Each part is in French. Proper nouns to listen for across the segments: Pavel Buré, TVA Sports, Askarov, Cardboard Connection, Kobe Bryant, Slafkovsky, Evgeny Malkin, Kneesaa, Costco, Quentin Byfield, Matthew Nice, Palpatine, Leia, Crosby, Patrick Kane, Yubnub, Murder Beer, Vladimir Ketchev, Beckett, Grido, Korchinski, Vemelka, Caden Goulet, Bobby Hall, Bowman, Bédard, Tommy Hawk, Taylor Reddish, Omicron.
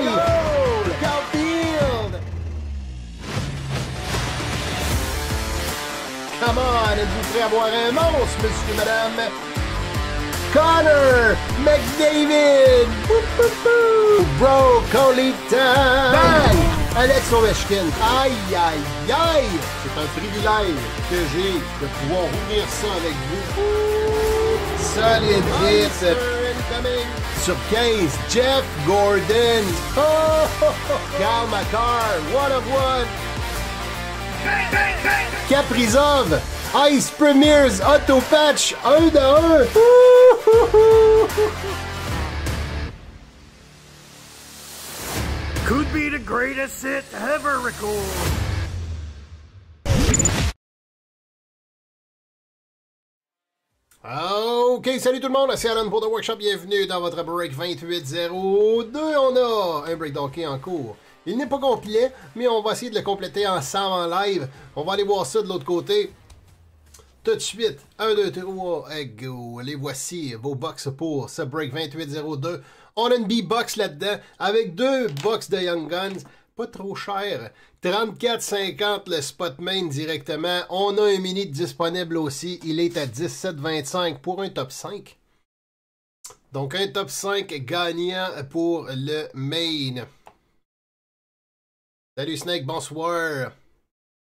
Caulfield! Come on, êtes-vous prêts à voir un monstre, monsieur et madame? Connor McDavid! Boop, boop, boop! Bro, Colita! Bang! Alex Ovechkin! Aïe, aïe, aïe! C'est un privilège que j'ai de pouvoir ouvrir ça avec vous. Solide hit! Sur 15, Jeff Gordon! Oh! Cal McCart! One of one! Caprizov! Ice Premiers Auto-Patch 1-1! Could be the greatest hit ever recorded! Ok, salut tout le monde, c'est Alan pour The Workshop, bienvenue dans votre break 28-02. On a un break d'hockey en cours. Il n'est pas complet, mais on va essayer de le compléter ensemble en live. On va aller voir ça de l'autre côté. Tout de suite, 1, 2, 3, go! Les voici, vos box pour ce break 28-02. On a une B-box là-dedans, avec deux box de Young Guns, pas trop cher. 34,50 le spot main directement. On a un mini disponible aussi, il est à 17,25 pour un top 5. Donc un top 5 gagnant pour le main. Salut Snake, bonsoir!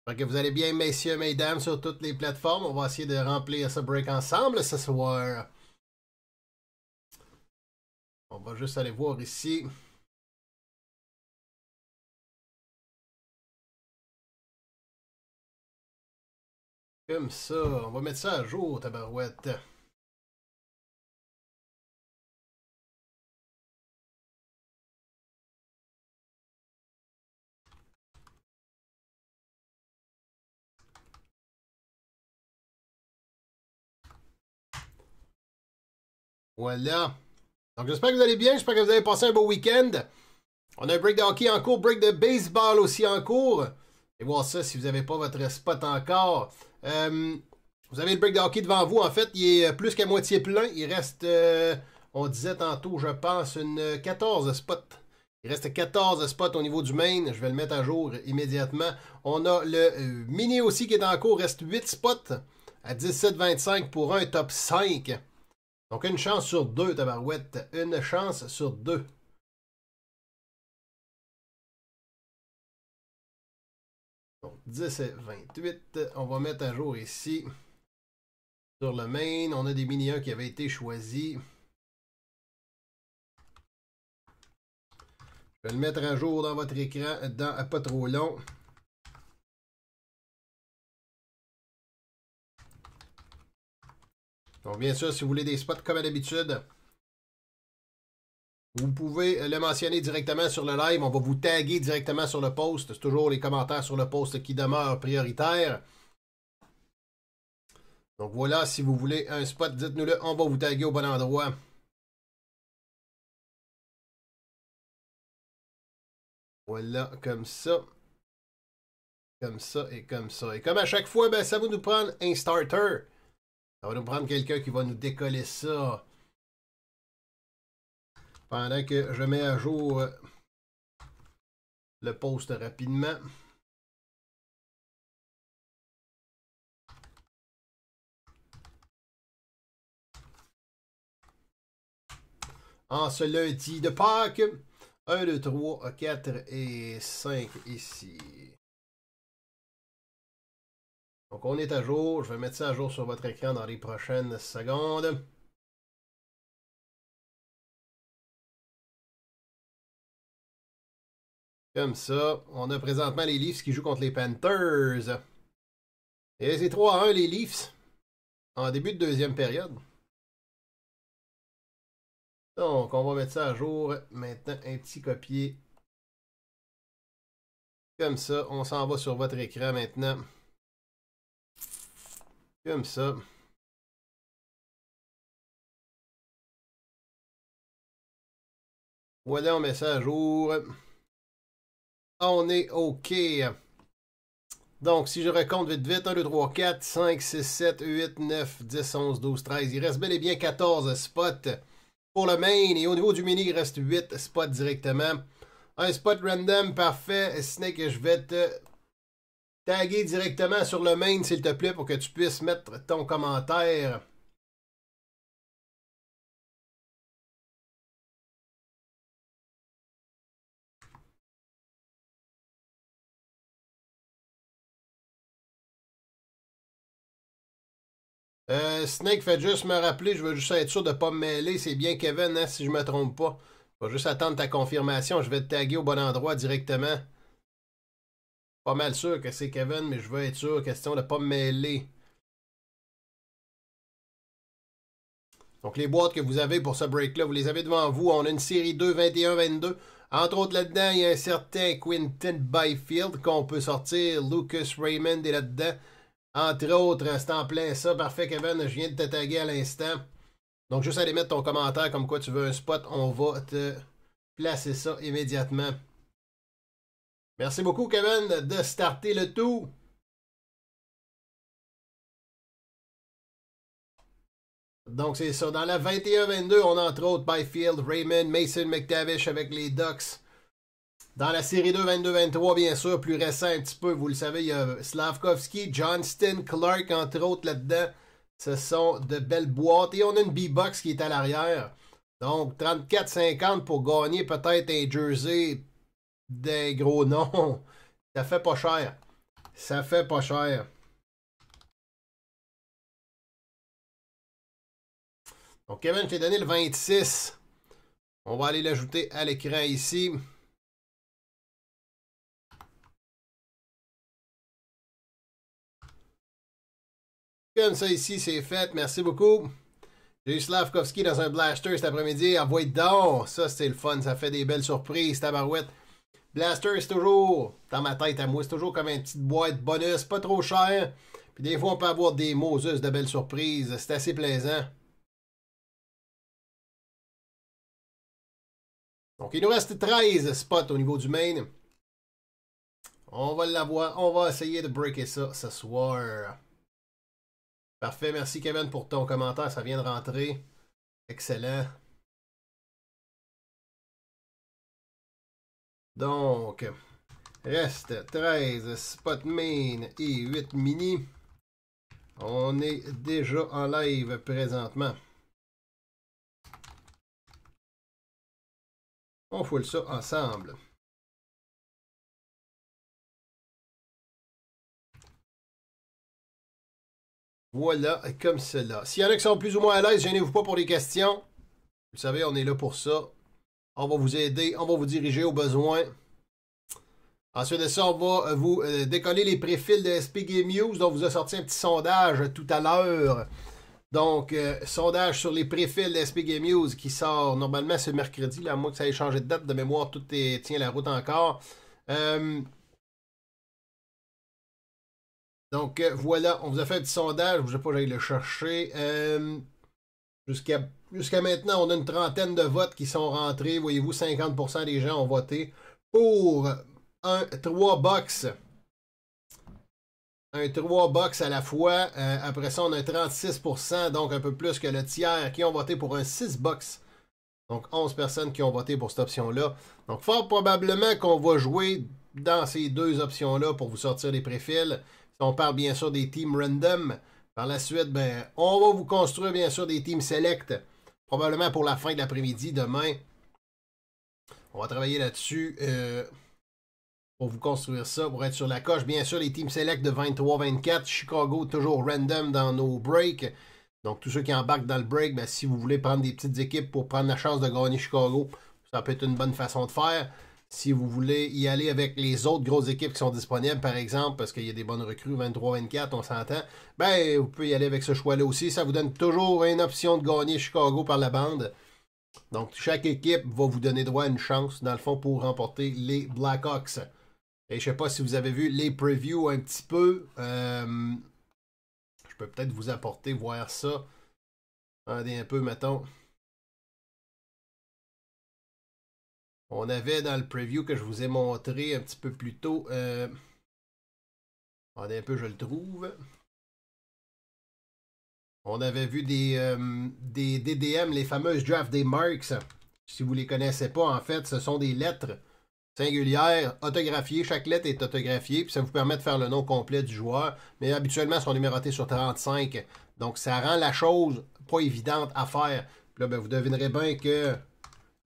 Que vous allez bien, messieurs, mesdames, sur toutes les plateformes. On va essayer de remplir ce break ensemble ce soir. On va juste aller voir ici. Comme ça. On va mettre ça à jour, tabarouette. Voilà. Donc j'espère que vous allez bien, j'espère que vous avez passé un beau week-end. On a un break de hockey en cours, break de baseball aussi en cours. Et voir ça si vous n'avez pas votre spot encore. Vous avez le break de hockey devant vous, en fait, il est plus qu'à moitié plein. Il reste, on disait tantôt, je pense, une 14 spots. Il reste 14 spots au niveau du main. Je vais le mettre à jour immédiatement. On a le mini aussi qui est en cours. Il reste 8 spots à 17,25 pour un top 5. Donc, une chance sur deux, tabarouette. Une chance sur deux. Donc, 10 et 28. On va mettre à jour ici. Sur le main, on a des mini-1 qui avaient été choisis. Je vais le mettre à jour dans votre écran, dans pas trop long. Donc, bien sûr, si vous voulez des spots comme à l'habitude, vous pouvez le mentionner directement sur le live. On va vous taguer directement sur le post. C'est toujours les commentaires sur le post qui demeurent prioritaires. Donc, voilà, si vous voulez un spot, dites-nous-le. On va vous taguer au bon endroit. Voilà, comme ça. Comme ça et comme ça. Et comme à chaque fois, ben, ça va nous prendre un starter. Ça va nous prendre quelqu'un qui va nous décoller ça. Pendant que je mets à jour le post rapidement. En ce lundi de Pâques, 1, 2, 3, 4 et 5 ici. Donc, on est à jour. Je vais mettre ça à jour sur votre écran dans les prochaines secondes. Comme ça, on a présentement les Leafs qui jouent contre les Panthers. Et c'est 3-1 les Leafs en début de deuxième période. Donc, on va mettre ça à jour. Maintenant, un petit copier. Comme ça, on s'en va sur votre écran maintenant. Comme ça. Voilà, on met ça à jour. On est OK. Donc, si je recompte vite, 1, 2, 3, 4, 5, 6, 7, 8, 9, 10, 11, 12, 13. Il reste bel et bien 14 spots pour le main. Et au niveau du mini, il reste 8 spots directement. Un spot random, parfait. Snake, je vais te taguer directement sur le main, s'il te plaît, pour que tu puisses mettre ton commentaire. Snake, fait juste me rappeler, je veux juste être sûr de ne pas me mêler. C'est bien Kevin, hein, si je ne me trompe pas. Je vais juste attendre ta confirmation. Je vais te taguer au bon endroit directement. Pas mal sûr que c'est Kevin, mais je veux être sûr. Question de ne pas me mêler. Donc, les boîtes que vous avez pour ce break-là, vous les avez devant vous. On a une série 2, 21, 22. Entre autres, là-dedans, il y a un certain Quentin Byfield qu'on peut sortir. Lucas Raymond est là-dedans. Entre autres, c'est en plein ça. Parfait, Kevin, je viens de te taguer à l'instant. Donc, juste aller mettre ton commentaire comme quoi tu veux un spot. On va te placer ça immédiatement. Merci beaucoup, Kevin, de starter le tout. Donc, c'est ça. Dans la 21-22, on a entre autres Byfield, Raymond, Mason McTavish avec les Ducks. Dans la série 2, 22-23, bien sûr, plus récent un petit peu, vous le savez, il y a Slafkovsky, Johnston, Clark, entre autres, là-dedans. Ce sont de belles boîtes. Et on a une B-Box qui est à l'arrière. Donc, 34,50 pour gagner peut-être un jersey d'un gros nom. Ça fait pas cher. Ça fait pas cher. Donc, Kevin, je t'ai donné le 26. On va aller l'ajouter à l'écran ici. Comme ça ici, c'est fait. Merci beaucoup. J'ai eu Slafkovsky dans un blaster cet après-midi. Envoyez dedans. Ça, c'était le fun. Ça fait des belles surprises, tabarouette. Blaster, c'est toujours dans ma tête à moi. C'est toujours comme une petite boîte bonus. Pas trop cher. Puis des fois, on peut avoir des Moses de belles surprises. C'est assez plaisant. Donc, il nous reste 13 spots au niveau du main. On va l'avoir. On va essayer de breaker ça ce soir. Parfait, merci Kevin pour ton commentaire, ça vient de rentrer. Excellent. Donc, reste 13 spot main et 8 mini. On est déjà en live présentement. On foule ça ensemble. Voilà, comme cela. S'il y en a qui sont plus ou moins à l'aise, gênez-vous pas pour les questions. Vous savez, on est là pour ça. On va vous aider, on va vous diriger au besoin. Ensuite de ça, on va vous décoller les préfils de SP Game News, dont vous a sorti un petit sondage tout à l'heure. Donc, sondage sur les préfils de SP Game News qui sort normalement ce mercredi, là, à moins que ça ait changé de date de mémoire, tout tient la route encore. Donc, voilà, on vous a fait un petit sondage. Je ne sais pas, j'allais le chercher. Jusqu'à maintenant, on a une trentaine de votes qui sont rentrés. Voyez-vous, 50% des gens ont voté pour un 3 box. Un 3 box à la fois. Après ça, on a 36%, donc un peu plus que le tiers, qui ont voté pour un 6 box. Donc, 11 personnes qui ont voté pour cette option-là. Donc, fort probablement qu'on va jouer dans ces deux options-là pour vous sortir les préfils. On parle bien sûr des teams random. Par la suite, ben, on va vous construire bien sûr des teams select. Probablement pour la fin de l'après-midi, demain. On va travailler là-dessus pour vous construire ça, pour être sur la coche. Bien sûr, les teams select de 23-24. Chicago, toujours random dans nos breaks. Donc, tous ceux qui embarquent dans le break, ben, si vous voulez prendre des petites équipes pour prendre la chance de gagner Chicago, ça peut être une bonne façon de faire. Si vous voulez y aller avec les autres grosses équipes qui sont disponibles, par exemple, parce qu'il y a des bonnes recrues, 23-24, on s'entend, ben, vous pouvez y aller avec ce choix-là aussi. Ça vous donne toujours une option de gagner Chicago par la bande. Donc, chaque équipe va vous donner droit à une chance, dans le fond, pour remporter les Blackhawks. Et je ne sais pas si vous avez vu les previews un petit peu. Je peux peut-être vous apporter, voir ça. Attendez un peu, mettons. On avait dans le preview que je vous ai montré un petit peu plus tôt. Attendez un peu, je le trouve. On avait vu des DDM, les fameuses draft des marks. Si vous ne les connaissez pas, en fait, ce sont des lettres singulière, autographiée, chaque lettre est autographiée, puis ça vous permet de faire le nom complet du joueur, mais habituellement, ils sont numérotés sur 35, donc ça rend la chose pas évidente à faire. Puis là, ben, vous devinerez bien que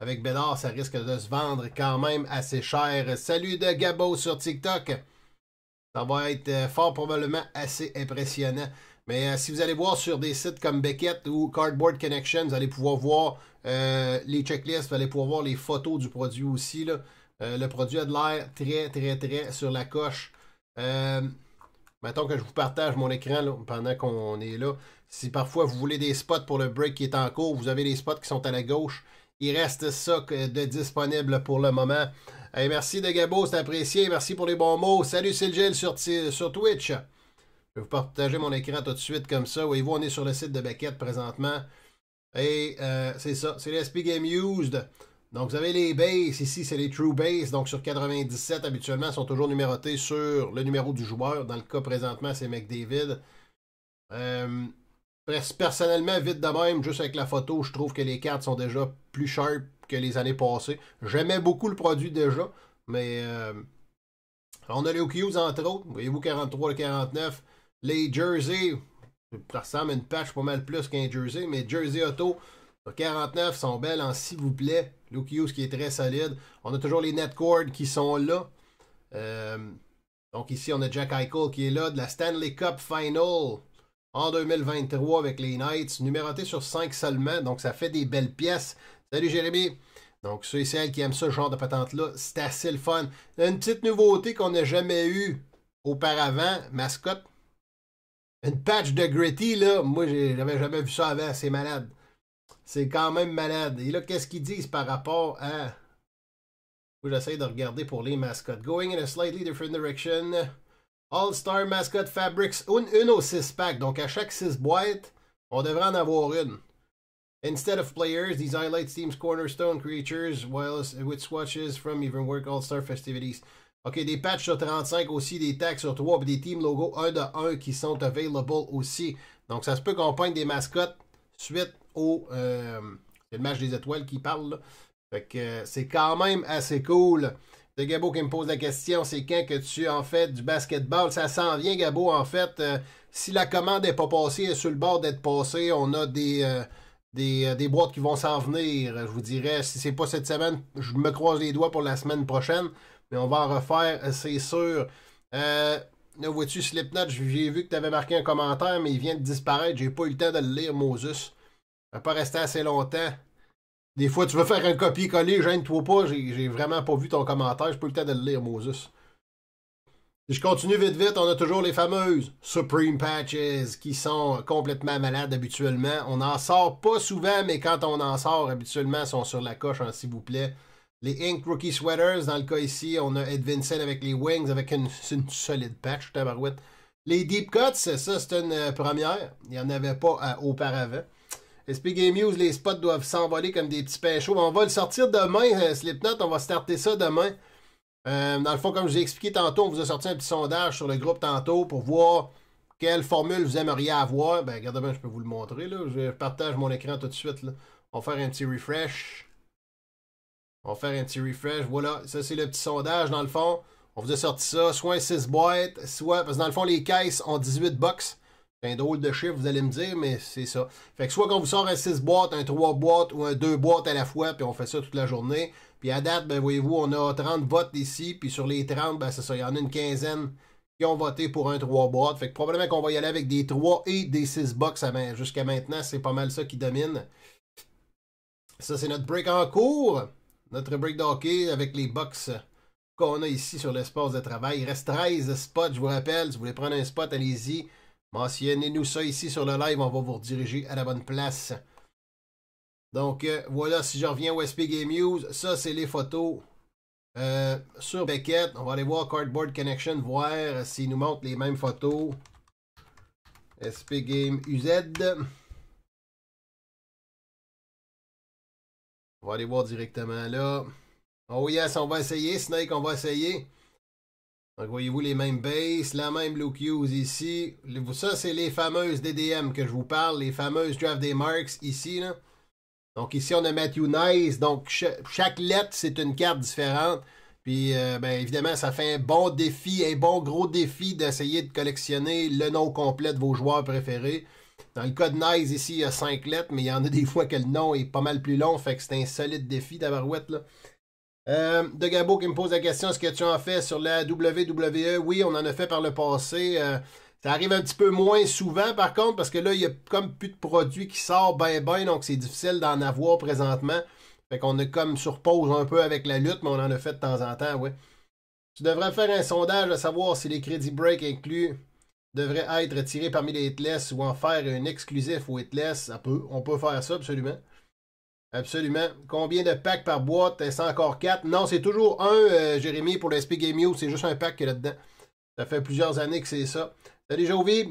avec Bédard, ça risque de se vendre quand même assez cher. Salut de Gabo sur TikTok. Ça va être fort probablement assez impressionnant. Mais si vous allez voir sur des sites comme Beckett ou Cardboard Connection, vous allez pouvoir voir les checklists, vous allez pouvoir voir les photos du produit aussi. Là. Le produit a de l'air très sur la coche. Mettons que je vous partage mon écran là, pendant qu'on est là. Si parfois vous voulez des spots pour le break qui est en cours, vous avez les spots qui sont à la gauche. Il reste ça de disponible pour le moment. Hey, merci de Gabo, c'est apprécié. Merci pour les bons mots. Salut, c'est le Gilles sur Twitch. Je vais vous partager mon écran tout de suite comme ça. Voyez-vous, on est sur le site de Beckett présentement. Et c'est ça, c'est l'SP Game Used. Donc, vous avez les bases. Ici, c'est les True Base. Donc, sur 97, habituellement, sont toujours numérotés sur le numéro du joueur. Dans le cas présentement, c'est McDavid. Personnellement, vite de même, juste avec la photo, je trouve que les cartes sont déjà plus sharp que les années passées. J'aimais beaucoup le produit déjà, mais on a les Hughes entre autres, voyez-vous, 43-49. Les Jersey, ça ressemble à une patch pas mal plus qu'un Jersey, mais Jersey Auto, 49 sont belles en s'il vous plaît. Les Hughes qui est très solide. On a toujours les Netcord qui sont là. Donc ici, on a Jack Eichel qui est là, de la Stanley Cup Final. En 2023 avec les Knights, numéroté sur 5 seulement, donc ça fait des belles pièces. Salut Jérémy! Donc ceux et celles qui aiment ce genre de patente-là, c'est assez le fun. Une petite nouveauté qu'on n'a jamais eue auparavant, mascotte. Une patch de Gritty, là, moi j'avais jamais vu ça avant, c'est malade. C'est quand même malade. Et là, qu'est-ce qu'ils disent par rapport à... J'essaie de regarder pour les mascottes. Going in a slightly different direction... All-Star Mascot Fabrics, une au 6-pack. Donc, à chaque 6 boîtes, on devrait en avoir une. Instead of players, these highlight teams cornerstone creatures with swatches from even work All-Star festivities. OK, des patchs sur 35 aussi, des tags sur 3, puis des team logos 1 de 1 qui sont available aussi. Donc, ça se peut qu'on pointe des mascottes suite au... c'est le match des étoiles qui parle, là. Fait que c'est quand même assez cool. C'est Gabo qui me pose la question, c'est quand que tu en fais du basketball? Ça s'en vient, Gabo, en fait. Si la commande n'est pas passée, elle est sur le bord d'être passée. On a des boîtes qui vont s'en venir. Je vous dirais, si c'est pas cette semaine, je me croise les doigts pour la semaine prochaine. Mais on va en refaire, c'est sûr. Vois-tu, Slipknot, j'ai vu que tu avais marqué un commentaire, mais il vient de disparaître. J'ai pas eu le temps de le lire, Moses. Il va pas rester assez longtemps. Des fois, tu veux faire un copier-coller, gêne-toi pas, j'ai vraiment pas vu ton commentaire, j'ai pas eu le temps de le lire, Moses. Si je continue vite, on a toujours les fameuses Supreme Patches qui sont complètement malades habituellement. On n'en sort pas souvent, mais quand on en sort, habituellement, sont sur la coche, hein, s'il vous plaît. Les Ink Rookie Sweaters, dans le cas ici, on a Ed Vincent avec les Wings, avec une solide patch, tabarouette. Les Deep Cuts, ça, c'est une première, il n'y en avait pas auparavant. SP Game News, les spots doivent s'envoler comme des petits pains chauds. On va le sortir demain, Slipknot. On va starter ça demain. Dans le fond, comme je vous ai expliqué tantôt, on vous a sorti un petit sondage sur le groupe tantôt pour voir quelle formule vous aimeriez avoir. Ben, regardez bien, je peux vous le montrer. Là. Je partage mon écran tout de suite. Là. On va faire un petit refresh. Voilà, ça, c'est le petit sondage, dans le fond. On vous a sorti ça, soit 6 boîtes, soit... Parce que dans le fond, les caisses ont 18 box. C'est un drôle de chiffre, vous allez me dire, mais c'est ça. Fait que soit qu'on vous sort un 6 boîtes, un 3 boîtes ou un 2 boîtes à la fois, puis on fait ça toute la journée. Puis à date, ben voyez-vous, on a 30 votes ici, puis sur les 30, ben c'est ça, il y en a une quinzaine qui ont voté pour un 3 boîtes. Fait que probablement qu'on va y aller avec des 3 et des 6 box jusqu'à maintenant, c'est pas mal ça qui domine. Ça, c'est notre break en cours, notre break d'hockey avec les box qu'on a ici sur l'espace de travail. Il reste 13 spots, je vous rappelle, si vous voulez prendre un spot, allez-y. Mentionnez-nous ça ici sur le live, on va vous rediriger à la bonne place. Donc voilà, si je reviens au SP Game News, ça c'est les photos sur Beckett. On va aller voir Cardboard Connection, voir s'ils nous montrent les mêmes photos. SP Game UZ. On va aller voir directement là. Oh yes, on va essayer, Snake, on va essayer. Donc, voyez-vous les mêmes bases, la même look use ici. Ça, c'est les fameuses DDM que je vous parle, les fameuses draft des marks ici. Là. Donc, ici, on a Matthew Nice. Donc, chaque lettre, c'est une carte différente. Puis, ben, évidemment, ça fait un bon défi, un bon gros défi d'essayer de collectionner le nom complet de vos joueurs préférés. Dans le cas de Nice, ici, il y a 5 lettres, mais il y en a des fois que le nom est pas mal plus long, fait que c'est un solide défi d'Abarouette, là. De Gabo qui me pose la question, est-ce que tu en fais sur la WWE? Oui, on en a fait par le passé. Ça arrive un petit peu moins souvent, par contre, parce que là, il n'y a comme plus de produits qui sortent ben, donc c'est difficile d'en avoir présentement. Fait qu'on est comme sur pause un peu avec la lutte, mais on en a fait de temps en temps, ouais. Tu devrais faire un sondage à savoir si les crédits break inclus devraient être tirés parmi les hitless ou en faire un exclusif aux hitless. Ça peut, on peut faire ça, absolument. Absolument. Combien de packs par boîte? Est-ce encore 4? Non, c'est toujours un, Jérémy, pour le SP Game U. C'est juste un pack qu'il y a là-dedans. Ça fait plusieurs années que c'est ça. Salut, Jovi.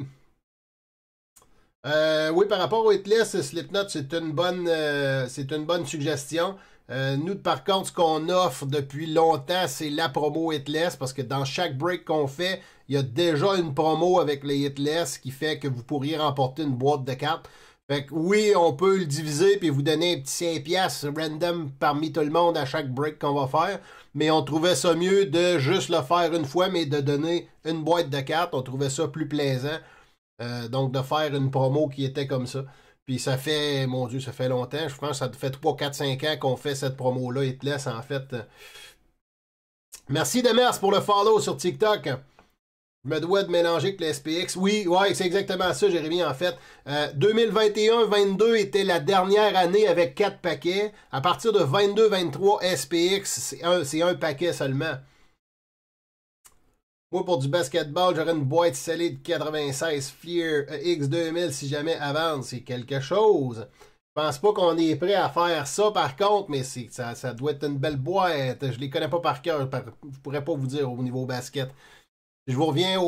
Oui, par rapport au hitlist, Slipknot, c'est une bonne suggestion. Nous, par contre, ce qu'on offre depuis longtemps, c'est la promo hitlist, parce que dans chaque break qu'on fait, il y a déjà une promo avec les hitlist qui fait que vous pourriez remporter une boîte de cartes. Fait que oui, on peut le diviser puis vous donner un petit 5$ random parmi tout le monde à chaque break qu'on va faire. Mais on trouvait ça mieux de juste le faire une fois, mais de donner une boîte de cartes. On trouvait ça plus plaisant. Donc de faire une promo qui était comme ça. Puis ça fait, mon Dieu, ça fait longtemps. Je pense que ça fait 3, 4, 5 ans qu'on fait cette promo-là. Et te laisse en fait. Merci Demers pour le follow sur TikTok. Je me dois de mélanger avec le SPX. Oui, ouais, c'est exactement ça, Jérémy, en fait. 2021-22 était la dernière année avec 4 paquets. À partir de 22-23 SPX, c'est un paquet seulement. Moi, pour du basketball, j'aurais une boîte scellée de 96 Fleer X2000 si jamais avance. C'est quelque chose. Je pense pas qu'on est prêt à faire ça, par contre, mais ça doit être une belle boîte. Je les connais pas par cœur. Je pourrais pas vous dire au niveau basket. Je vous reviens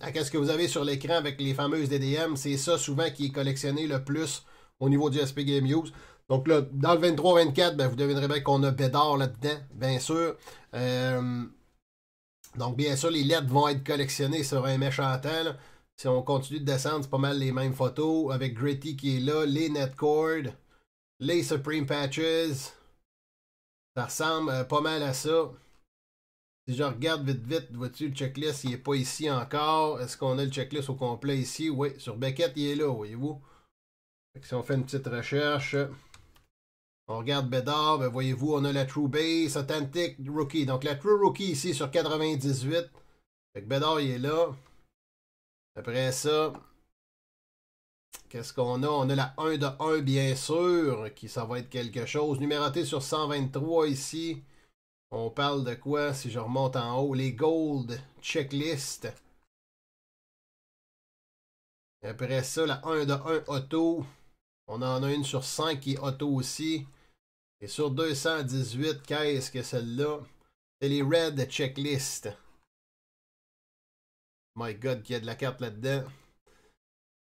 à ce que vous avez sur l'écran avec les fameuses DDM. C'est ça souvent qui est collectionné le plus au niveau du SP Game News. Donc là, dans le 23-24, ben, vous devinerez bien qu'on a Bédard là-dedans, bien sûr. Donc bien sûr, les lettres vont être collectionnées sur un méchant temps, là. Si on continue de descendre, c'est pas mal les mêmes photos avec Gritty qui est là, les Netcord, les Supreme Patches. Ça ressemble pas mal à ça. Si je regarde vite, vois-tu, le checklist, il n'est pas ici encore. Est-ce qu'on a le checklist au complet ici? Oui, sur Beckett, il est là, voyez-vous. Si on fait une petite recherche, on regarde Bédard, ben voyez-vous, on a la True Base, Authentic, Rookie. Donc la True Rookie ici sur 98. Fait que Bédard, il est là. Après ça, qu'est-ce qu'on a? On a la 1 de 1, bien sûr, qui ça va être quelque chose. Numéroté sur 123 ici. On parle de quoi si je remonte en haut? Les Gold Checklist. Après ça, la 1 de 1 auto. On en a une sur 5 qui est auto aussi. Et sur 218, qu'est-ce que celle-là? C'est les Red Checklist. My God, qu'il y a de la carte là-dedans.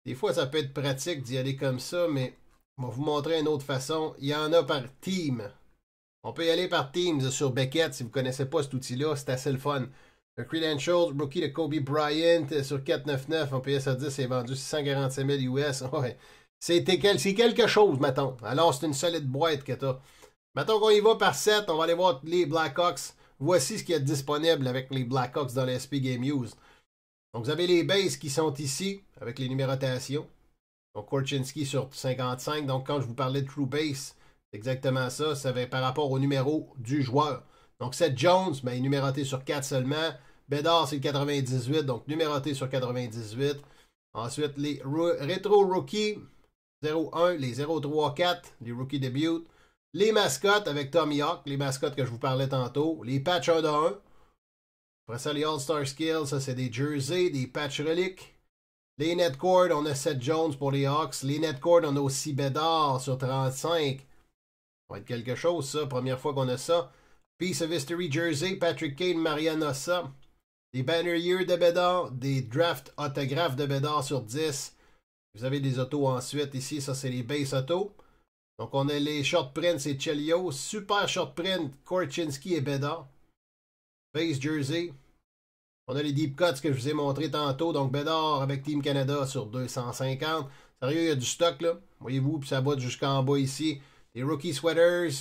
Des fois, ça peut être pratique d'y aller comme ça, mais on va vous montrer une autre façon. Il y en a par team. On peut y aller par Teams sur Beckett. Si vous ne connaissez pas cet outil-là, c'est assez le fun. Le Credentials, Rookie de Kobe Bryant sur 499. En PS10, c'est vendu 647 000 US. Ouais. C'est quelque chose, mettons. Alors, c'est une solide boîte que tu as. Mettons qu'on y va par 7. On va aller voir les Blackhawks. Voici ce qu'il y a de disponible avec les Blackhawks dans le SP Game News. Donc, vous avez les bases qui sont ici avec les numérotations. Donc, Korchinski sur 55. Donc, quand je vous parlais de True Base, c'est exactement ça. Ça va être par rapport au numéro du joueur. Donc, cette Jones, ben, il est numéroté sur 4 seulement. Bédard, c'est le 98, donc numéroté sur 98. Ensuite, les Retro Rookies, 01, les 034, les Rookie Debut. Les mascottes avec Tommy Hawk, les mascottes que je vous parlais tantôt. Les patchs 1 de 1. Après ça, les All-Star Skills, ça c'est des jerseys, des patchs reliques. Les Netcord, on a 7 Jones pour les Hawks. Les Netcord, on a aussi Bédard sur 35. Ça va être quelque chose, ça. Première fois qu'on a ça. Piece of History Jersey, Patrick Kane, Marián Hossa. Des Banner Year de Bédard. Des Draft Autographes de Bédard sur 10. Vous avez des autos ensuite. Ici, ça, c'est les Base Auto. Donc, on a les Short Print, c'est Chelio. Super Short Print, Korchinski et Bédard. Base Jersey. On a les Deep Cuts que je vous ai montré tantôt. Donc, Bédard avec Team Canada sur 250. Sérieux, il y a du stock, là. Voyez-vous, puis ça botte jusqu'en bas ici. Les Rookie Sweaters,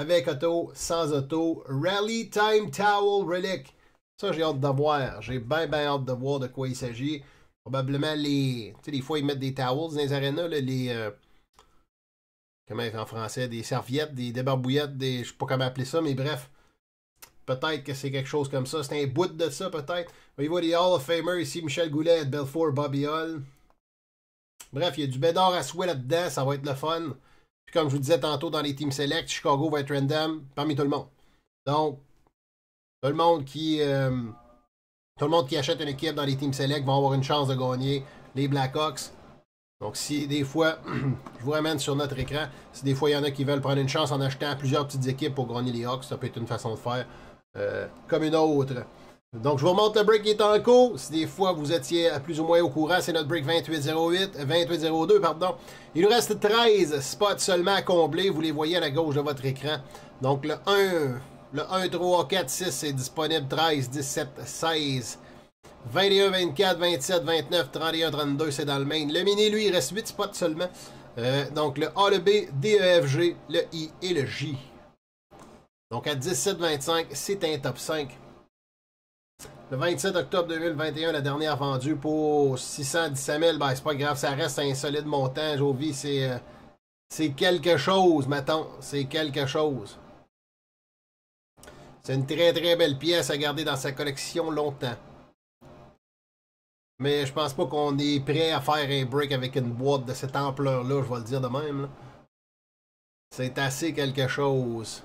avec auto, sans auto. Rally Time Towel Relic. Ça, j'ai hâte de voir. J'ai bien hâte de voir de quoi il s'agit. Probablement les... Tu sais, des fois, ils mettent des towels dans les arénas, là, les... comment en français? Des serviettes, des débarbouillettes, des... Je sais pas comment appeler ça, mais bref. Peut-être que c'est quelque chose comme ça. C'est un bout de ça, peut-être. Il voit des Hall of Famer ici. Michel Goulet, Belfour, Bobby Hall. Bref, il y a du Bédard à souhait là-dedans. Ça va être le fun. Puis comme je vous disais tantôt, dans les teams select, Chicago va être random parmi tout le monde. Donc, tout le monde qui achète une équipe dans les teams select va avoir une chance de gagner les Blackhawks. Donc, si des fois, je vous ramène sur notre écran, si des fois il y en a qui veulent prendre une chance en achetant plusieurs petites équipes pour gagner les Hawks, ça peut être une façon de faire comme une autre. Donc, je vous remonte le break qui est en cours. Si des fois vous étiez plus ou moins au courant, c'est notre break 2802, pardon. Il nous reste 13 spots seulement à combler. Vous les voyez à la gauche de votre écran. Donc, le 1, 3, 4, 6, c'est disponible. 13, 17, 16. 21, 24, 27, 29, 31, 32, c'est dans le main. Le mini, lui, il reste 8 spots seulement. Donc, le A, le B, D, E, F, G, le I et le J. Donc, à 17-25, c'est un top 5. Le 27 octobre 2021, la dernière vendue pour 617 000. Ben, c'est pas grave, ça reste un solide montant. Jovi, c'est quelque chose, mettons. C'est quelque chose. C'est une très, très belle pièce à garder dans sa collection longtemps. Mais je pense pas qu'on est prêt à faire un break avec une boîte de cette ampleur-là, je vais le dire de même. C'est assez quelque chose.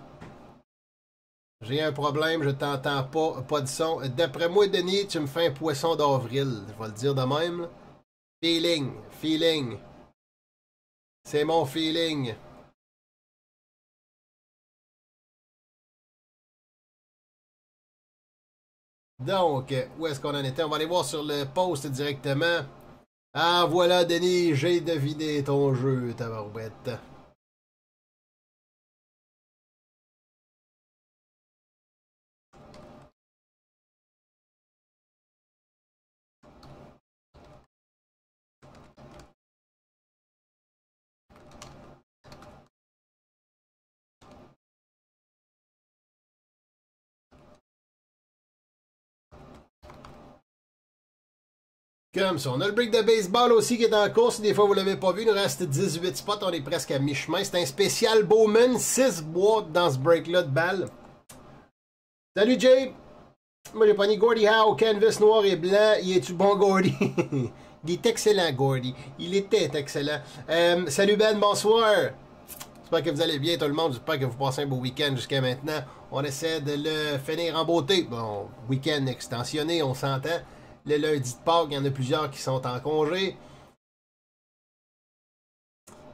J'ai un problème, je t'entends pas, pas de son. D'après moi, Denis, tu me fais un poisson d'avril, je vais le dire de même. Là. Feeling, feeling. C'est mon feeling. Donc, où est-ce qu'on en était? On va aller voir sur le post directement. Ah, voilà, Denis, j'ai deviné ton jeu, tabarouette. Comme ça. On a le break de baseball aussi qui est en course. Des fois, vous ne l'avez pas vu. Il nous reste 18 spots. On est presque à mi-chemin. C'est un spécial Bowman. 6 boîtes dans ce break-là de balles. Salut, Jay. Moi, j'ai pas mis Gordie Howe. Canvas noir et blanc. Il est-tu bon, Gordie? Il est excellent, Gordie. Il était excellent. Salut, Ben. Bonsoir. J'espère que vous allez bien, tout le monde. J'espère que vous passez un beau week-end jusqu'à maintenant. On essaie de le finir en beauté. Bon, week-end extensionné, on s'entend. Le lundi de Pâques, il y en a plusieurs qui sont en congé.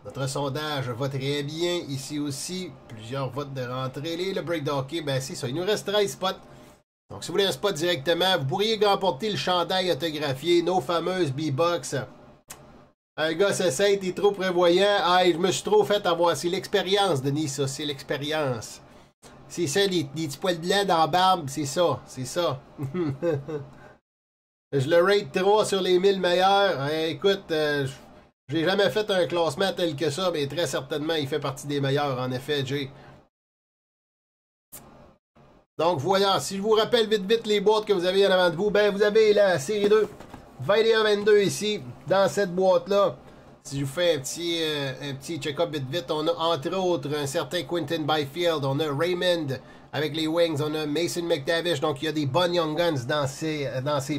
Notre sondage va très bien. Ici aussi, plusieurs votes de rentrée. Le break de hockey, ben c'est ça. Il nous reste 13 spots. Donc, si vous voulez un spot directement, vous pourriez remporter le chandail autographié, nos fameuses B-Box. Un gars, c'est ça, t'es trop prévoyant. Ah, je me suis trop fait avoir. C'est l'expérience, Denis, ça. C'est l'expérience. C'est ça, les petits poils de lait dans la barbe. C'est ça. C'est ça. Je le rate 3 sur les 1000 meilleurs. Écoute, j'ai jamais fait un classement tel que ça, mais très certainement, il fait partie des meilleurs, en effet, Jay. Donc, voilà. Si je vous rappelle vite les boîtes que vous avez en avant de vous, ben vous avez la série 2, 21-22 ici, dans cette boîte-là. Si je vous fais un petit check-up vite, on a entre autres un certain Quentin Byfield, on a Raymond avec les Wings, on a Mason McTavish, donc il y a des bonnes Young Guns dans ces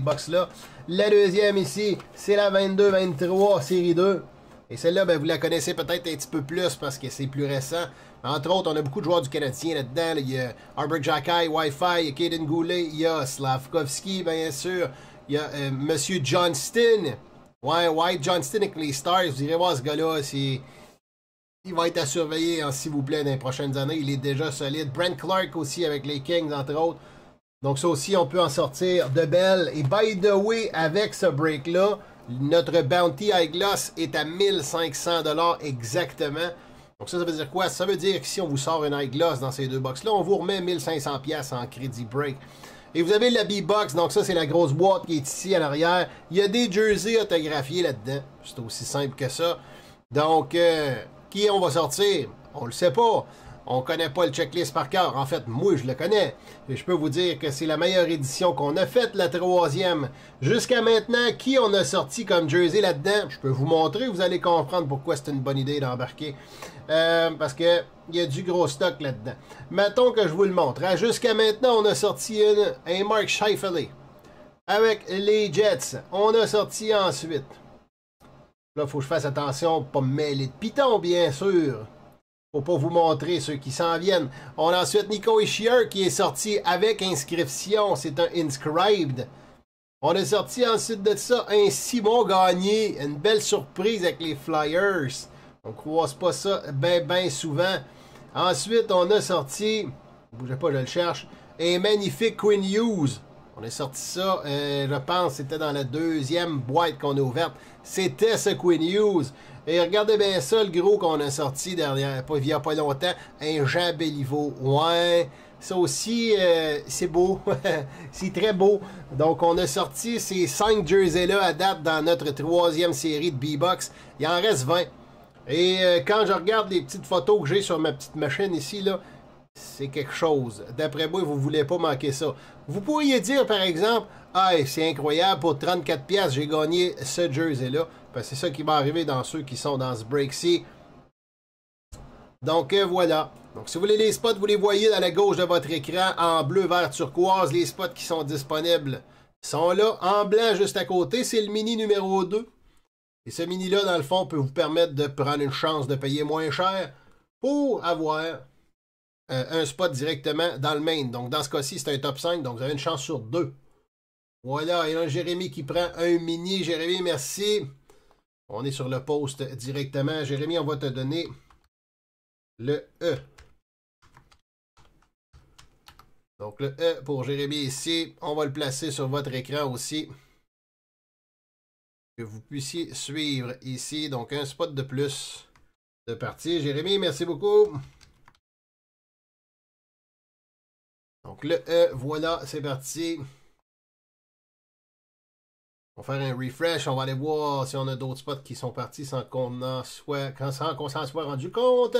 box-là. La deuxième ici, c'est la 22-23 série 2. Et celle-là, ben, vous la connaissez peut-être un petit peu plus parce que c'est plus récent. Entre autres, on a beaucoup de joueurs du Canadien là-dedans. Il y a Arbor Jack Eichel, Wi-Fi, il y a Caden Goulet, il y a Slafkovsky, bien sûr. Il y a Monsieur Johnston. Ouais, Wyatt Johnston avec les Stars, vous irez voir ce gars-là, il va être à surveiller, hein, s'il vous plaît, dans les prochaines années, il est déjà solide. Brent Clark aussi avec les Kings, entre autres. Donc ça aussi, on peut en sortir de belles. Et by the way, avec ce break-là, notre Bounty High Gloss est à 1500$ exactement. Donc ça veut dire quoi? Ça veut dire que si on vous sort une High Gloss dans ces deux box-là, on vous remet 1500$ en crédit break. Et vous avez la B-Box, donc ça c'est la grosse boîte qui est ici à l'arrière. Il y a des jerseys autographiés là-dedans. C'est aussi simple que ça. Donc, qui on va sortir? On le sait pas. On ne connaît pas le checklist par cœur. En fait, moi, je le connais. Et je peux vous dire que c'est la meilleure édition qu'on a faite, la 3e. Jusqu'à maintenant, qui on a sorti comme jersey là-dedans? Je peux vous montrer. Vous allez comprendre pourquoi c'est une bonne idée d'embarquer. Parce qu'il y a du gros stock là-dedans. Mettons que je vous le montre. Hein? Jusqu'à maintenant, on a sorti un Mark Scheifele avec les Jets. On a sorti ensuite. Là, il faut que je fasse attention pour ne pas me mêler de piton, bien sûr. Pour pas vous montrer ceux qui s'en viennent. On a ensuite Nico Ischier qui est sorti avec inscription. C'est un inscribed. On a sorti ensuite de ça un Simon Gagné. Une belle surprise avec les Flyers. On ne croise pas ça bien souvent. Ensuite, on a sorti... Bougez pas, je le cherche. Un magnifique Quinn Hughes. On a sorti ça, je pense, c'était dans la 2e boîte qu'on a ouverte. C'était ce Quinn Hughes. Et regardez bien ça, le gros qu'on a sorti il n'y a pas longtemps, un Jean Béliveau. Ouais, ça aussi, c'est beau. C'est très beau. Donc, on a sorti ces 5 jerseys-là à date dans notre 3e série de B-Box. Il en reste 20. Et quand je regarde les petites photos que j'ai sur ma petite machine ici, là, c'est quelque chose. D'après moi, vous ne voulez pas manquer ça. Vous pourriez dire, par exemple, « Hey, c'est incroyable, pour 34$, j'ai gagné ce jersey-là. » Parce que c'est ça qui va arriver dans ceux qui sont dans ce break-ci. Donc, voilà. Donc, si vous voulez les spots, vous les voyez à la gauche de votre écran, en bleu, vert, turquoise. Les spots qui sont disponibles sont là. En blanc, juste à côté, c'est le mini numéro 2. Et ce mini-là, dans le fond, peut vous permettre de prendre une chance de payer moins cher pour avoir... un spot directement dans le main. Donc, dans ce cas-ci, c'est un top 5. Donc, vous avez une chance sur 2. Voilà. Et là, Jérémy qui prend un mini. Jérémy, merci. On est sur le post directement. Jérémy, on va te donner le E. Donc, le E pour Jérémy ici. On va le placer sur votre écran aussi. Que vous puissiez suivre ici. Donc, un spot de plus de partie. Jérémy, merci beaucoup. Donc le E, voilà, c'est parti. On va faire un refresh, on va aller voir si on a d'autres spots qui sont partis sans qu'on s'en soit rendu compte.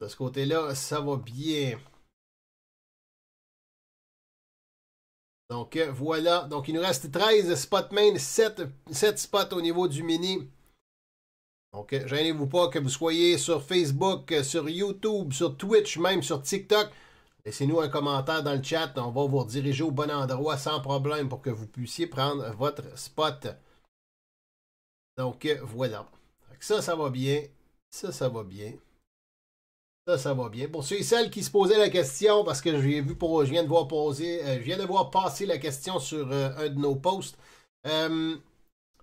De ce côté-là, ça va bien. Donc voilà, donc il nous reste 13 spots main, 7 spots au niveau du mini. Donc, gênez-vous pas que vous soyez sur Facebook, sur YouTube, sur Twitch, même sur TikTok. Laissez-nous un commentaire dans le chat. On va vous rediriger au bon endroit sans problème pour que vous puissiez prendre votre spot. Donc, voilà. Ça, ça va bien. Ça, ça va bien. Ça, ça va bien. Pour ceux et celles qui se posaient la question, parce que je viens de voir passer la question sur un de nos posts.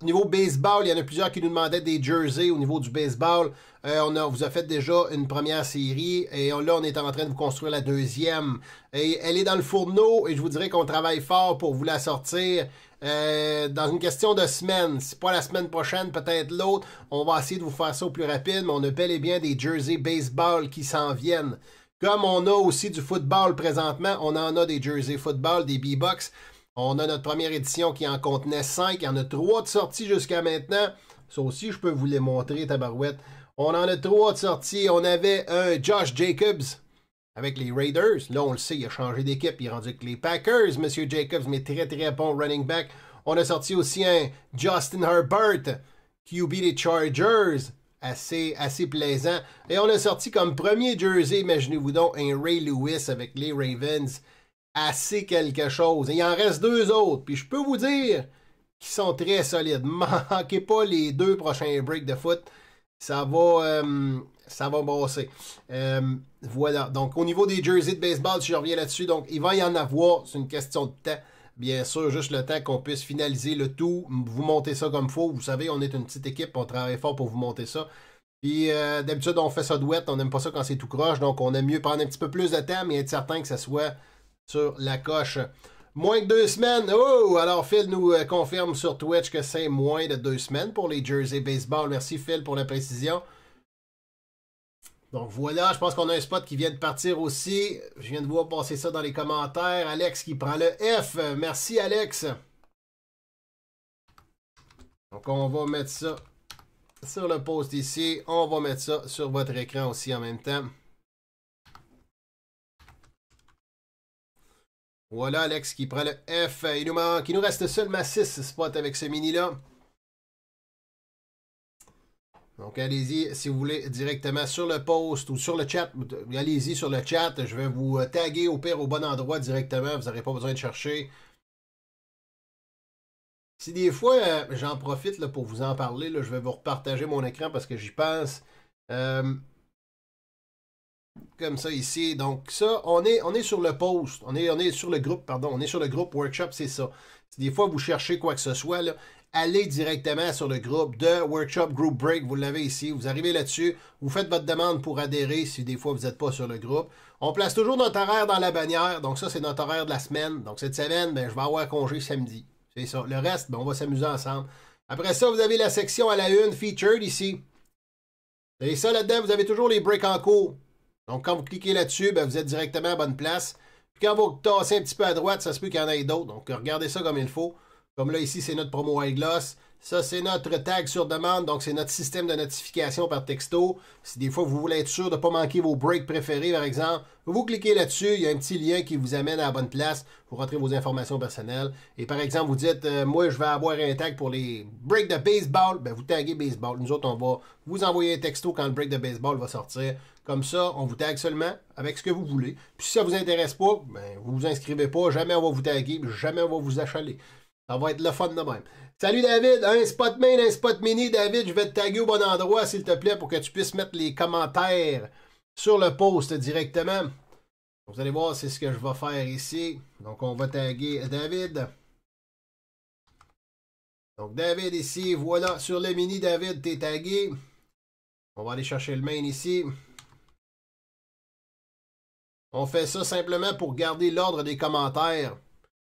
Au niveau baseball, il y en a plusieurs qui nous demandaient des jerseys au niveau du baseball. On vous a fait déjà une première série et là, on est en train de vous construire la 2e. Et elle est dans le fourneau et je vous dirais qu'on travaille fort pour vous la sortir dans une question de semaine. Si pas la semaine prochaine, peut-être l'autre. On va essayer de vous faire ça au plus rapide, mais on a bel et bien des jerseys baseball qui s'en viennent. Comme on a aussi du football présentement, on en a des jerseys football, des B-Box. On a notre première édition qui en contenait 5. Il y en a 3 de sorties jusqu'à maintenant. Ça aussi, je peux vous les montrer, tabarouette. On en a 3 de sorties. On avait un Josh Jacobs avec les Raiders. Là, on le sait, il a changé d'équipe. Il est rendu avec les Packers, Monsieur Jacobs, mais très, très bon running back. On a sorti aussi un Justin Herbert, QB des Chargers. Assez plaisant. Et on a sorti comme premier jersey, imaginez-vous donc, un Ray Lewis avec les Ravens. Assez quelque chose. Et il en reste 2 autres. Puis je peux vous dire qu'ils sont très solides. Manquez pas les 2 prochains breaks de foot. Ça va brosser. Voilà. Donc, au niveau des jerseys de baseball, si je reviens là-dessus, donc il va y en avoir. C'est une question de temps. Bien sûr, juste le temps qu'on puisse finaliser le tout. Vous montez ça comme il faut. Vous savez, on est une petite équipe. On travaille fort pour vous monter ça. Puis d'habitude, on fait ça douette. On n'aime pas ça quand c'est tout croche. Donc, on aime mieux prendre un petit peu plus de temps, mais être certain que ça soit... sur la coche. Moins que 2 semaines. Oh! Alors, Phil nous confirme sur Twitch que c'est moins de 2 semaines pour les jerseys baseball. Merci, Phil, pour la précision. Donc, voilà. Je pense qu'on a un spot qui vient de partir aussi. Je viens de voir passer ça dans les commentaires. Alex qui prend le F. Merci, Alex. Donc, on va mettre ça sur le post ici. On va mettre ça sur votre écran aussi en même temps. Voilà Alex qui prend le F. Il nous reste seulement 6 spots avec ce mini-là. Donc allez-y si vous voulez directement sur le post ou sur le chat. Allez-y sur le chat. Je vais vous taguer au pire au bon endroit directement. Vous n'aurez pas besoin de chercher. Si des fois, j'en profite là, pour vous en parler, là, je vais vous repartager mon écran parce que j'y pense. Comme ça ici. Donc ça, on est sur le post. On est sur le groupe, pardon. On est sur le groupe Workshop, c'est ça. Si des fois vous cherchez quoi que ce soit, là, allez directement sur le groupe de Workshop Group Break. Vous l'avez ici. Vous arrivez là-dessus. Vous faites votre demande pour adhérer si des fois vous n'êtes pas sur le groupe. On place toujours notre horaire dans la bannière. Donc ça, c'est notre horaire de la semaine. Donc cette semaine, ben, je vais avoir congé samedi. C'est ça. Le reste, ben, on va s'amuser ensemble. Après ça, vous avez la section à la une, Featured ici. Et ça, là-dedans, vous avez toujours les breaks en cours. Donc, quand vous cliquez là-dessus, ben, vous êtes directement à bonne place. Puis, quand vous tassez un petit peu à droite, ça se peut qu'il y en ait d'autres. Donc, regardez ça comme il faut. Comme là, ici, c'est notre promo High Gloss. Ça, c'est notre tag sur demande. Donc, c'est notre système de notification par texto. Si des fois, vous voulez être sûr de ne pas manquer vos breaks préférés, par exemple, vous cliquez là-dessus. Il y a un petit lien qui vous amène à la bonne place. Vous rentrez vos informations personnelles. Et par exemple, vous dites, moi, je vais avoir un tag pour les breaks de baseball. Ben, vous taguez baseball. Nous autres, on va vous envoyer un texto quand le break de baseball va sortir. Comme ça, on vous tague seulement avec ce que vous voulez. Puis si ça ne vous intéresse pas, ben, vous ne vous inscrivez pas. Jamais on va vous taguer. Jamais on va vous achaler. Ça va être le fun de même. Salut David, un spot main, un spot mini. David, je vais te taguer au bon endroit, s'il te plaît, pour que tu puisses mettre les commentaires sur le post directement. Vous allez voir, c'est ce que je vais faire ici. Donc, on va taguer David. Donc, David ici, voilà. Sur le mini, David, t'es tagué. On va aller chercher le main ici. On fait ça simplement pour garder l'ordre des commentaires.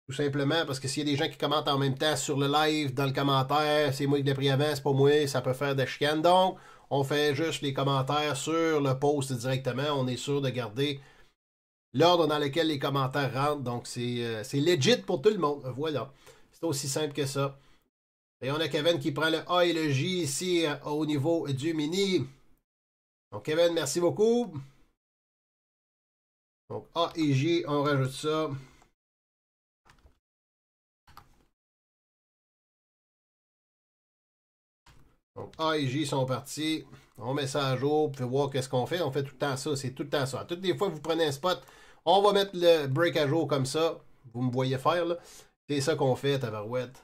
Tout simplement parce que s'il y a des gens qui commentent en même temps sur le live, dans le commentaire, c'est moi qui l'ai pris avant, c'est pas moi, ça peut faire des chicanes. Donc, on fait juste les commentaires sur le post directement. On est sûr de garder l'ordre dans lequel les commentaires rentrent. Donc, c'est legit pour tout le monde. Voilà. C'est aussi simple que ça. Et on a Kevin qui prend le A et le J ici au niveau du mini. Donc, Kevin, merci beaucoup. Donc A et J, on rajoute ça. Donc A et J sont partis. On met ça à jour, vous pouvez voir qu'est-ce qu'on fait. On fait tout le temps ça, c'est tout le temps ça. Toutes les fois que vous prenez un spot, on va mettre le break à jour comme ça. Vous me voyez faire là. C'est ça qu'on fait, tabarouette.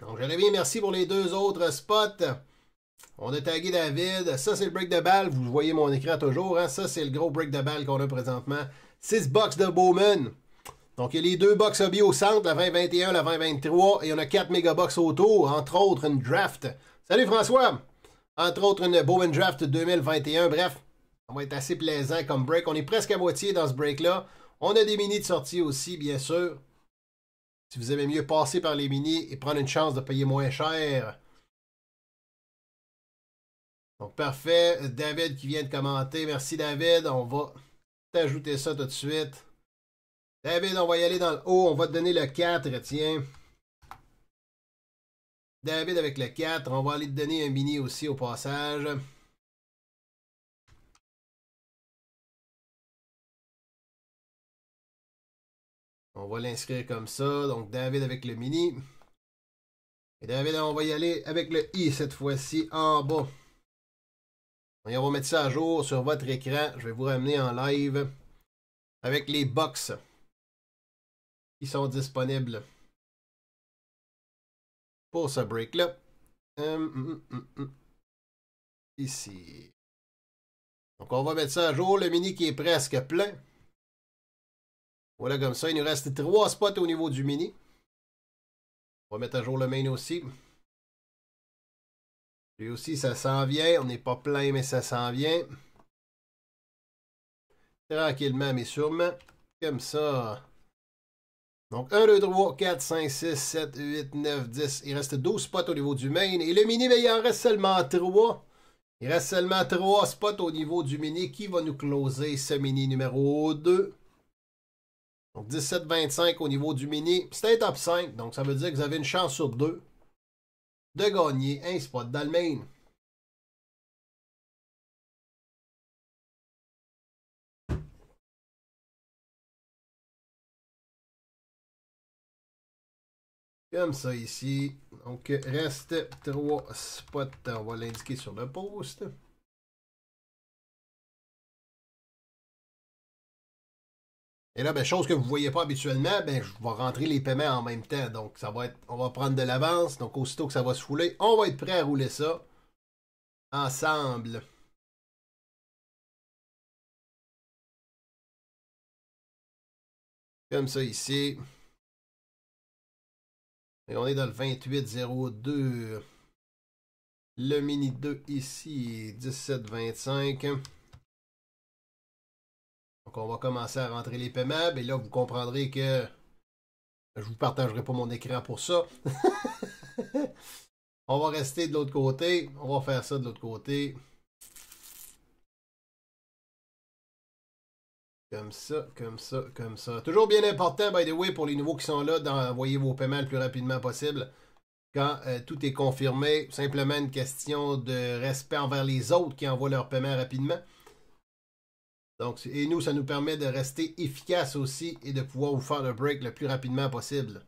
Donc j'allais bien, merci pour les deux autres spots. On a tagué David. Ça, c'est le break de balle. Vous voyez mon écran toujours. Hein? Ça, c'est le gros break de balle qu'on a présentement. 6 box de Bowman. Donc, il y a les deux box hobby au centre, la 2021, la 2023. Et on a 4 méga box autour. Entre autres, une draft. Salut, François! Entre autres, une Bowman draft 2021. Bref, ça va être assez plaisant comme break. On est presque à moitié dans ce break-là. On a des minis de sortie aussi, bien sûr. Si vous aimez mieux passer par les minis et prendre une chance de payer moins cher... Donc, parfait. David qui vient de commenter. Merci, David. On va t'ajouter ça tout de suite. David, on va y aller dans le haut. On va te donner le 4. Tiens. David avec le 4. On va aller te donner un mini aussi au passage. On va l'inscrire comme ça. Donc, David avec le mini. Et David, on va y aller avec le I cette fois-ci en bas. Et on va mettre ça à jour sur votre écran. Je vais vous ramener en live avec les box qui sont disponibles pour ce break-là. Ici. Donc, on va mettre ça à jour. Le mini qui est presque plein. Voilà comme ça. Il nous reste 3 spots au niveau du mini. On va mettre à jour le main aussi. Lui aussi, ça s'en vient. On n'est pas plein, mais ça s'en vient. Tranquillement, mais sûrement. Comme ça. Donc, 1, 2, 3, 4, 5, 6, 7, 8, 9, 10. Il reste 12 spots au niveau du main. Et le mini, mais il en reste seulement 3. Il reste seulement 3 spots au niveau du mini. Qui va nous closer ce mini numéro 2? Donc, 17-25 au niveau du mini. C'est un top 5. Donc, ça veut dire que vous avez une chance sur 2. De gagner un spot dans le main. Comme ça ici. Donc, reste 3 spots. On va l'indiquer sur le poste. Et là, ben, chose que vous ne voyez pas habituellement, ben, je vais rentrer les paiements en même temps. Donc, ça va être, on va prendre de l'avance. Donc, aussitôt que ça va se fouler, on va être prêt à rouler ça ensemble. Comme ça ici. Et on est dans le 28-02. Le mini 2 ici, 17-25. Donc, on va commencer à rentrer les paiements. Et là, vous comprendrez que je ne vous partagerai pas mon écran pour ça. On va rester de l'autre côté. On va faire ça de l'autre côté. Comme ça, comme ça, comme ça. Toujours bien important, by the way, pour les nouveaux qui sont là, d'envoyer vos paiements le plus rapidement possible. Quand tout est confirmé, simplement une question de respect envers les autres qui envoient leurs paiements rapidement. Donc, et nous, ça nous permet de rester efficace aussi et de pouvoir vous faire le break le plus rapidement possible.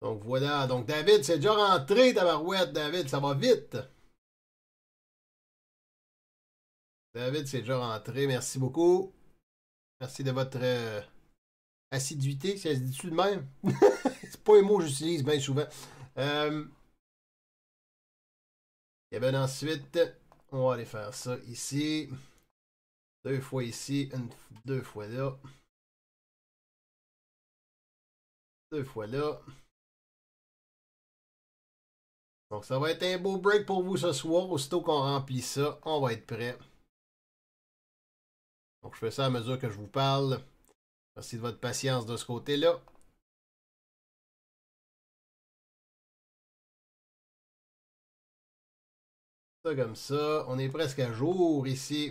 Donc voilà. Donc David, c'est déjà rentré, tabarouette, David, ça va vite. David, c'est déjà rentré. Merci beaucoup. Merci de votre assiduité. Ça se dit-tu de même? C'est pas un mot que j'utilise bien souvent. Et bien ensuite, on va aller faire ça ici. Deux fois ici, deux fois là. Deux fois là. Donc ça va être un beau break pour vous ce soir. Aussitôt qu'on remplit ça, on va être prêt. Donc, je fais ça à mesure que je vous parle. Merci de votre patience de ce côté-là. Ça comme ça. On est presque à jour ici.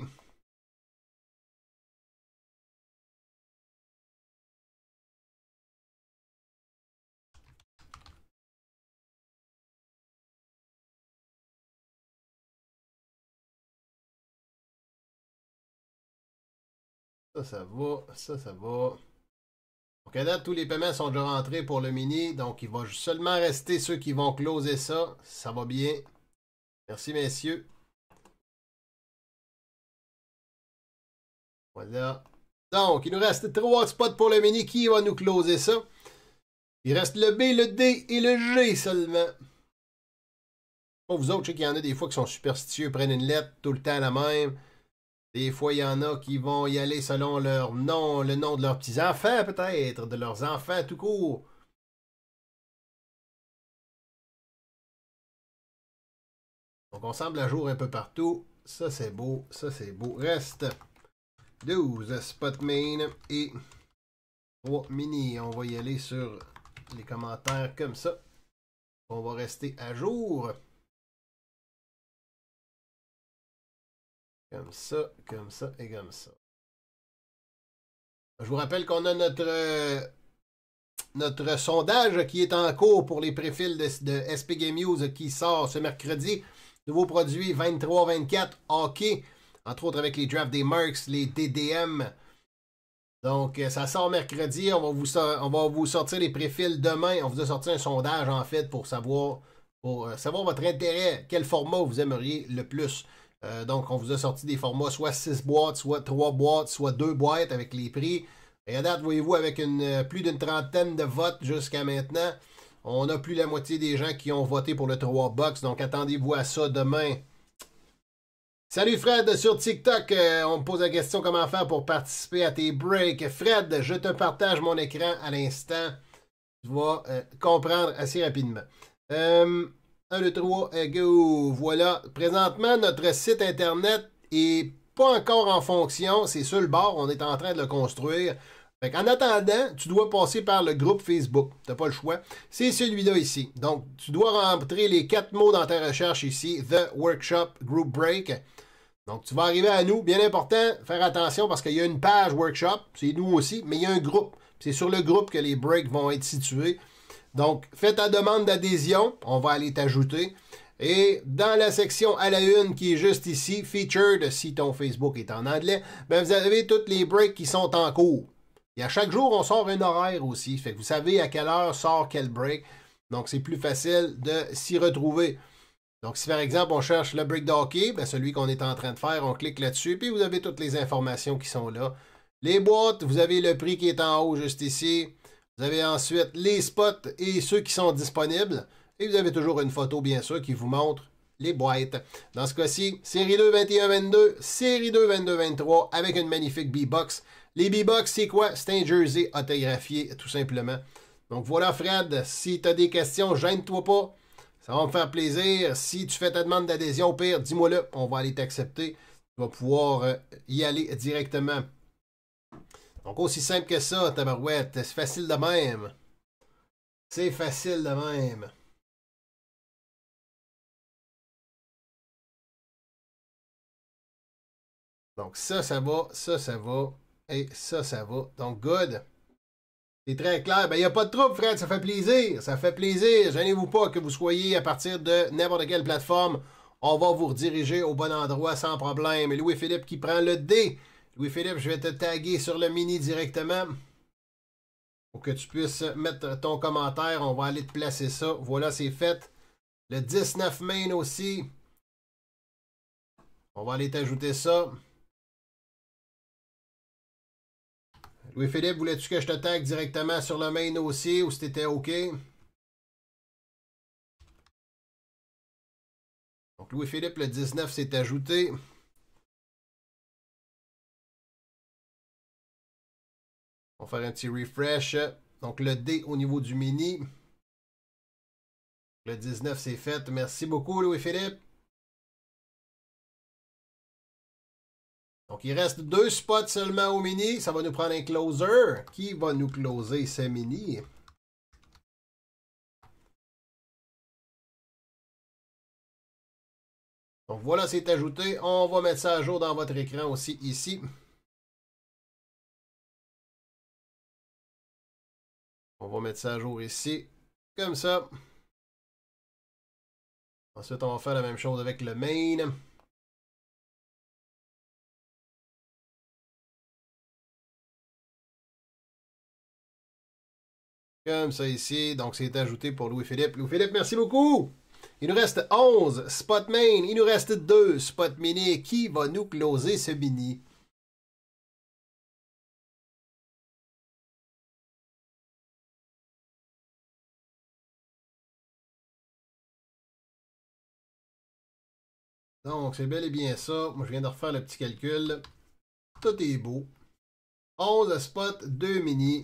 Ça, ça va. Ça, ça va. Donc, à date, tous les paiements sont déjà rentrés pour le mini. Donc, il va seulement rester ceux qui vont closer ça. Ça va bien. Merci, messieurs. Voilà. Donc, il nous reste 3 spots pour le mini. Qui va nous closer ça? Il reste le B, le D et le G seulement. Pour vous autres, je sais qu'il y en a des fois qui sont superstitieux, prennent une lettre tout le temps la même. Des fois, il y en a qui vont y aller selon leur nom, le nom de leurs petits-enfants, peut-être, de leurs enfants tout court. Donc, on semble à jour un peu partout. Ça, c'est beau. Ça, c'est beau. Reste 12 spot main et 3 mini. On va y aller sur les commentaires comme ça. On va rester à jour. Comme ça et comme ça. Je vous rappelle qu'on a notre sondage qui est en cours pour les préfils de SP Game News qui sort ce mercredi. Nouveaux produits 23-24, hockey, entre autres avec les drafts des Mercs, les DDM. Donc, ça sort mercredi. On va vous sortir les préfils demain. On vous a sorti un sondage, en fait, pour savoir votre intérêt, quel format vous aimeriez le plus. Donc, on vous a sorti des formats, soit 6 boîtes, soit 3 boîtes, soit 2 boîtes avec les prix. Et à date, voyez-vous, avec plus d'une trentaine de votes jusqu'à maintenant, on a plus la moitié des gens qui ont voté pour le 3 box. Donc, attendez-vous à ça demain. Salut Fred, sur TikTok, on me pose la question comment faire pour participer à tes breaks. Fred, je te partage mon écran à l'instant. Tu vas comprendre assez rapidement. 1, 2, 3, go! Voilà. Présentement, notre site Internet n'est pas encore en fonction. C'est sur le bord. On est en train de le construire. Fait en attendant, tu dois passer par le groupe Facebook. Tu n'as pas le choix. C'est celui-là ici. Donc, tu dois rentrer les 4 mots dans ta recherche ici. The Workshop Group Break. Donc, tu vas arriver à nous. Bien important, faire attention parce qu'il y a une page Workshop. C'est nous aussi, mais il y a un groupe. C'est sur le groupe que les breaks vont être situés. Donc, fais ta demande d'adhésion. On va aller t'ajouter. Et dans la section à la une qui est juste ici, Featured, si ton Facebook est en anglais, ben vous avez toutes les breaks qui sont en cours. Et à chaque jour, on sort un horaire aussi. Fait que vous savez à quelle heure sort quel break. Donc, c'est plus facile de s'y retrouver. Donc, si par exemple, on cherche le break d'hockey, ben celui qu'on est en train de faire, on clique là-dessus, puis vous avez toutes les informations qui sont là. Les boîtes, vous avez le prix qui est en haut juste ici. Vous avez ensuite les spots et ceux qui sont disponibles. Et vous avez toujours une photo, bien sûr, qui vous montre les boîtes. Dans ce cas-ci, série 2, 21-22, série 2, 22-23, avec une magnifique B-Box. Les B-Box, c'est quoi? C'est un jersey autographié, tout simplement. Donc voilà, Fred, si tu as des questions, gêne-toi pas. Ça va me faire plaisir. Si tu fais ta demande d'adhésion, au pire, dis-moi-le. On va aller t'accepter. Tu vas pouvoir y aller directement. Donc, aussi simple que ça, tabarouette. C'est facile de même. C'est facile de même. Donc, ça, ça va. Ça, ça va. Et ça, ça va. Donc, good. C'est très clair. Ben, il n'y a pas de trouble, Fred. Ça fait plaisir. Ça fait plaisir. Gênez-vous pas que vous soyez à partir de n'importe quelle plateforme. On va vous rediriger au bon endroit sans problème. Louis-Philippe qui prend le dé. Louis-Philippe, je vais te taguer sur le mini directement pour que tu puisses mettre ton commentaire. On va aller te placer ça. Voilà, c'est fait. Le 19 main aussi. On va aller t'ajouter ça. Louis-Philippe, voulais-tu que je te tague directement sur le main aussi ou si t'étais OK? Donc, Louis-Philippe, le 19 s'est ajouté. On va faire un petit refresh. Donc, le D au niveau du mini. Le 19, c'est fait. Merci beaucoup, Louis-Philippe. Donc, il reste 2 spots seulement au mini. Ça va nous prendre un closer. Qui va nous closer ce mini? Donc, voilà, c'est ajouté. On va mettre ça à jour dans votre écran aussi, ici. On va mettre ça à jour ici, comme ça. Ensuite, on va faire la même chose avec le main. Comme ça ici. Donc, c'est ajouté pour Louis-Philippe. Louis-Philippe, merci beaucoup! Il nous reste 11 spots main. Il nous reste 2 spots mini. Qui va nous closer ce mini? Donc, c'est bel et bien ça. Moi, je viens de refaire le petit calcul. Tout est beau. 11 spots, 2 mini.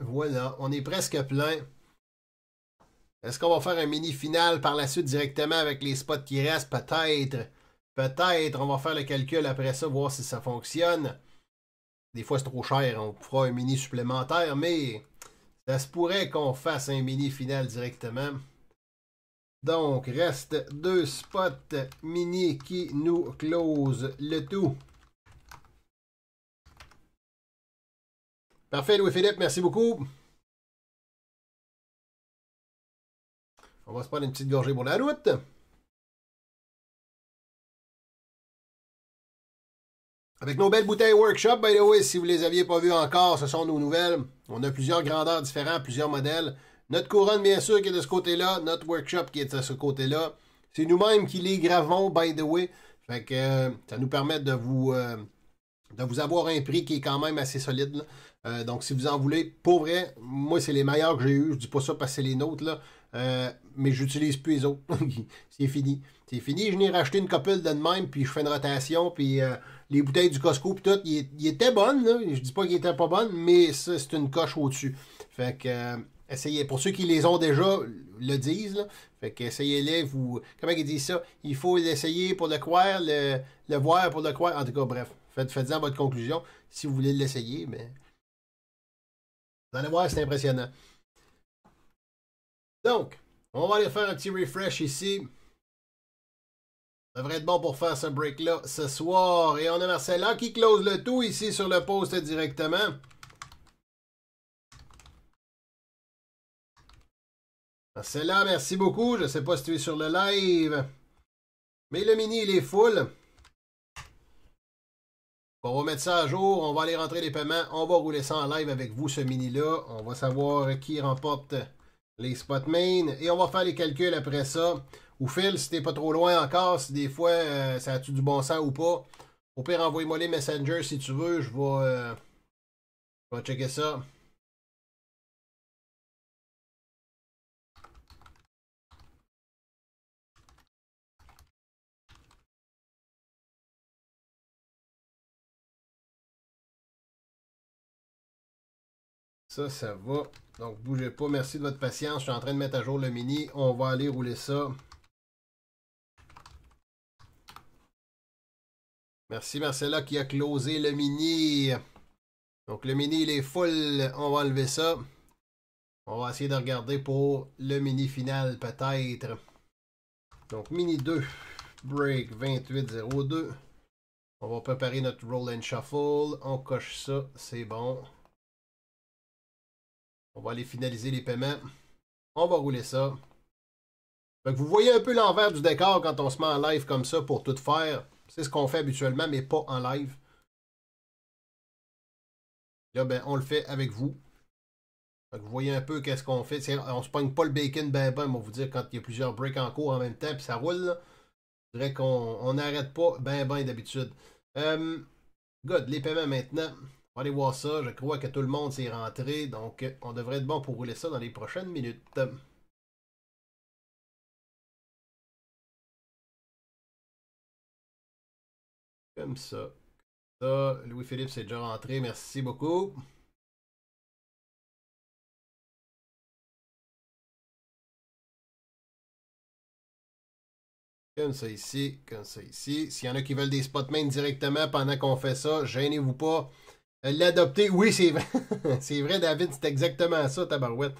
Voilà, on est presque plein. Est-ce qu'on va faire un mini final par la suite directement avec les spots qui restent? Peut-être. Peut-être. On va faire le calcul après ça, voir si ça fonctionne. Des fois, c'est trop cher. On fera un mini supplémentaire, mais ça se pourrait qu'on fasse un mini final directement. Donc, reste 2 spots mini qui nous closent le tout. Parfait, Louis-Philippe, merci beaucoup. On va se prendre une petite gorgée pour la route. Avec nos belles bouteilles Workshop, by the way, si vous ne les aviez pas vues encore, ce sont nos nouvelles. On a plusieurs grandeurs différentes, plusieurs modèles. Notre couronne, bien sûr, qui est de ce côté-là. Notre workshop qui est de ce côté-là. C'est nous-mêmes qui les gravons, by the way. Fait que ça nous permet de vous avoir un prix qui est quand même assez solide. Là. Donc, si vous en voulez, pour vrai, moi, c'est les meilleurs que j'ai eus. Je dis pas ça parce que c'est les nôtres, là. Mais j'utilise plus les autres. C'est fini. C'est fini. Je n'ai racheté une couple de même, puis je fais une rotation, puis les bouteilles du Costco, puis tout, ils étaient bonnes. Là. Je dis pas qu'ils étaient pas bonnes, mais ça, c'est une coche au-dessus. Fait que... essayez. Pour ceux qui les ont déjà, le disent. Là. Fait qu'essayez-les. Vous... Comment ils disent ça? Il faut l'essayer pour le croire, le voir pour le croire. En tout cas, bref. Faites-en votre conclusion si vous voulez l'essayer. Mais... Vous allez voir, c'est impressionnant. Donc, on va aller faire un petit refresh ici. Ça devrait être bon pour faire ce break-là ce soir. Et on a Marcella qui close le tout ici sur le post directement. Marcella, merci beaucoup. Je ne sais pas si tu es sur le live. Mais le mini, il est full. Bon, on va mettre ça à jour, on va aller rentrer les paiements, on va rouler ça en live avec vous, ce mini-là. On va savoir qui remporte les spots main et on va faire les calculs après ça. Ou Phil, si t'es pas trop loin encore, si des fois ça a-tu du bon sens ou pas, au pire envoie-moi les messengers si tu veux, je vais checker ça. Ça, ça va. Donc, bougez pas. Merci de votre patience. Je suis en train de mettre à jour le mini. On va aller rouler ça. Merci Marcella qui a closé le mini. Donc, le mini, il est full. On va enlever ça. On va essayer de regarder pour le mini final, peut-être. Donc, mini 2. Break 2802. On va préparer notre roll and shuffle. On coche ça. C'est bon. On va aller finaliser les paiements. On va rouler ça. Donc vous voyez un peu l'envers du décor quand on se met en live comme ça pour tout faire. C'est ce qu'on fait habituellement, mais pas en live. Là, ben, on le fait avec vous. Donc vous voyez un peu qu'est-ce qu'on fait. On ne se pogne pas le bacon ben, on va vous dire quand il y a plusieurs breaks en cours en même temps, puis ça roule. Là. Je dirais qu'on n'arrête pas ben d'habitude. God, les paiements maintenant. On va aller voir ça. Je crois que tout le monde s'est rentré. Donc, on devrait être bon pour rouler ça dans les prochaines minutes. Comme ça. Ça, Louis-Philippe s'est déjà rentré. Merci beaucoup. Comme ça ici. Comme ça ici. S'il y en a qui veulent des spots main directement pendant qu'on fait ça, gênez-vous pas. L'adopter, oui, c'est vrai. C'est vrai, David, c'est exactement ça, tabarouette.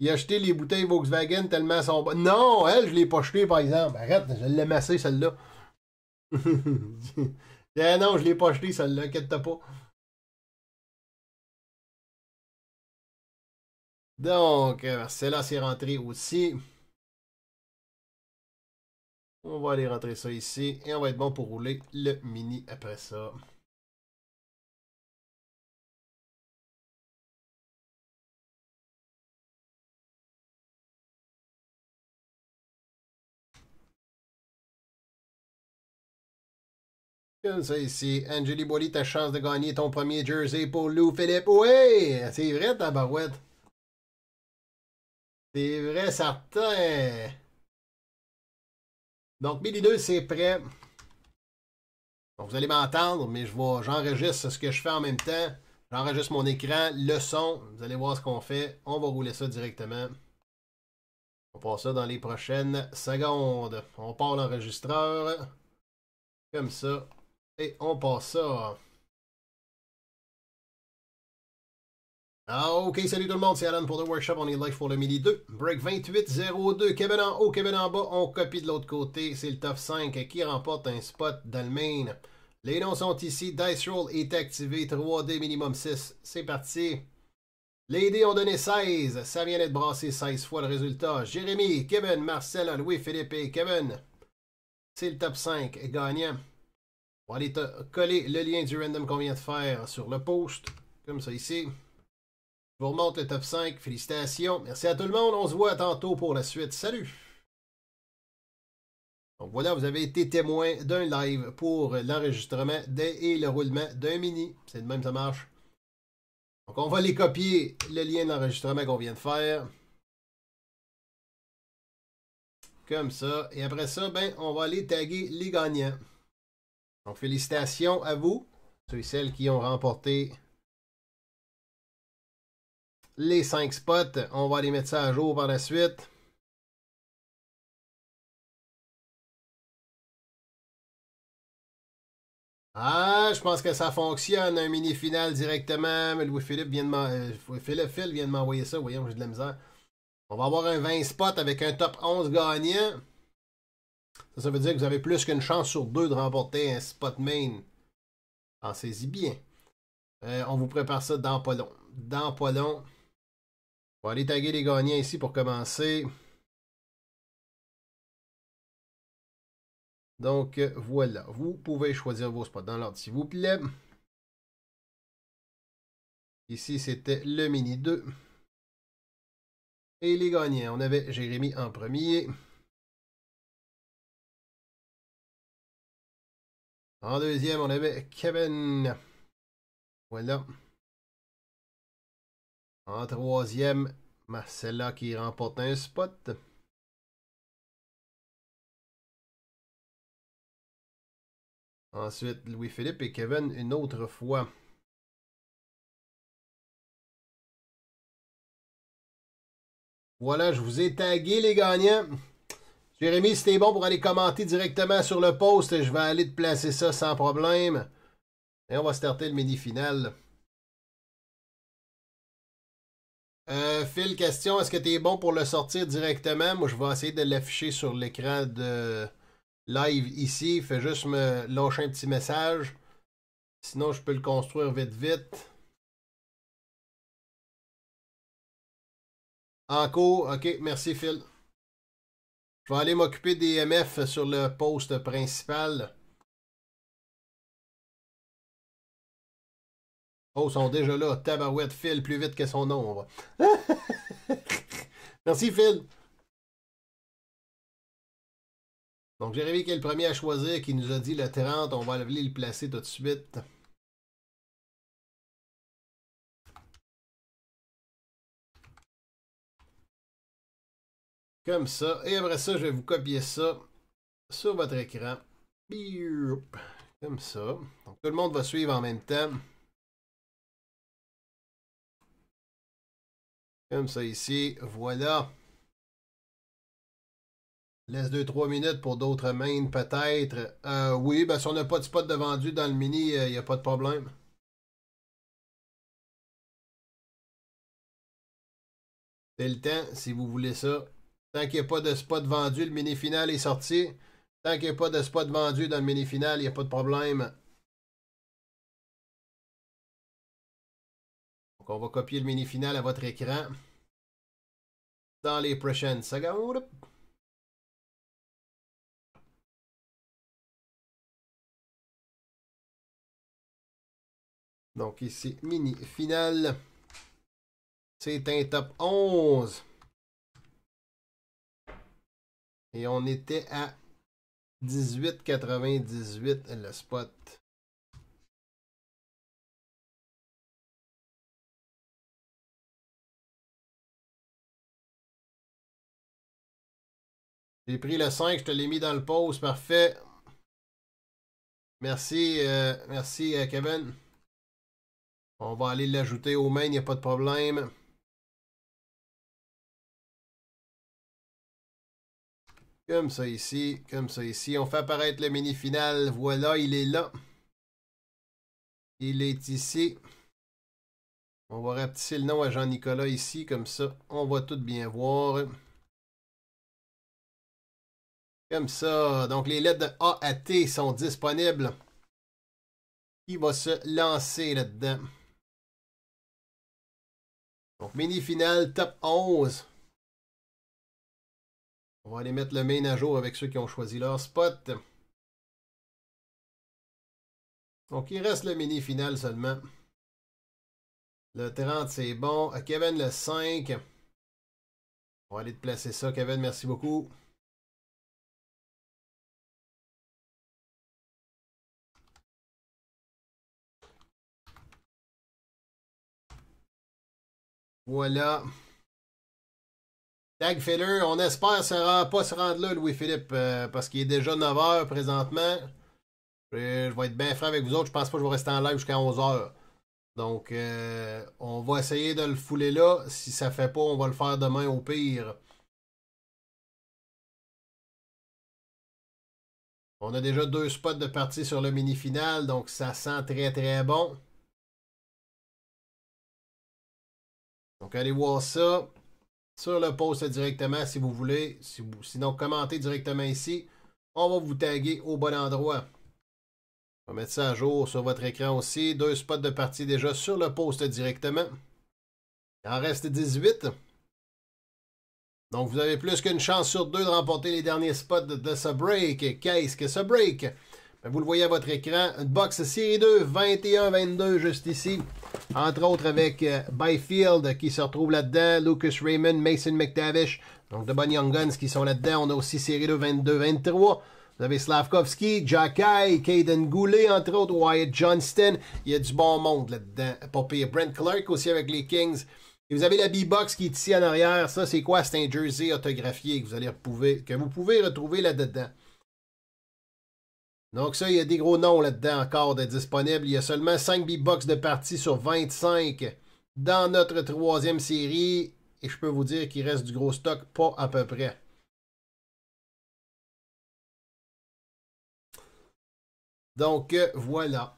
Il a acheté les bouteilles Volkswagen tellement elles sont bonnes. Non, elle, je ne l'ai pas jetée, par exemple. Arrête, je l'ai massée, celle-là. Non, je ne l'ai pas jetée, celle-là, inquiète-toi pas. Donc, celle-là, c'est rentré aussi. On va aller rentrer ça ici et on va être bon pour rouler le mini après ça. Comme ça ici. Angélie Boily, ta chance de gagner ton premier jersey pour Lou Philippe. Ouais, c'est vrai, ta barouette. C'est vrai, certain. Donc, Billy 2, c'est prêt. Bon, vous allez m'entendre, mais j'enregistre ce que je fais en même temps. J'enregistre mon écran, le son. Vous allez voir ce qu'on fait. On va rouler ça directement. On passe ça dans les prochaines secondes. On part l'enregistreur. Comme ça. Et on passe ça. Ah, ok, salut tout le monde, c'est Alan pour The Workshop, on est live pour le mini 2. Break 28-02, Québec en haut, Québec en bas, on copie de l'autre côté, c'est le top 5 qui remporte un spot dans le main. Les noms sont ici, Dice Roll est activé, 3D minimum 6, c'est parti. Les dés ont donné 16, ça vient d'être brassé 16 fois le résultat. Jérémy, Kevin, Marcel, Louis-Philippe et Kevin. C'est le top 5 gagnant. On va aller coller le lien du random qu'on vient de faire sur le post. Comme ça ici. Je vous remonte le top 5. Félicitations. Merci à tout le monde. On se voit tantôt pour la suite. Salut. Donc voilà, vous avez été témoin d'un live pour l'enregistrement et le roulement d'un mini. C'est de même, ça marche. Donc on va aller copier le lien d'enregistrement qu'on vient de faire. Comme ça. Et après ça, ben, on va aller taguer les gagnants. Donc, félicitations à vous, ceux et celles qui ont remporté les 5 spots. On va aller mettre ça à jour par la suite. Ah, je pense que ça fonctionne. Un mini-final directement. Louis-Philippe vient de m'envoyer ça. Voyons, j'ai de la misère. On va avoir un 20 spots avec un top 11 gagnant. Ça, ça veut dire que vous avez plus qu'une chance sur 2 de remporter un spot main. Pensez-y bien. On vous prépare ça dans pas long. Dans pas long. On va aller taguer les gagnants ici pour commencer. Donc, voilà. Vous pouvez choisir vos spots dans l'ordre, s'il vous plaît. Ici, c'était le mini 2. Et les gagnants, on avait Jérémy en premier. En deuxième, on avait Kevin. Voilà. En troisième, Marcella qui remporte un spot. Ensuite, Louis-Philippe et Kevin une autre fois. Voilà, je vous ai tagué les gagnants. Jérémy, si t'es bon pour aller commenter directement sur le post, je vais aller te placer ça sans problème. Et on va starter le mini-final. Phil, question, est-ce que t'es bon pour le sortir directement? Moi, je vais essayer de l'afficher sur l'écran de live ici. Fais juste me lâcher un petit message. Sinon, je peux le construire vite, vite. En cours, ok, merci Phil. Je vais aller m'occuper des MF sur le poste principal. Oh, ils sont déjà là. Tabarouette, Phil, plus vite que son ombre. Merci Phil. Donc, Jérémy qui est le premier à choisir, qui nous a dit le 30. On va aller le placer tout de suite. Comme ça. Et après ça, je vais vous copier ça sur votre écran. Comme ça. Donc, tout le monde va suivre en même temps. Comme ça ici. Voilà. Laisse 2-3 minutes pour d'autres mains peut-être. Oui, ben, si on n'a pas de spot de vendu dans le mini, il n'y a pas de problème. C'est le temps si vous voulez ça. Tant qu'il n'y a pas de spot vendu, le mini-final est sorti. Tant qu'il n'y a pas de spot vendu dans le mini-final, il n'y a pas de problème. Donc, on va copier le mini-final à votre écran dans les prochaines secondes. Donc, ici, mini-final. C'est un top 11. Et on était à 18,98 le spot. J'ai pris le 5, je te l'ai mis dans le post, parfait. Merci, merci Kevin. On va aller l'ajouter au main, il n'y a pas de problème. Comme ça ici, comme ça ici. On fait apparaître le mini-final. Voilà, il est là. Il est ici. On va rapetisser le nom à Jean-Nicolas ici, comme ça. On va tout bien voir. Comme ça. Donc, les lettres de A à T sont disponibles. Qui va se lancer là-dedans? Donc, mini-final, top 11. On va aller mettre le main à jour avec ceux qui ont choisi leur spot. Donc, il reste le mini final seulement. Le 30, c'est bon. Kevin, le 5. On va aller te placer ça, Kevin. Merci beaucoup. Voilà. Tag Feller, on espère pas se rendre là, Louis-Philippe, parce qu'il est déjà 9 h présentement. Je vais être bien franc avec vous autres, je pense pas que je vais rester en live jusqu'à 11 h. Donc, on va essayer de le fouler là. Si ça fait pas, on va le faire demain au pire. On a déjà 2 spots de partie sur le mini-final, donc ça sent très très bon. Donc, allez voir ça. Sur le post directement si vous voulez. Sinon, commentez directement ici. On va vous taguer au bon endroit. On va mettre ça à jour sur votre écran aussi. 2 spots de partie déjà sur le post directement. Il en reste 18. Donc, vous avez plus qu'une chance sur deux de remporter les derniers spots de ce break. Qu'est-ce que ce break? Bien, vous le voyez à votre écran. Une box série 2, 21-22 juste ici. Entre autres avec Byfield qui se retrouve là-dedans. Lucas Raymond, Mason McTavish. Donc, de bonnes Young Guns qui sont là-dedans. On a aussi série 2, 22-23. Vous avez Slafkovsky, Jack Eichel, Caden Goulet, entre autres, Wyatt Johnston. Il y a du bon monde là-dedans. Pas pire. Brent Clark aussi avec les Kings. Et vous avez la B-Box qui est ici en arrière. Ça, c'est quoi? C'est un jersey autographié que vous pouvez retrouver là-dedans. Donc ça, il y a des gros noms là-dedans encore de disponibles. Il y a seulement 5 B-Box de partie sur 25 dans notre troisième série. Et je peux vous dire qu'il reste du gros stock, pas à peu près. Donc, voilà.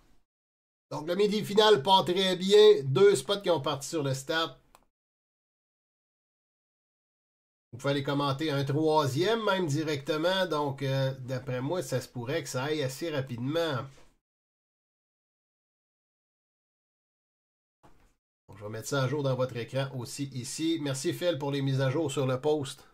Donc, le midi final part très bien. 2 spots qui ont parti sur le stade. Vous pouvez aller commenter un troisième, même directement. Donc, d'après moi, ça se pourrait que ça aille assez rapidement. Donc, je vais mettre ça à jour dans votre écran aussi ici. Merci, Phil, pour les mises à jour sur le post.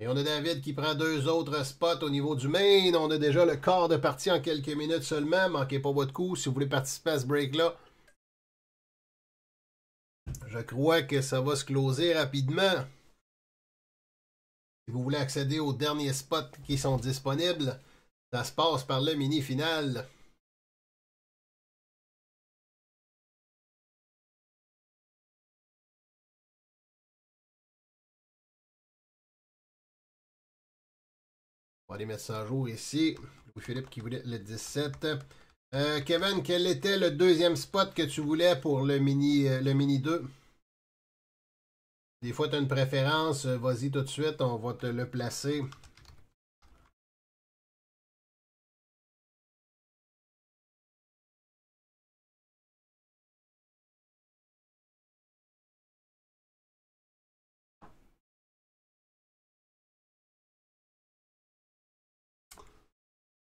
Et on a David qui prend 2 autres spots au niveau du main. On a déjà le quart de partie en quelques minutes seulement. Manquez pas votre coup si vous voulez participer à ce break-là. Je crois que ça va se closer rapidement. Si vous voulez accéder aux derniers spots qui sont disponibles, ça se passe par le mini-final. On va aller mettre ça à jour ici. Louis-Philippe qui voulait le 17. Kevin, quel était le deuxième spot que tu voulais pour le mini 2? Des fois, tu as une préférence. Vas-y tout de suite, on va te le placer.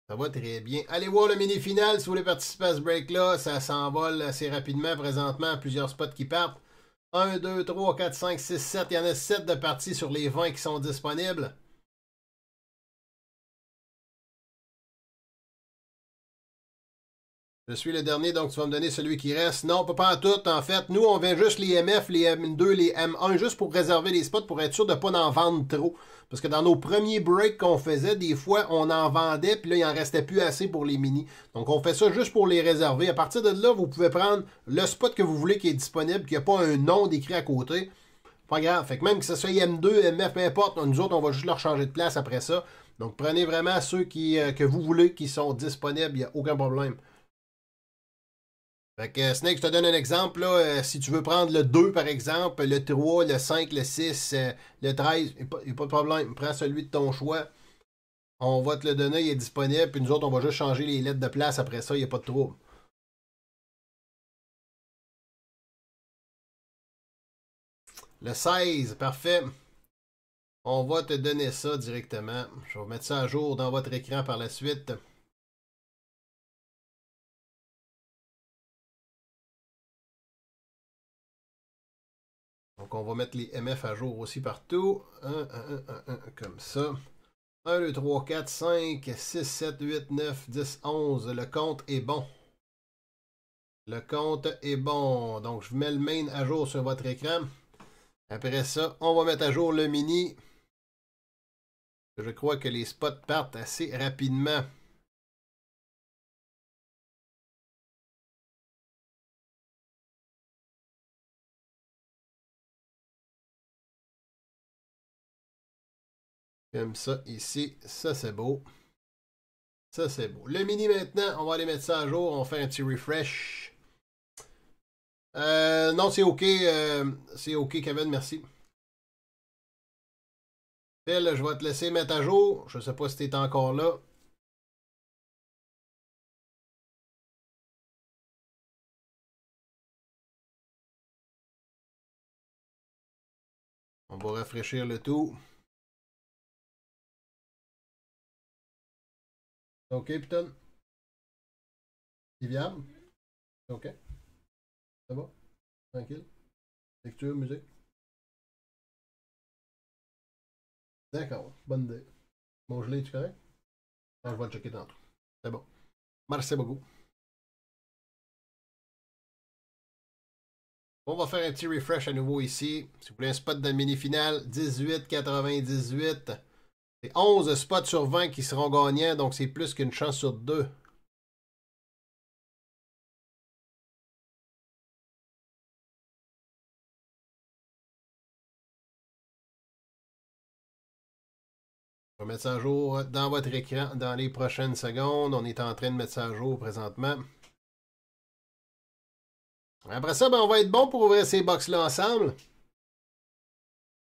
Ça va très bien. Allez voir le mini-final si vous voulez participer à ce break-là. Ça s'envole assez rapidement présentement. Plusieurs spots qui partent. 1, 2, 3, 4, 5, 6, 7. Il y en a 7 de parties sur les 20 qui sont disponibles. Je suis le dernier, donc tu vas me donner celui qui reste. Non, pas en tout, en fait. Nous, on vend juste les MF, les M2, les M1, juste pour réserver les spots, pour être sûr de ne pas en vendre trop. Parce que dans nos premiers breaks qu'on faisait, des fois, on en vendait, puis là, il n'en restait plus assez pour les minis. Donc, on fait ça juste pour les réserver. À partir de là, vous pouvez prendre le spot que vous voulez qui est disponible, qui n'a pas un nom décrit à côté. Pas grave. Fait que même que ce soit M2, MF, peu importe, nous autres, on va juste leur changer de place après ça. Donc, prenez vraiment ceux que vous voulez qui sont disponibles, il n'y a aucun problème. Fait que Snake, je te donne un exemple, là, si tu veux prendre le 2 par exemple, le 3, le 5, le 6, le 13, il n'y a pas de problème, prends celui de ton choix, on va te le donner, il est disponible, puis nous autres on va juste changer les lettres de place après ça, il n'y a pas de trouble. Le 16, parfait, on va te donner ça directement, je vais mettre ça à jour dans votre écran par la suite. Donc, on va mettre les MF à jour aussi partout. 1, comme ça. 1, 2, 3, 4, 5, 6, 7, 8, 9, 10, 11. Le compte est bon. Le compte est bon. Donc, je mets le main à jour sur votre écran. Après ça, on va mettre à jour le mini. Je crois que les spots partent assez rapidement. Comme ça, ici, ça c'est beau. Ça c'est beau. Le mini maintenant, on va aller mettre ça à jour. On fait un petit refresh. Non, c'est OK. C'est OK, Kevin, merci. Phil, je vais te laisser mettre à jour. Je ne sais pas si tu es encore là. On va rafraîchir le tout. OK, putain. C'est viable? OK. Ça va? Tranquille? Lecture, musique? D'accord, bonne idée. Mon gelé, tu connais? Non, je vais le checker tantôt. C'est bon. Merci beaucoup. On va faire un petit refresh à nouveau ici. Si vous voulez un spot dans le mini-finale, 18,98. C'est 11 spots sur 20 qui seront gagnants, donc c'est plus qu'une chance sur 2. On va mettre ça à jour dans votre écran dans les prochaines secondes. On est en train de mettre ça à jour présentement. Après ça, ben, on va être bon pour ouvrir ces box-là ensemble.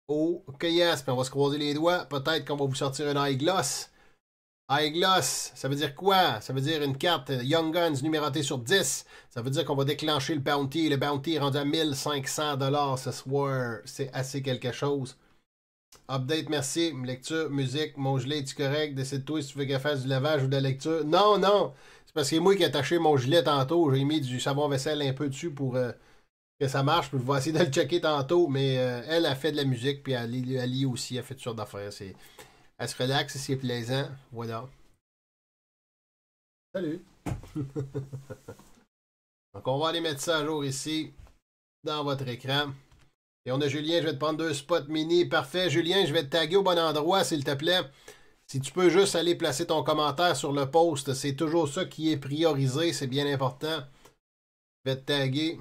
OK, yes. Puis on va se croiser les doigts. Peut-être qu'on va vous sortir un High-Gloss. High-Gloss, ça veut dire quoi? Ça veut dire une carte Young Guns numérotée sur 10. Ça veut dire qu'on va déclencher le Bounty. Le Bounty est rendu à 1500$ ce soir. C'est assez quelque chose. Update, merci. Lecture, musique, mon gilet, es-tu correct? Décide-toi si tu veux qu'elle fasse du lavage ou de la lecture. Non, non! C'est parce que c'est moi qui ai attaché mon gilet tantôt. J'ai mis du savon-vaisselle un peu dessus pour que ça marche. Puis je vais essayer de le checker tantôt. Mais elle a fait de la musique, puis elle lit aussi. Elle fait toutes sortes d'affaires. Elle se relaxe, c'est plaisant. Voilà. Salut! Donc on va aller mettre ça à jour ici, dans votre écran. Et on a Julien, je vais te prendre 2 spots mini. Parfait, Julien, je vais te taguer au bon endroit, s'il te plaît. Si tu peux juste aller placer ton commentaire sur le post, c'est toujours ça qui est priorisé, c'est bien important. Je vais te taguer.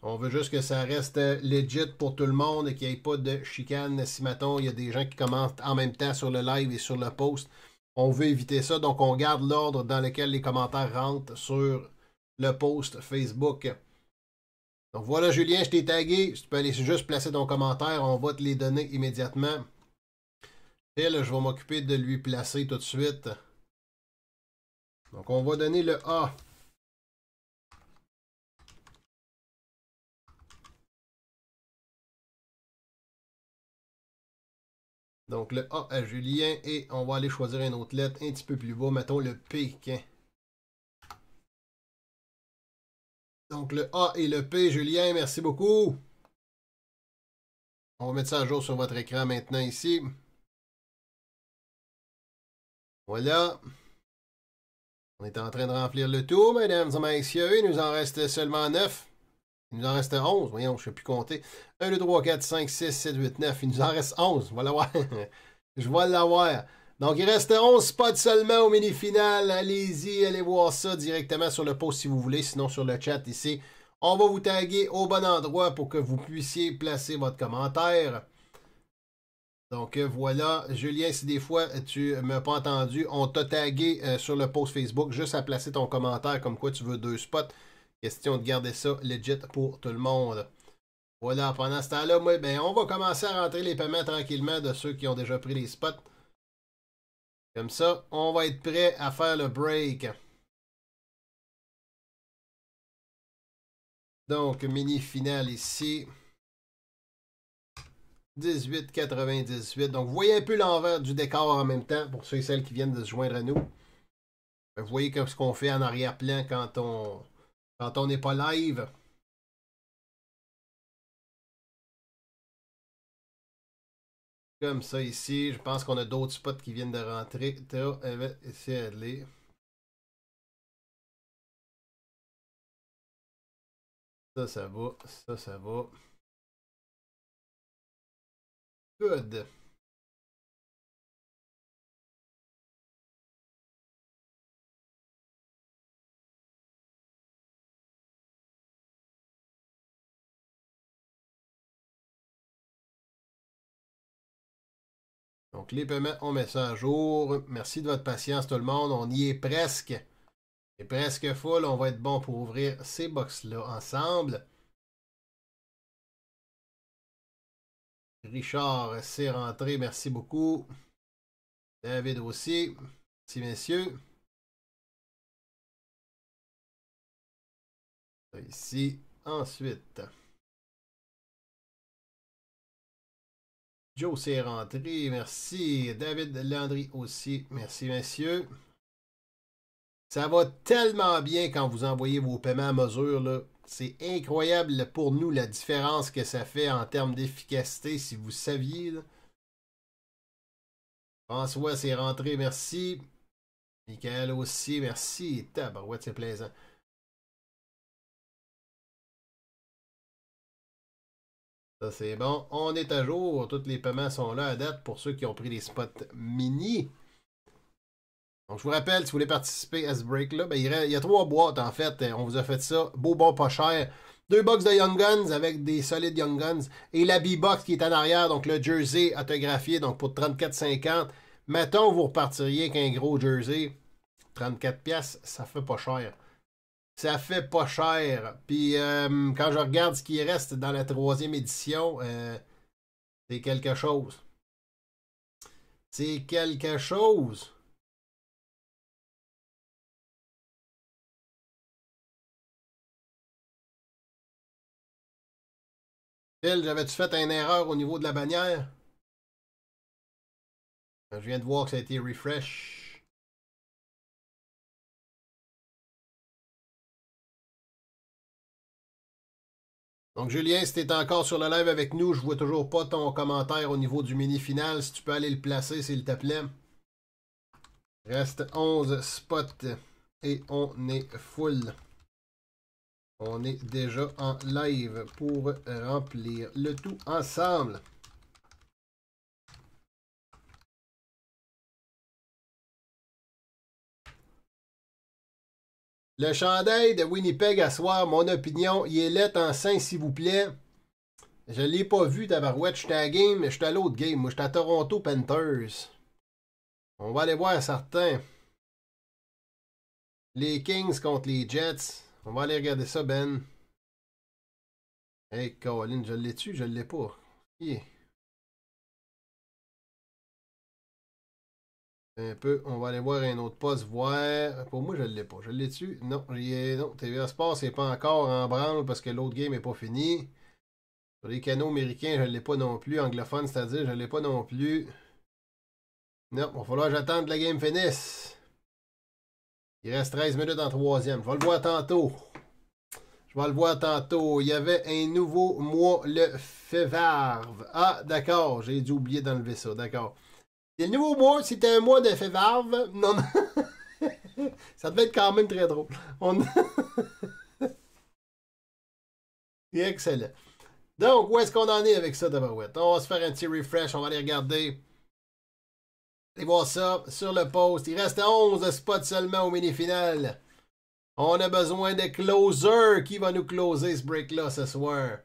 On veut juste que ça reste legit pour tout le monde et qu'il n'y ait pas de chicane. Si, mettons, il y a des gens qui commentent en même temps sur le live et sur le post, on veut éviter ça. Donc, on garde l'ordre dans lequel les commentaires rentrent sur le post Facebook. Donc voilà Julien, je t'ai tagué. Si tu peux aller juste placer ton commentaire, on va te les donner immédiatement. Et là, je vais m'occuper de lui placer tout de suite. Donc on va donner le A. Donc le A à Julien et on va aller choisir une autre lettre un petit peu plus bas. Mettons le P. Donc, le A et le P, Julien, merci beaucoup. On va mettre ça à jour sur votre écran maintenant ici. Voilà. On est en train de remplir le tout, mesdames et messieurs. Il nous en reste seulement 9. Il nous en reste 11. Voyons, je ne sais plus compter. 1, 2, 3, 4, 5, 6, 7, 8, 9. Il nous en reste 11. Je vais l'avoir. Je vais l'avoir. Donc, il reste 11 spots seulement au mini-finale. Allez-y, allez voir ça directement sur le post si vous voulez, sinon sur le chat ici. On va vous taguer au bon endroit pour que vous puissiez placer votre commentaire. Donc, voilà. Julien, si des fois tu ne m'as pas entendu, on t'a tagué sur le post Facebook juste à placer ton commentaire comme quoi tu veux 2 spots. Question de garder ça legit pour tout le monde. Voilà, pendant ce temps-là, ouais, ben, on va commencer à rentrer les paiements tranquillement de ceux qui ont déjà pris les spots. Comme ça, on va être prêt à faire le break. Donc, mini-finale ici. 18,98. Donc, vous voyez un peu l'envers du décor en même temps, pour ceux et celles qui viennent de se joindre à nous. Vous voyez comme ce qu'on fait en arrière-plan quand on n'est pas live. Comme ça ici, je pense qu'on a d'autres spots qui viennent de rentrer. Ça, ça va. Ça, ça va. Good. Donc, les paiements, on met ça à jour. Merci de votre patience, tout le monde. On y est presque. C'est presque full. On va être bon pour ouvrir ces box-là ensemble. Richard s'est rentré. Merci beaucoup. David aussi. Merci, messieurs. Ici, ensuite. Joe s'est rentré, merci. David Landry aussi, merci messieurs. Ça va tellement bien quand vous envoyez vos paiements à mesure, là. C'est incroyable pour nous la différence que ça fait en termes d'efficacité, si vous saviez, là. François, c'est rentré, merci. Michael aussi, merci. Tabarouette, c'est plaisant. Ça, c'est bon. On est à jour. Tous les paiements sont là à date pour ceux qui ont pris les spots mini. Donc, je vous rappelle, si vous voulez participer à ce break-là, ben, il y a 3 boîtes, en fait. On vous a fait ça. Beau, bon, pas cher. 2 box de Young Guns avec des solides Young Guns. Et la B-Box qui est en arrière, donc le jersey autographié, donc pour 34,50. Mettons, vous repartiriez qu'un gros jersey. 34$, ça fait pas cher. Ça fait pas cher. Puis, quand je regarde ce qui reste dans la 3e édition, c'est quelque chose. C'est quelque chose. J'avais-tu fait une erreur au niveau de la bannière? Je viens de voir que ça a été refresh. Donc Julien, si tu es encore sur le live avec nous, je vois toujours pas ton commentaire au niveau du mini-final. Si tu peux aller le placer, s'il te plaît. Reste 11 spots et on est full. On est déjà en live pour remplir le tout ensemble. Le chandail de Winnipeg à soir, mon opinion, il est laid en sein, s'il vous plaît. Je ne l'ai pas vu, tabarouette. J'étais à la game, j'étais à l'autre game. Moi, j'étais à Toronto Panthers. On va aller voir certains. Les Kings contre les Jets. On va aller regarder ça, Ben. Hey, Colin, je l'ai tu? Je l'ai pas. Yeah. Un peu, on va aller voir un autre poste, voir. Pour moi, je l'ai pas. Je l'ai tu? Non, non, TVA Sports n'est pas encore en branle parce que l'autre game n'est pas fini. Sur les canaux américains, je ne l'ai pas non plus. Anglophone, c'est-à-dire, je ne l'ai pas non plus. Non, il va falloir que j'attende que la game finisse. Il reste 13 minutes en 3e. Je vais le voir tantôt. Je vais le voir tantôt. Il y avait un nouveau mois, le Févarve. Ah, d'accord. J'ai dû oublier d'enlever ça. D'accord. C'est le nouveau mois. C'était un mois de Févarve. Non, non. Ça devait être quand même très drôle. C'est excellent. Donc, où est-ce qu'on en est avec ça, tabarouette? On va se faire un petit refresh. On va aller regarder. Allez voir ça sur le post. Il reste 11 spots seulement au mini-final. On a besoin de closer. Qui va nous closer ce break-là ce soir?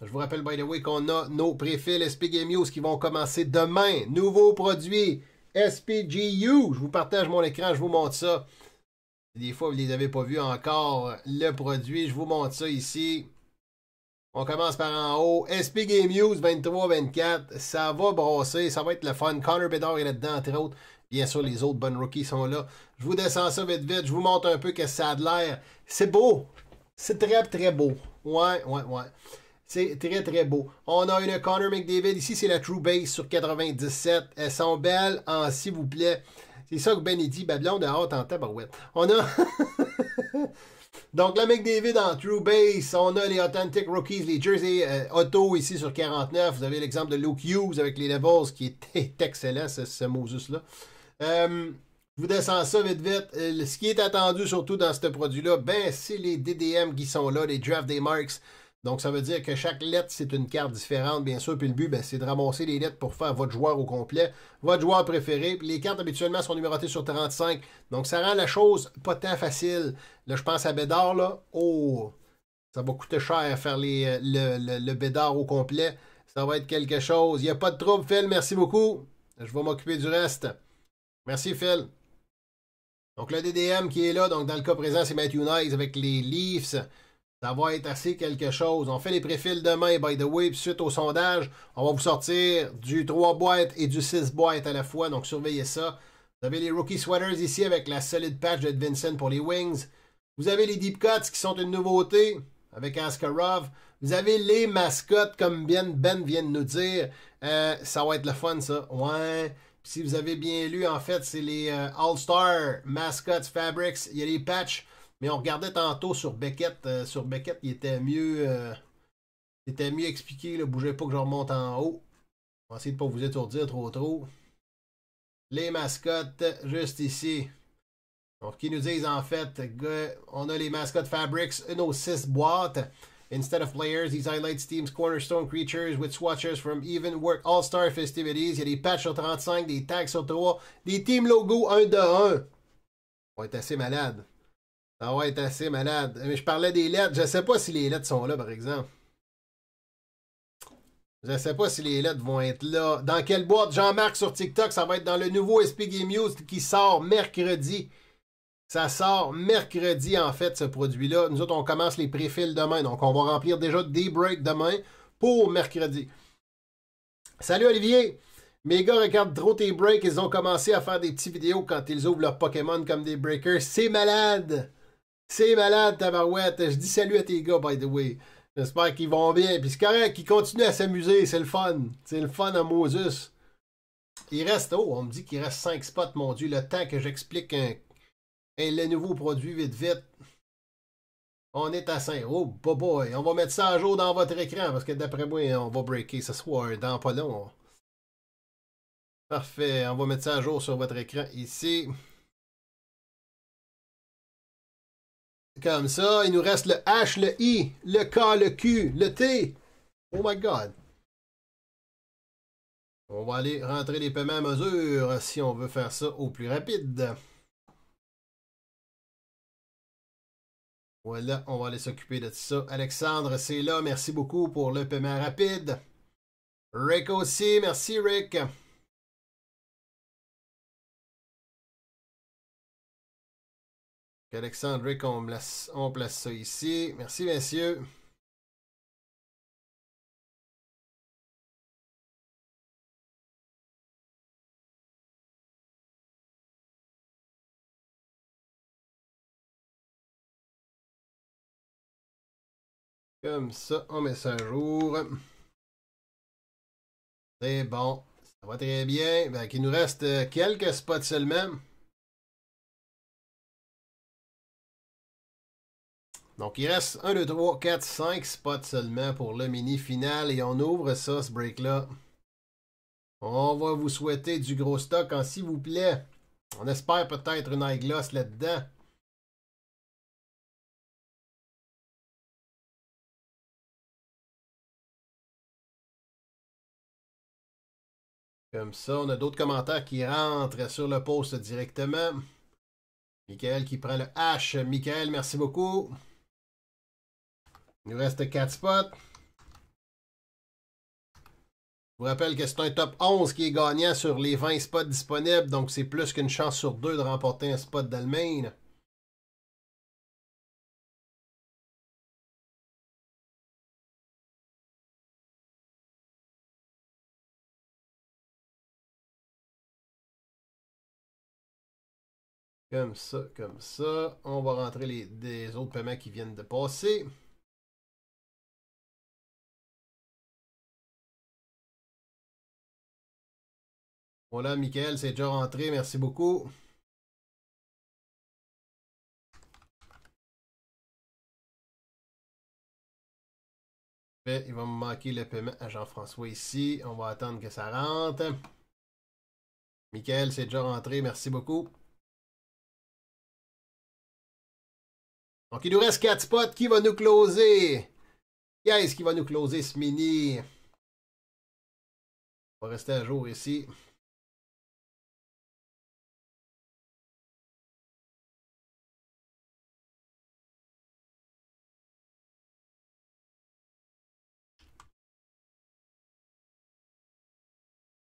Je vous rappelle, by the way, qu'on a nos préfils SP Game News qui vont commencer demain. Nouveau produit SPGU. Je vous partage mon écran, je vous montre ça. Des fois, vous ne les avez pas vus encore, le produit. Je vous montre ça ici. On commence par en haut. SP Game News 23-24. Ça va brosser. Ça va être le fun. Connor Bédard est là-dedans, entre autres. Bien sûr, les autres bonnes rookies sont là. Je vous descends ça vite, vite. Je vous montre un peu que ça a de l'air. C'est beau. C'est très, très beau. Ouais, ouais, ouais. C'est très, très beau. On a une Connor McDavid. Ici, c'est la True Base sur 97. Elles sont belles. En s'il vous plaît. C'est ça que Benny dit. Babylon de haute en tabarouette. On a... Donc, la McDavid en True Base, on a les Authentic Rookies, les Jersey Auto ici sur 49. Vous avez l'exemple de Luke Hughes avec les Devils qui est excellent, ce Moses-là. Je vous descends ça vite, vite. Ce qui est attendu surtout dans ce produit-là, ben, c'est les DDM qui sont là, les Draft Day Marks. Donc, ça veut dire que chaque lettre, c'est une carte différente, bien sûr. Puis le but, ben, c'est de ramasser les lettres pour faire votre joueur au complet, votre joueur préféré. Puis les cartes, habituellement, sont numérotées sur 35. Donc, ça rend la chose pas tant facile. Là, je pense à Bédard, là. Oh, ça va coûter cher faire le Bédard au complet. Ça va être quelque chose. Il n'y a pas de trouble, Phil. Merci beaucoup. Je vais m'occuper du reste. Merci, Phil. Donc, le DDM qui est là. Donc, dans le cas présent, c'est Matthew Nice avec les Leafs. Ça va être assez quelque chose. On fait les préfils demain, by the way. Puis suite au sondage, on va vous sortir du 3 boîtes et du 6 boîtes à la fois. Donc, surveillez ça. Vous avez les Rookie Sweaters ici avec la solide patch de Vincent pour les Wings. Vous avez les Deep Cuts qui sont une nouveauté avec Askarov. Vous avez les mascottes comme Ben vient de nous dire. Ça va être le fun, ça. Ouais. Si vous avez bien lu, en fait, c'est les All-Star Mascots Fabrics. Il y a les patchs, mais on regardait tantôt sur Beckett. Sur Beckett, il était mieux expliqué. Ne bougez pas que je remonte en haut. On va essayer de ne pas vous étourdir trop. Les mascottes, juste ici. Donc, qui nous disent, en fait, on a les mascottes Fabrics, une aux 6 boîtes. Instead of players, these highlights teams, cornerstone creatures with swatchers from even work all-star festivities. Il y a des patchs sur 35, des tags sur 3, des team logos 1 de 1. Ça va être assez malade. Ça va être assez malade. Mais je parlais des lettres. Je ne sais pas si les lettres sont là, par exemple. Je ne sais pas si les lettres vont être là. Dans quelle boîte? Jean-Marc sur TikTok, ça va être dans le nouveau SP Game News qui sort mercredi. Ça sort mercredi, en fait, ce produit-là. Nous autres, on commence les préfils demain. Donc, on va remplir déjà des breaks demain pour mercredi. Salut, Olivier! Mes gars regardent trop tes breaks. Ils ont commencé à faire des petites vidéos quand ils ouvrent leurs Pokémon comme des breakers. C'est malade! C'est malade, tabarouette! Je dis salut à tes gars, by the way. J'espère qu'ils vont bien. Puis c'est correct, qu'ils continuent à s'amuser. C'est le fun. C'est le fun à Moses. Il reste... Oh, on me dit qu'il reste 5 spots, mon Dieu. Le temps que j'explique un... Et les nouveaux produits, vite. On est à 5. Oh, boy. On va mettre ça à jour dans votre écran parce que d'après moi, on va breaker ce soir dans pas long. Parfait. On va mettre ça à jour sur votre écran ici. Comme ça. Il nous reste le H, le I, le K, le Q, le T. Oh my God. On va aller rentrer les paiements à mesure si on veut faire ça au plus rapide. Voilà, on va aller s'occuper de ça. Alexandre, c'est là. Merci beaucoup pour le paiement rapide. Rick aussi. Merci, Rick. Alexandre, Rick, on place ça ici. Merci, messieurs. Comme ça, on met ça à jour. C'est bon. Ça va très bien. Ben, il nous reste quelques spots seulement. Donc, il reste 1, 2, 3, 4, 5 spots seulement pour le mini final. Et on ouvre ça, ce break-là. On va vous souhaiter du gros stock, hein, s'il vous plaît. On espère peut-être une eyeglass là-dedans. Comme ça, on a d'autres commentaires qui rentrent sur le post directement. Michael qui prend le H. Michael, merci beaucoup. Il nous reste 4 spots. Je vous rappelle que c'est un top 11 qui est gagnant sur les 20 spots disponibles. Donc, c'est plus qu'une chance sur 2 de remporter un spot d'Allemagne. Comme ça, comme ça. On va rentrer les autres paiements qui viennent de passer. Voilà, Michael, c'est déjà rentré. Merci beaucoup. Il va me manquer le paiement à Jean-François ici. On va attendre que ça rentre. Michael, c'est déjà rentré. Merci beaucoup. Donc, il nous reste 4 spots. Qui va nous closer? Qui est-ce qui va nous closer ce mini? On va rester à jour ici.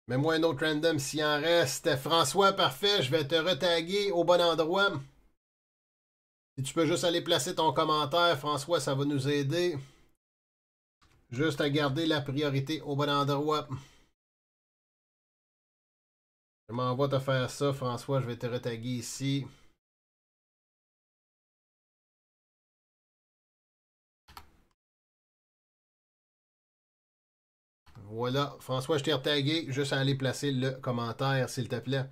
Mets-moi un autre random s'il en reste. François, parfait. Je vais te retaguer au bon endroit. Si tu peux juste aller placer ton commentaire, François, ça va nous aider. Juste à garder la priorité au bon endroit. Je m'en vais te faire ça, François. Je vais te retaguer ici. Voilà, François, je t'ai retagué. Juste à aller placer le commentaire, s'il te plaît.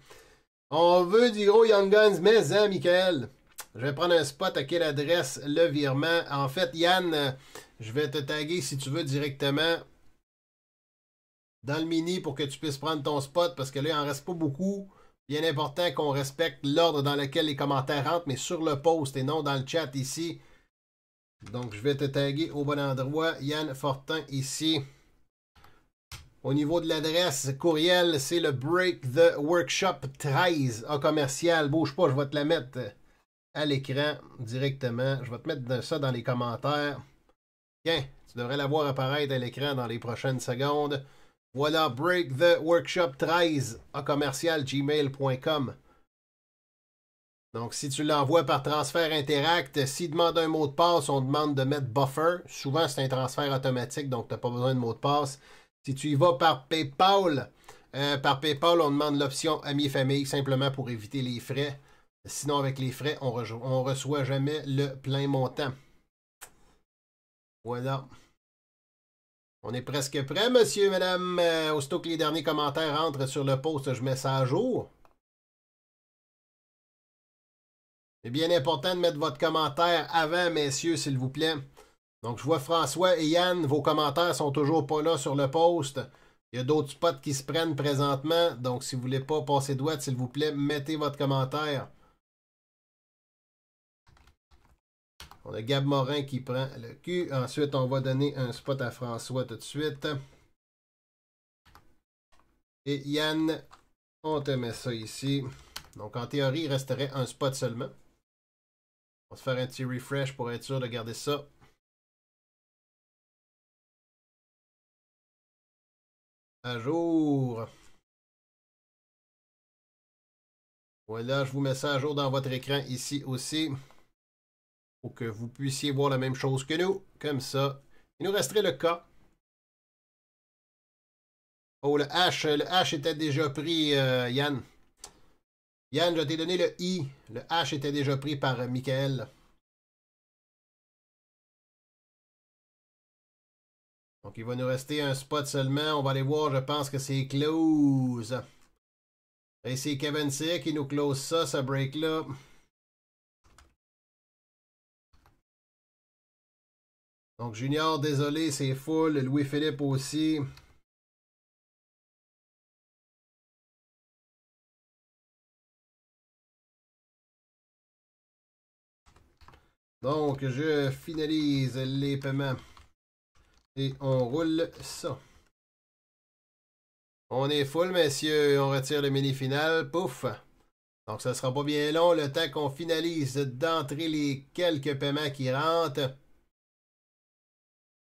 On veut du gros Young Guns, mais hein, Michael? Je vais prendre un spot à quelle adresse le virement. En fait, Yann, je vais te taguer si tu veux directement dans le mini pour que tu puisses prendre ton spot parce que là, il n'en reste pas beaucoup. Bien important qu'on respecte l'ordre dans lequel les commentaires rentrent, mais sur le post et non dans le chat ici. Donc, je vais te taguer au bon endroit. Yann Fortin ici. Au niveau de l'adresse courriel, c'est le Break the Workshop 13 à commercial. Bouge pas, je vais te la mettre à l'écran directement. Je vais te mettre ça dans les commentaires. Tiens, tu devrais la voir apparaître à l'écran dans les prochaines secondes. Voilà, Break the Workshop 13 à commercial gmail.com. Donc, si tu l'envoies par transfert Interact, s'il demande un mot de passe, on demande de mettre buffer. Souvent, c'est un transfert automatique, donc tu n'as pas besoin de mot de passe. Si tu y vas par PayPal, on demande l'option Amis et Famille simplement pour éviter les frais. Sinon, avec les frais, on ne reçoit jamais le plein montant. Voilà. On est presque prêt, monsieur, madame. Aussitôt que les derniers commentaires rentrent sur le post, je mets ça à jour. C'est bien important de mettre votre commentaire avant, messieurs, s'il vous plaît. Donc, je vois François et Yann, vos commentaires sont toujours pas là sur le post. Il y a d'autres spots qui se prennent présentement. Donc, si vous ne voulez pas passer de droite, s'il vous plaît, mettez votre commentaire. On a Gab Morin qui prend le cul. Ensuite, on va donner un spot à François tout de suite. Et Yann, on te met ça ici. Donc, en théorie, il resterait un spot seulement. On va se faire un petit refresh pour être sûr de garder ça. À jour. Voilà, je vous mets ça à jour dans votre écran ici aussi. Pour que vous puissiez voir la même chose que nous. Comme ça. Il nous resterait le cas. Oh, le H. Le H était déjà pris, Yann. Yann, je t'ai donné le I. Le H était déjà pris par Michael. Donc, il va nous rester un spot seulement. On va aller voir. Je pense que c'est close. Et c'est Kevin C qui nous close ça, ce break-là. Donc, Junior, désolé, c'est full. Louis-Philippe aussi. Donc, je finalise les paiements. Et on roule ça. On est full, messieurs. On retire le mini-final. Pouf! Donc, ça ne sera pas bien long le temps qu'on finalise d'entrer les quelques paiements qui rentrent.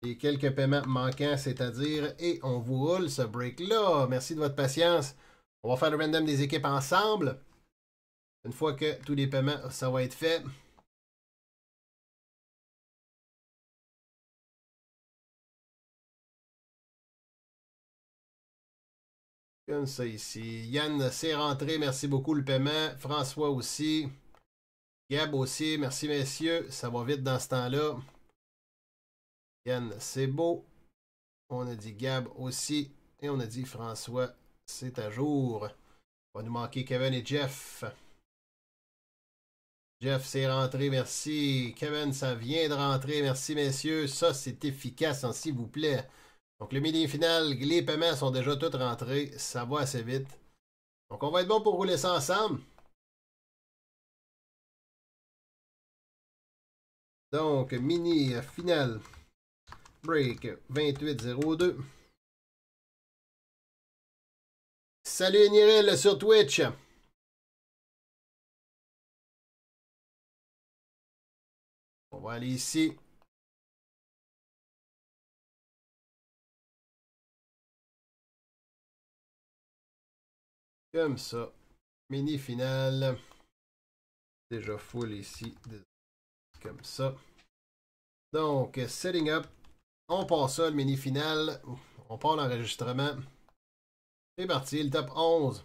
Les quelques paiements manquants, c'est-à-dire. Et on vous roule ce break-là. Merci de votre patience. On va faire le random des équipes ensemble. Une fois que tous les paiements, ça va être fait. Comme ça ici. Yann, c'est rentré. Merci beaucoup le paiement. François aussi. Gab aussi. Merci messieurs. Ça va vite dans ce temps-là. Yann, c'est beau. On a dit Gab aussi. Et on a dit François, c'est à jour. On va nous manquer Kevin et Jeff. Jeff, c'est rentré. Merci. Kevin, ça vient de rentrer. Merci messieurs. Ça, c'est efficace, hein, s'il vous plaît. Donc, le mini-final, les paiements sont déjà tous rentrés. Ça va assez vite. Donc, on va être bon pour rouler ça ensemble. Donc, mini-final. Break 2802. Salut Niril sur Twitch. On va aller ici. Comme ça. Mini finale. Déjà full ici. Comme ça. Donc, setting up. On passe ça, le mini final. On part l'enregistrement. C'est parti, le top 11.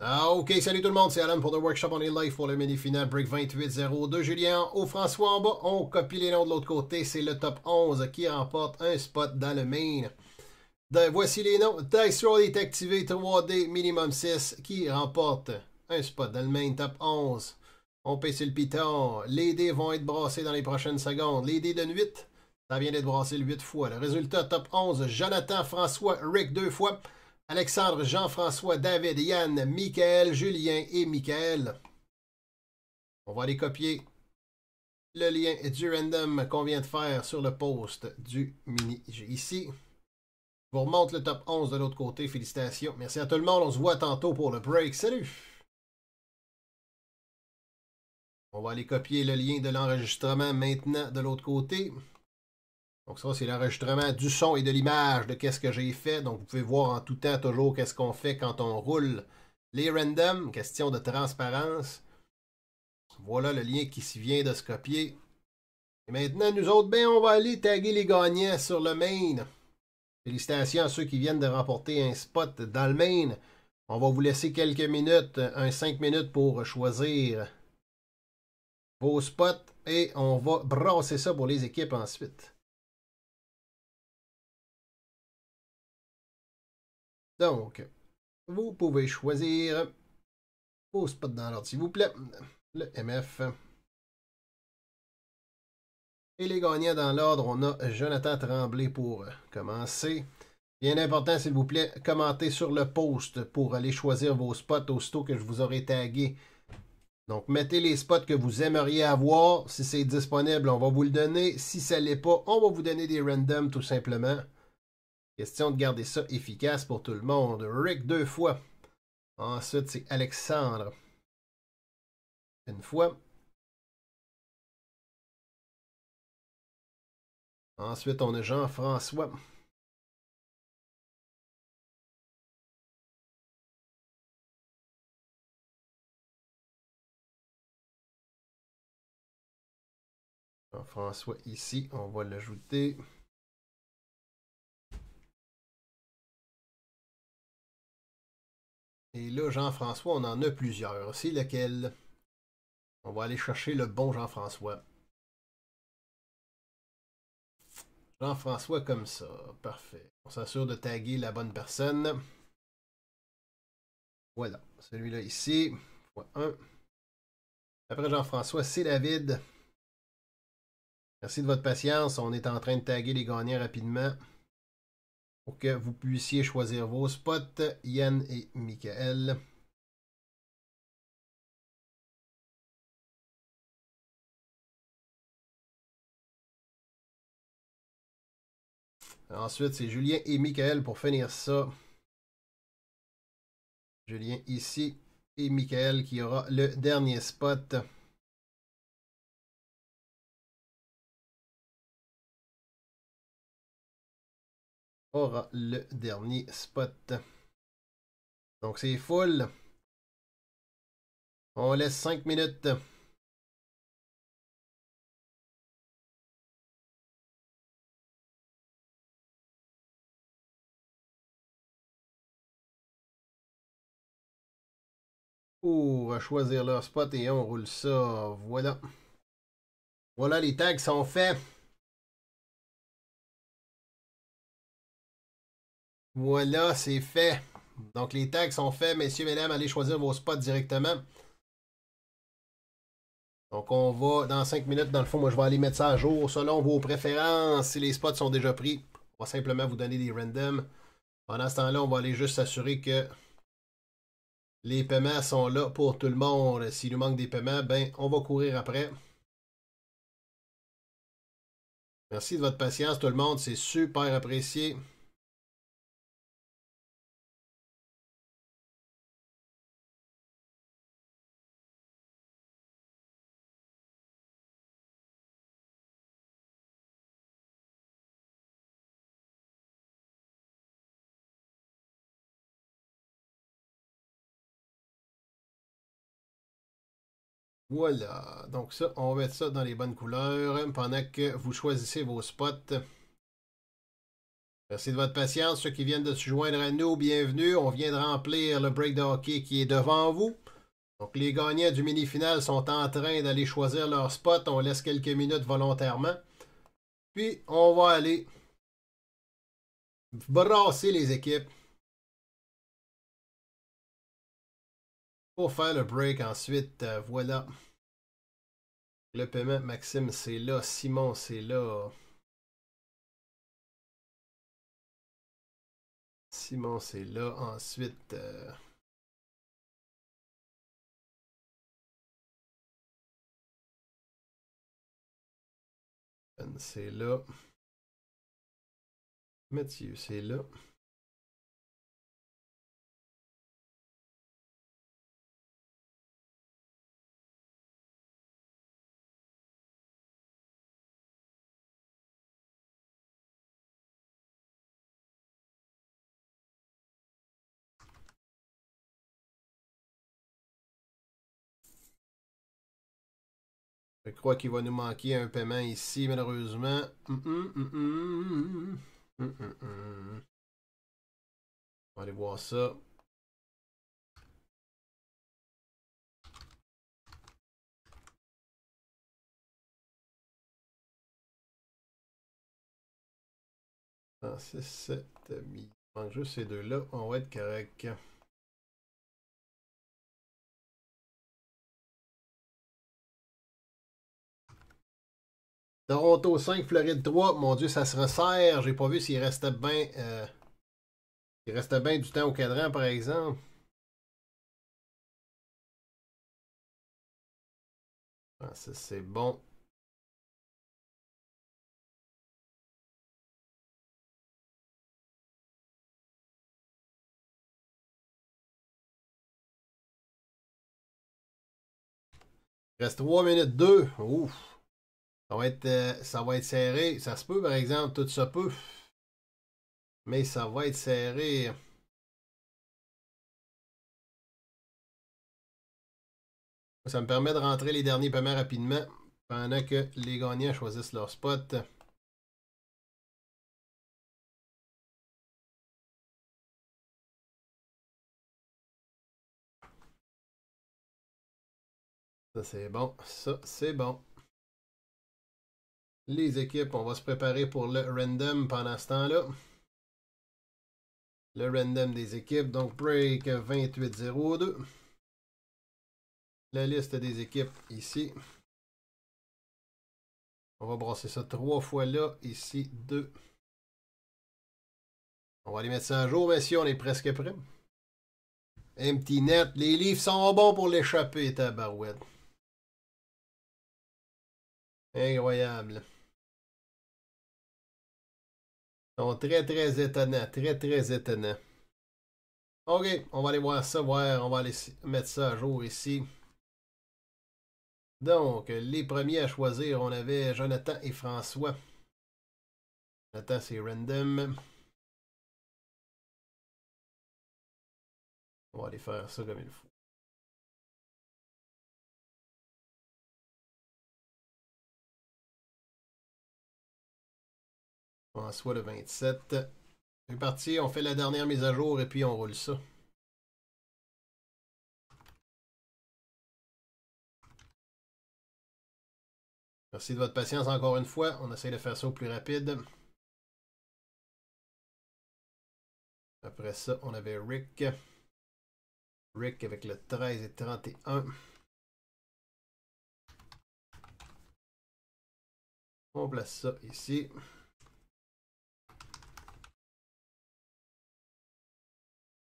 Ah, OK, salut tout le monde, c'est Alan pour The Workshop, on est live pour le mini-final, break 28-0 de Julien au François en bas, on copie les noms de l'autre côté, c'est le top 11 qui remporte un spot dans le main. Voici les noms, Dice Roll est activé, 3D, minimum 6, qui remporte un spot dans le main, top 11. On pèse le piton, les dés vont être brassés dans les prochaines secondes, les dés de 8, ça vient d'être brassé 8 fois. Le résultat, top 11, Jonathan, François, Rick 2 fois. Alexandre, Jean-François, David, Yann, Michael, Julien et Michael. On va aller copier le lien du random qu'on vient de faire sur le post du mini ici. Je vous remonte le top 11 de l'autre côté. Félicitations. Merci à tout le monde. On se voit tantôt pour le break. Salut! On va aller copier le lien de l'enregistrement maintenant de l'autre côté. Donc ça, c'est l'enregistrement du son et de l'image de qu'est-ce que j'ai fait. Donc vous pouvez voir en tout temps toujours qu'est-ce qu'on fait quand on roule les randoms. Question de transparence. Voilà le lien qui vient de se copier. Et maintenant, nous autres, ben, on va aller taguer les gagnants sur le main. Félicitations à ceux qui viennent de remporter un spot dans le main. On va vous laisser quelques minutes, un 5 minutes pour choisir vos spots. Et on va brasser ça pour les équipes ensuite. Donc, vous pouvez choisir vos spots dans l'ordre, s'il vous plaît. Le MF. Et les gagnants dans l'ordre, on a Jonathan Tremblay pour commencer. Bien important, s'il vous plaît, commentez sur le post pour aller choisir vos spots aussitôt que je vous aurai tagué. Donc, mettez les spots que vous aimeriez avoir. Si c'est disponible, on va vous le donner. Si ça ne l'est pas, on va vous donner des randoms tout simplement. Question de garder ça efficace pour tout le monde. Rick 2 fois. Ensuite, c'est Alexandre 1 fois. Ensuite, on a Jean-François. Jean-François ici, on va l'ajouter. Et là, Jean-François, on en a plusieurs. C'est lequel? On va aller chercher le bon Jean-François. Jean-François comme ça. Parfait. On s'assure de taguer la bonne personne. Voilà. Celui-là ici. ×1. Après Jean-François, c'est David. Merci de votre patience. On est en train de taguer les gagnants rapidement. Pour que vous puissiez choisir vos spots, Yann et Michael. Ensuite, c'est Julien et Michael pour finir ça. Julien ici et Michael qui aura le dernier spot. Aura le dernier spot. Donc c'est full. On laisse 5 minutes. Pour choisir leur spot et on roule ça. Voilà. Voilà, les tags sont faits. Voilà, c'est fait. Donc, les tags sont faits. Messieurs, mesdames, allez choisir vos spots directement. Donc, on va, dans 5 minutes, dans le fond, moi, je vais aller mettre ça à jour selon vos préférences. Si les spots sont déjà pris, on va simplement vous donner des randoms. Pendant ce temps-là, on va aller juste s'assurer que les paiements sont là pour tout le monde. S'il nous manque des paiements, ben, on va courir après. Merci de votre patience, tout le monde. C'est super apprécié. Voilà, donc ça, on va mettre ça dans les bonnes couleurs pendant que vous choisissez vos spots. Merci de votre patience. Ceux qui viennent de se joindre à nous, bienvenue. On vient de remplir le break de hockey qui est devant vous. Donc, les gagnants du mini-finale sont en train d'aller choisir leur spot. On laisse quelques minutes volontairement. Puis, on va aller brasser les équipes pour faire le break. Ensuite, voilà. Le paiement, Maxime, c'est là. Simon, c'est là. Simon, c'est là. Ensuite, Ben, c'est là. Mathieu, c'est là. Je crois qu'il va nous manquer un paiement ici, malheureusement. On va aller voir ça. Dans 6, 7, il manque juste ces deux-là. On va être correct. Toronto 5, Floride 3. Mon Dieu, ça se resserre. J'ai pas vu s'il restait bien du temps au cadran, par exemple. Ah, ça, c'est bon. Il reste 3 minutes 2. Ouf. Ça va être serré. Ça se peut, par exemple, tout ça peut. Mais ça va être serré. Ça me permet de rentrer les derniers paiements rapidement pendant que les gagnants choisissent leur spot. Ça, c'est bon. Ça, c'est bon. Les équipes, on va se préparer pour le random pendant ce temps-là. Le random des équipes, donc break 28-02. La liste des équipes ici. On va brasser ça 3 fois là, ici 2. On va aller mettre ça à jour, messieurs, on est presque prêts. Empty net, les livres sont bons pour l'échapper, tabarouette. Incroyable. Donc, très, très étonnant. Très, très étonnant. OK, on va aller voir ça. On va aller mettre ça à jour ici. Donc, les premiers à choisir, on avait Jonathan et François. Jonathan, c'est random. On va aller faire ça comme il faut. François le 27. C'est parti, on fait la dernière mise à jour et puis on roule ça. Merci de votre patience encore une fois. On essaie de faire ça au plus rapide. Après ça, on avait Rick. Rick avec le 13 et 31. On place ça ici.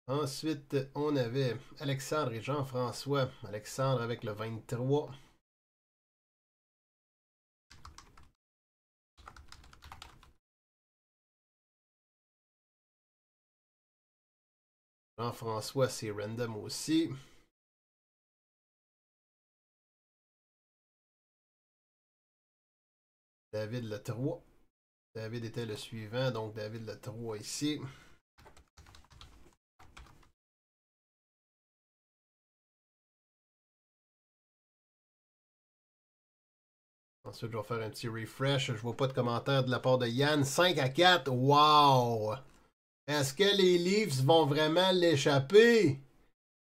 Ensuite, on avait Alexandre et Jean-François. Alexandre avec le 23. Jean-François, c'est random aussi. David le 3. David était le suivant, donc David le 3 ici. Ensuite, je vais faire un petit refresh. Je ne vois pas de commentaires de la part de Yann. 5-4. Wow! Est-ce que les Leafs vont vraiment l'échapper?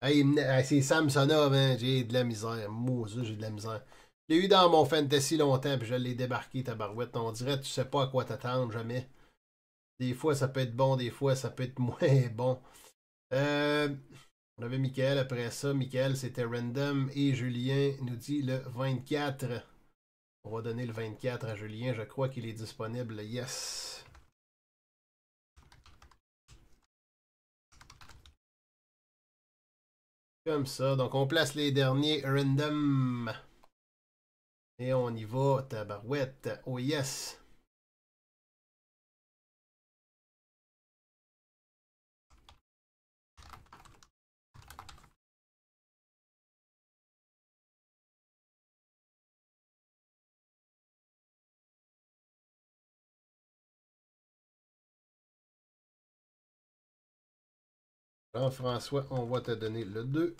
Hey, c'est Samsonov, hein? J'ai de la misère. Mousse, j'ai de la misère. Je l'ai eu dans mon fantasy longtemps, puis je l'ai débarqué, tabarouette. On dirait, tu sais pas à quoi t'attendre, jamais. Des fois, ça peut être bon, des fois, ça peut être moins bon. On avait Michael après ça. Michael, c'était random. Et Julien nous dit le 24. On va donner le 24 à Julien. Je crois qu'il est disponible. Yes! Comme ça. Donc, on place les derniers random. Et on y va, tabarouette. Oh yes! Alors, François, on va te donner le 2.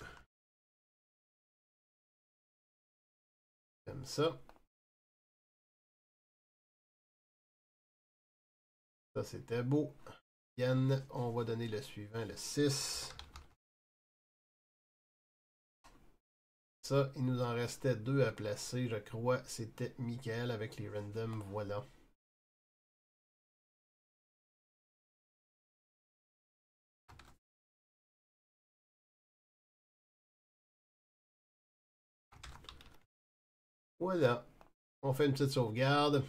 Comme ça. Ça, c'était beau. Yann, on va donner le suivant, le 6. Ça, il nous en restait 2 à placer, je crois. C'était Michael avec les randoms, voilà. Voilà. On fait une petite sauvegarde.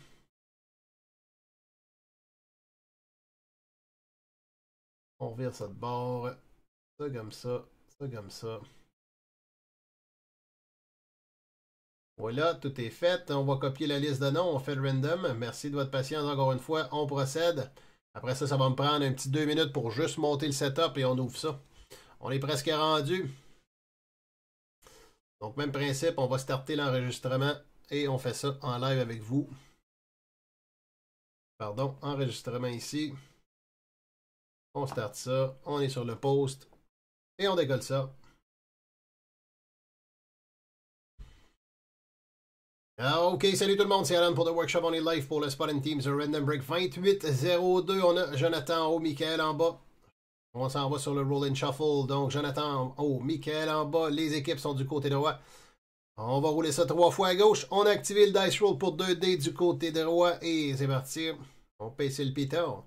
On revire ça de bord. Ça comme ça. Ça comme ça. Voilà, tout est fait. On va copier la liste de noms. On fait le random. Merci de votre patience encore une fois. On procède. Après ça, ça va me prendre un petit 2 minutes pour juste monter le setup et on ouvre ça. On est presque rendu. Donc, même principe, on va starter l'enregistrement et on fait ça en live avec vous. Pardon, enregistrement ici. On starte ça, on est sur le post et on décolle ça. Ah, ok, salut tout le monde, c'est Alan pour The Workshop, on est live pour le Spot and Teams Random Break 28-02. On a Jonathan en haut, Michael en bas. On s'en va sur le Roll and Shuffle. Donc, Jonathan en haut, Michael en bas. Les équipes sont du côté droit. On va rouler ça 3 fois à gauche. On a activé le Dice Roll pour 2D du côté droit. Et c'est parti. On pince le piton.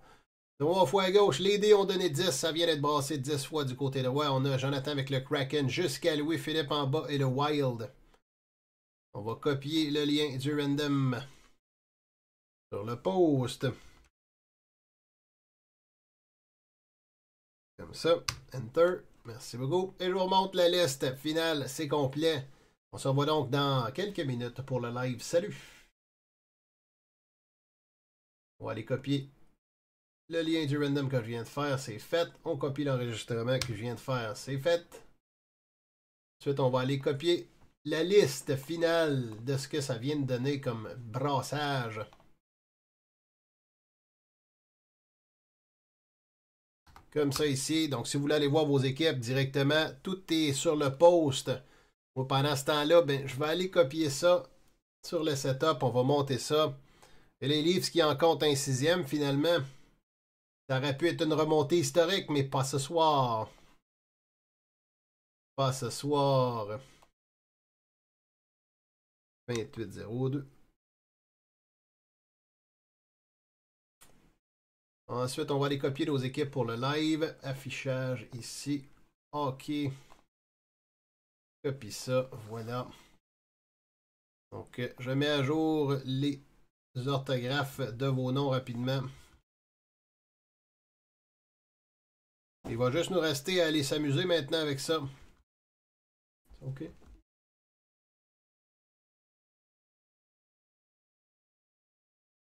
3 fois à gauche. Les dés ont donné 10. Ça vient d'être brassé 10 fois du côté droit. On a Jonathan avec le Kraken jusqu'à Louis-Philippe en bas et le Wild. On va copier le lien du random sur le post. Comme ça, Enter, merci beaucoup. Et je vous remonte la liste finale, c'est complet. On se revoit donc dans quelques minutes pour le live. Salut! On va aller copier le lien du random que je viens de faire, c'est fait. On copie l'enregistrement que je viens de faire, c'est fait. Ensuite, on va aller copier la liste finale de ce que ça vient de donner comme brassage. Comme ça ici. Donc, si vous voulez aller voir vos équipes directement, tout est sur le post. Moi, pendant ce temps-là, ben, je vais aller copier ça sur le setup. On va monter ça. Et les Leafs qui en comptent un 6e, finalement. Ça aurait pu être une remontée historique, mais pas ce soir. Pas ce soir. 28-02. Ensuite, on va aller copier nos équipes pour le live. Affichage ici. OK. Copie ça. Voilà. Donc, je mets à jour les orthographes de vos noms rapidement. Il va juste nous rester à aller s'amuser maintenant avec ça. OK.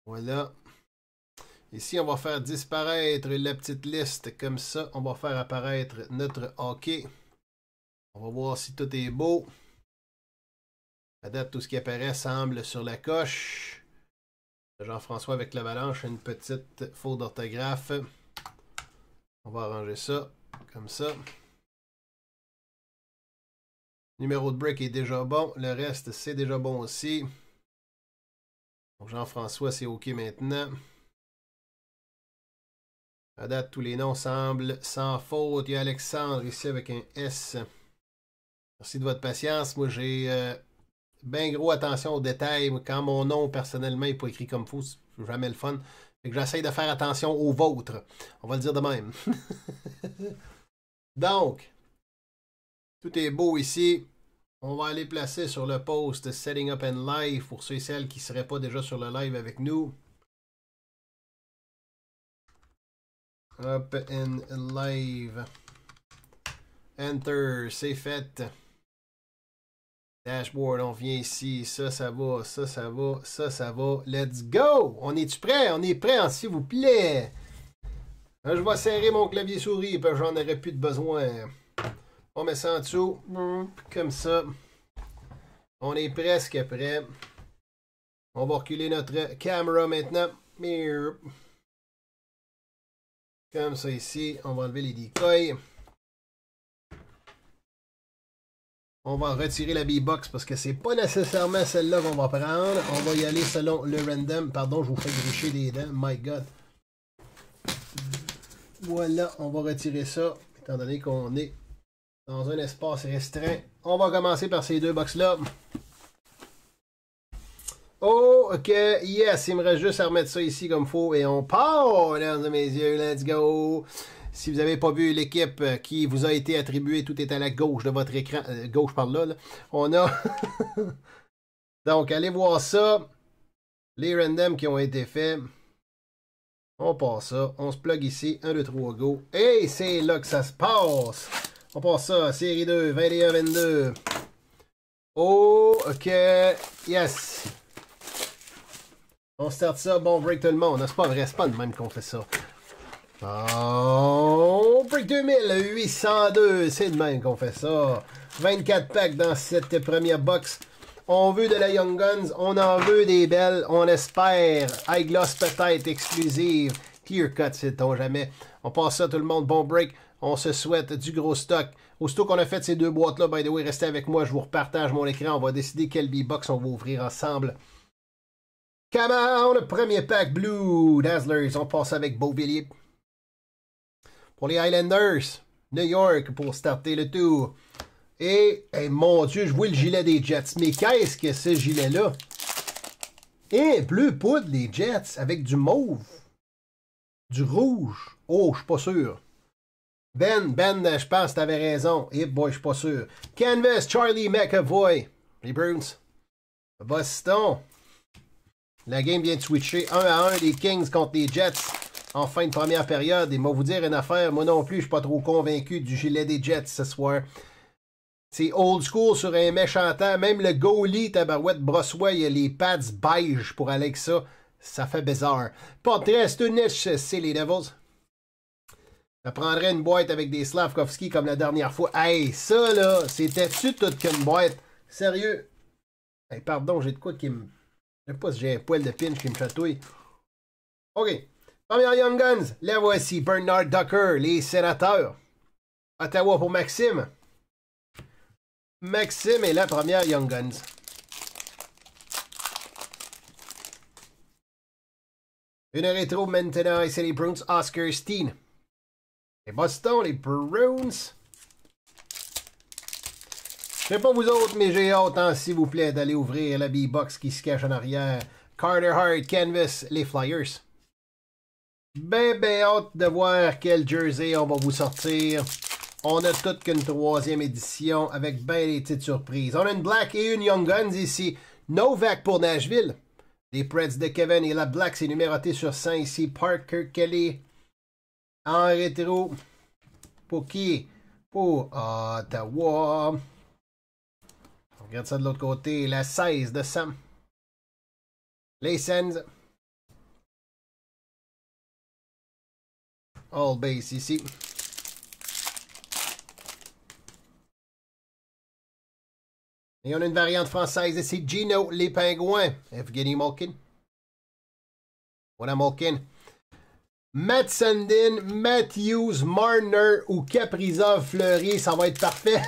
Voilà. Ici, on va faire disparaître la petite liste comme ça. On va faire apparaître notre hockey. On va voir si tout est beau. À date, tout ce qui apparaît semble sur la coche. Jean-François avec l'avalanche, une petite faute d'orthographe. On va arranger ça comme ça. Numéro de break est déjà bon. Le reste, c'est déjà bon aussi. Donc Jean-François, c'est OK maintenant. À date, tous les noms semblent sans faute. Il y a Alexandre ici avec un S. Merci de votre patience. Moi, j'ai bien gros attention aux détails. Quand mon nom, personnellement, n'est pas écrit comme faux, c'est jamais le fun. Fait que j'essaye de faire attention aux vôtres. On va le dire de même. Donc, tout est beau ici. On va aller placer sur le post Setting Up and Live pour ceux et celles qui ne seraient pas déjà sur le live avec nous. Up and Live. Enter, c'est fait. Dashboard, on vient ici. Ça, ça va. Ça, ça va. Ça, ça va. Let's go! On est-tu prêt? On est prêt, s'il vous plaît. Je vais serrer mon clavier souris, parce que j'en aurais plus de besoin. On met ça en dessous. Comme ça. On est presque prêt. On va reculer notre caméra maintenant. Comme ça ici, on va enlever les decoys. On va retirer la B-Box parce que c'est pas nécessairement celle-là qu'on va prendre. On va y aller selon le random. Pardon, je vous fais gricher des dents. My God. Voilà, on va retirer ça. Étant donné qu'on est dans un espace restreint. On va commencer par ces deux box-là. Oh, OK, yes, il me reste juste à remettre ça ici comme il faut et on part, mesdames et messieurs, let's go! Si vous n'avez pas vu l'équipe qui vous a été attribuée, tout est à la gauche de votre écran, gauche par là, on a... Donc, allez voir ça, les randoms qui ont été faits, on passe ça, on se plug ici, 1, 2, 3, go, et c'est là que ça se passe! On passe ça, série 2, 21-22, oh, OK, yes! On start ça, bon, break tout le monde. C'est pas vrai, c'est pas de même qu'on fait ça. Oh, break 2802, c'est de même qu'on fait ça. 24 packs dans cette première box. On veut de la Young Guns, on en veut des belles, on espère. High Gloss peut-être exclusive. Clear Cut, sait-on jamais. On passe ça, tout le monde, bon break. On se souhaite du gros stock. Aussitôt qu'on a fait ces deux boîtes-là, by the way, restez avec moi, je vous repartage mon écran. On va décider quelle B-Box on va ouvrir ensemble. Come on, le premier pack Blue Dazzlers, on passe avec Beauvilliers. Pour les Highlanders, New York pour starter le tour. Et mon Dieu, je vois le gilet des Jets. Mais qu'est-ce que ce gilet-là? Et bleu poudre, les Jets, avec du mauve. Du rouge. Oh, je suis pas sûr. Ben, je pense que t'avais raison. Et boy, je suis pas sûr. Canvas, Charlie McAvoy. Les Bruins. Boston. La game vient de switcher 1 à 1 des Kings contre les Jets en fin de première période. Et moi, vous dire une affaire, moi non plus, je suis pas trop convaincu du gilet des Jets ce soir. C'est old school sur un méchant temps. Même le goalie tabarouette Brossois, il a les pads beige pour aller avec ça. Ça fait bizarre. Portrait Stunich, c'est les Devils. Ça prendrait une boîte avec des Slafkovsky comme la dernière fois. Hey, ça là, c'était-tu toute qu'une boîte? Sérieux? Hey, pardon, j'ai de quoi qui me... Je ne sais pas si j'ai un poil de pinche qui me chatouille. OK. Première Young Guns. La voici. Bernard Docker, les Sénateurs. Ottawa pour Maxime. Maxime est la première Young Guns. Une rétro maintenant. Et c'est les Bruins. Oscar Steen. Les Boston, les Bruins. Je ne sais pas vous autres, mais j'ai hâte, s'il vous plaît, d'aller ouvrir la B-Box qui se cache en arrière. Carter Hart, Canvas, les Flyers. Ben hâte de voir quel jersey on va vous sortir. On a toute qu'une troisième édition avec ben des petites surprises. On a une Black et une Young Guns ici. Novak pour Nashville. Les Preds de Kevin et la Black, c'est numéroté sur 100 ici. Parker Kelly en rétro. Pour qui? Pour Ottawa. Regarde ça de l'autre côté, la 16 de Sam. Les Sens. All base ici. Et on a une variante française ici, Gino, les Pingouins. Evgeny Malkin. Voilà Malkin. Mats Sundin, Matthews, Marner ou Caprizov, Fleury, ça va être parfait.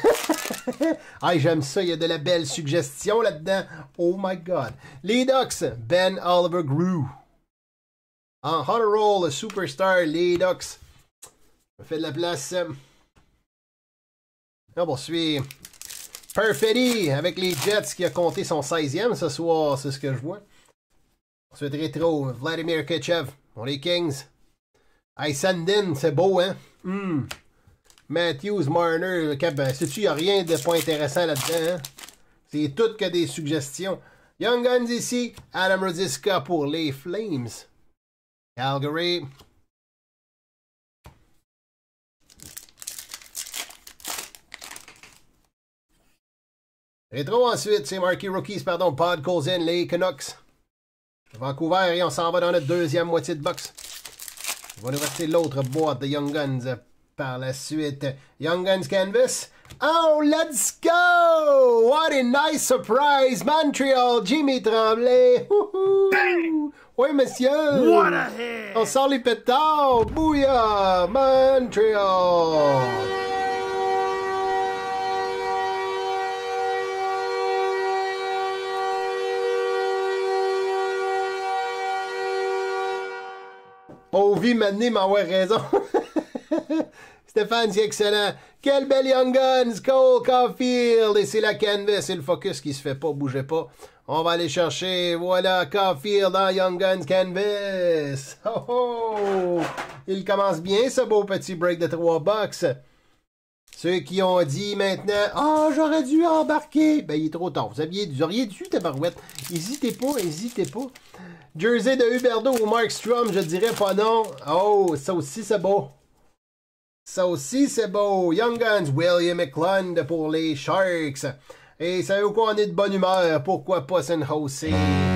Ah, j'aime ça, il y a de la belle suggestion là-dedans. Oh my God. Les Ducks, Ben Oliver Grew. En hot roll, superstar, les Ducks. Ça fait de la place. On poursuit. Perfetti avec les Jets qui a compté son 16e ce soir, c'est ce que je vois. Ensuite, rétro, Vladimir Ketchev, pour les Kings. Hey, Sandin, c'est beau, hein? Matthews, Marner, le Cap. Sais-tu, il n'y a rien de pas intéressant là-dedans, hein? C'est tout que des suggestions. Young Guns ici, Adam Rodiska pour les Flames. Calgary. Rétro ensuite, c'est Marquee Rookies, pardon, Pod Cousin, les Canucks. Vancouver, et on s'en va dans notre deuxième moitié de box. On va nous rester l'autre boîte de Young Guns par la suite. Young Guns Canvas. Oh, let's go! What a nice surprise! Montreal, Jimmy Tremblay. Oui, monsieur! What a hit! On sort les pétards! Bouillard! Montreal! Ovi Mané m'envoie raison. Stéphane, c'est excellent. Quelle belle Young Guns, Cole Caulfield. Et c'est la canvas et le focus qui se fait pas, bougez pas. On va aller chercher, voilà, Caulfield dans Young Guns Canvas. Oh, oh. Il commence bien ce beau petit break de 3 bucks. Ceux qui ont dit maintenant, ah, oh, j'aurais dû embarquer. Ben, il est trop tard. Vous auriez dû, tabarouette. Hésitez pas, hésitez pas. Jersey de Huberdeau ou Mark Strom, je dirais pas non. Oh, ça aussi, c'est beau. Ça aussi, c'est beau. Young Guns, William McClund pour les Sharks. Et savez-vous quoi, on est de bonne humeur. Pourquoi pas Sundin?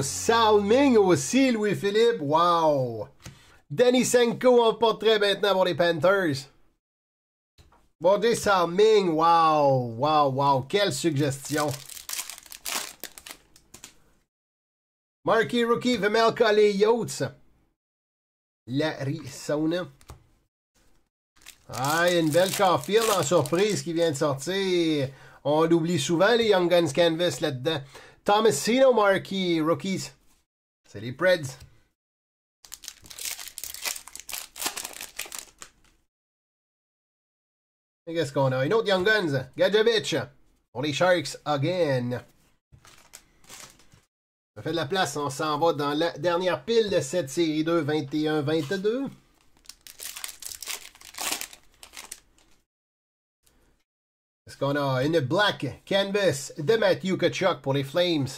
Salming aussi, Louis-Philippe. Wow! Danny Senko en portrait maintenant pour les Panthers. Bon Dieu, Salming. Wow! Wow, wow! Quelle suggestion! Marquee Rookie, Vemelka, les Yates. Larry Sauna. Ah, une belle Caulfield en surprise qui vient de sortir. On l'oublie souvent, les Young Guns Canvas là-dedans. Tomasino Marquee Rookies. C'est les Preds. Et qu'est-ce qu'on a? Une autre Young Guns. Gadjevich. Pour les Sharks again. Ça fait de la place. On s'en va dans la dernière pile de cette série 2. 21-22. Est-ce qu'on a une black canvas de Matthew Tkachuk pour les Flames?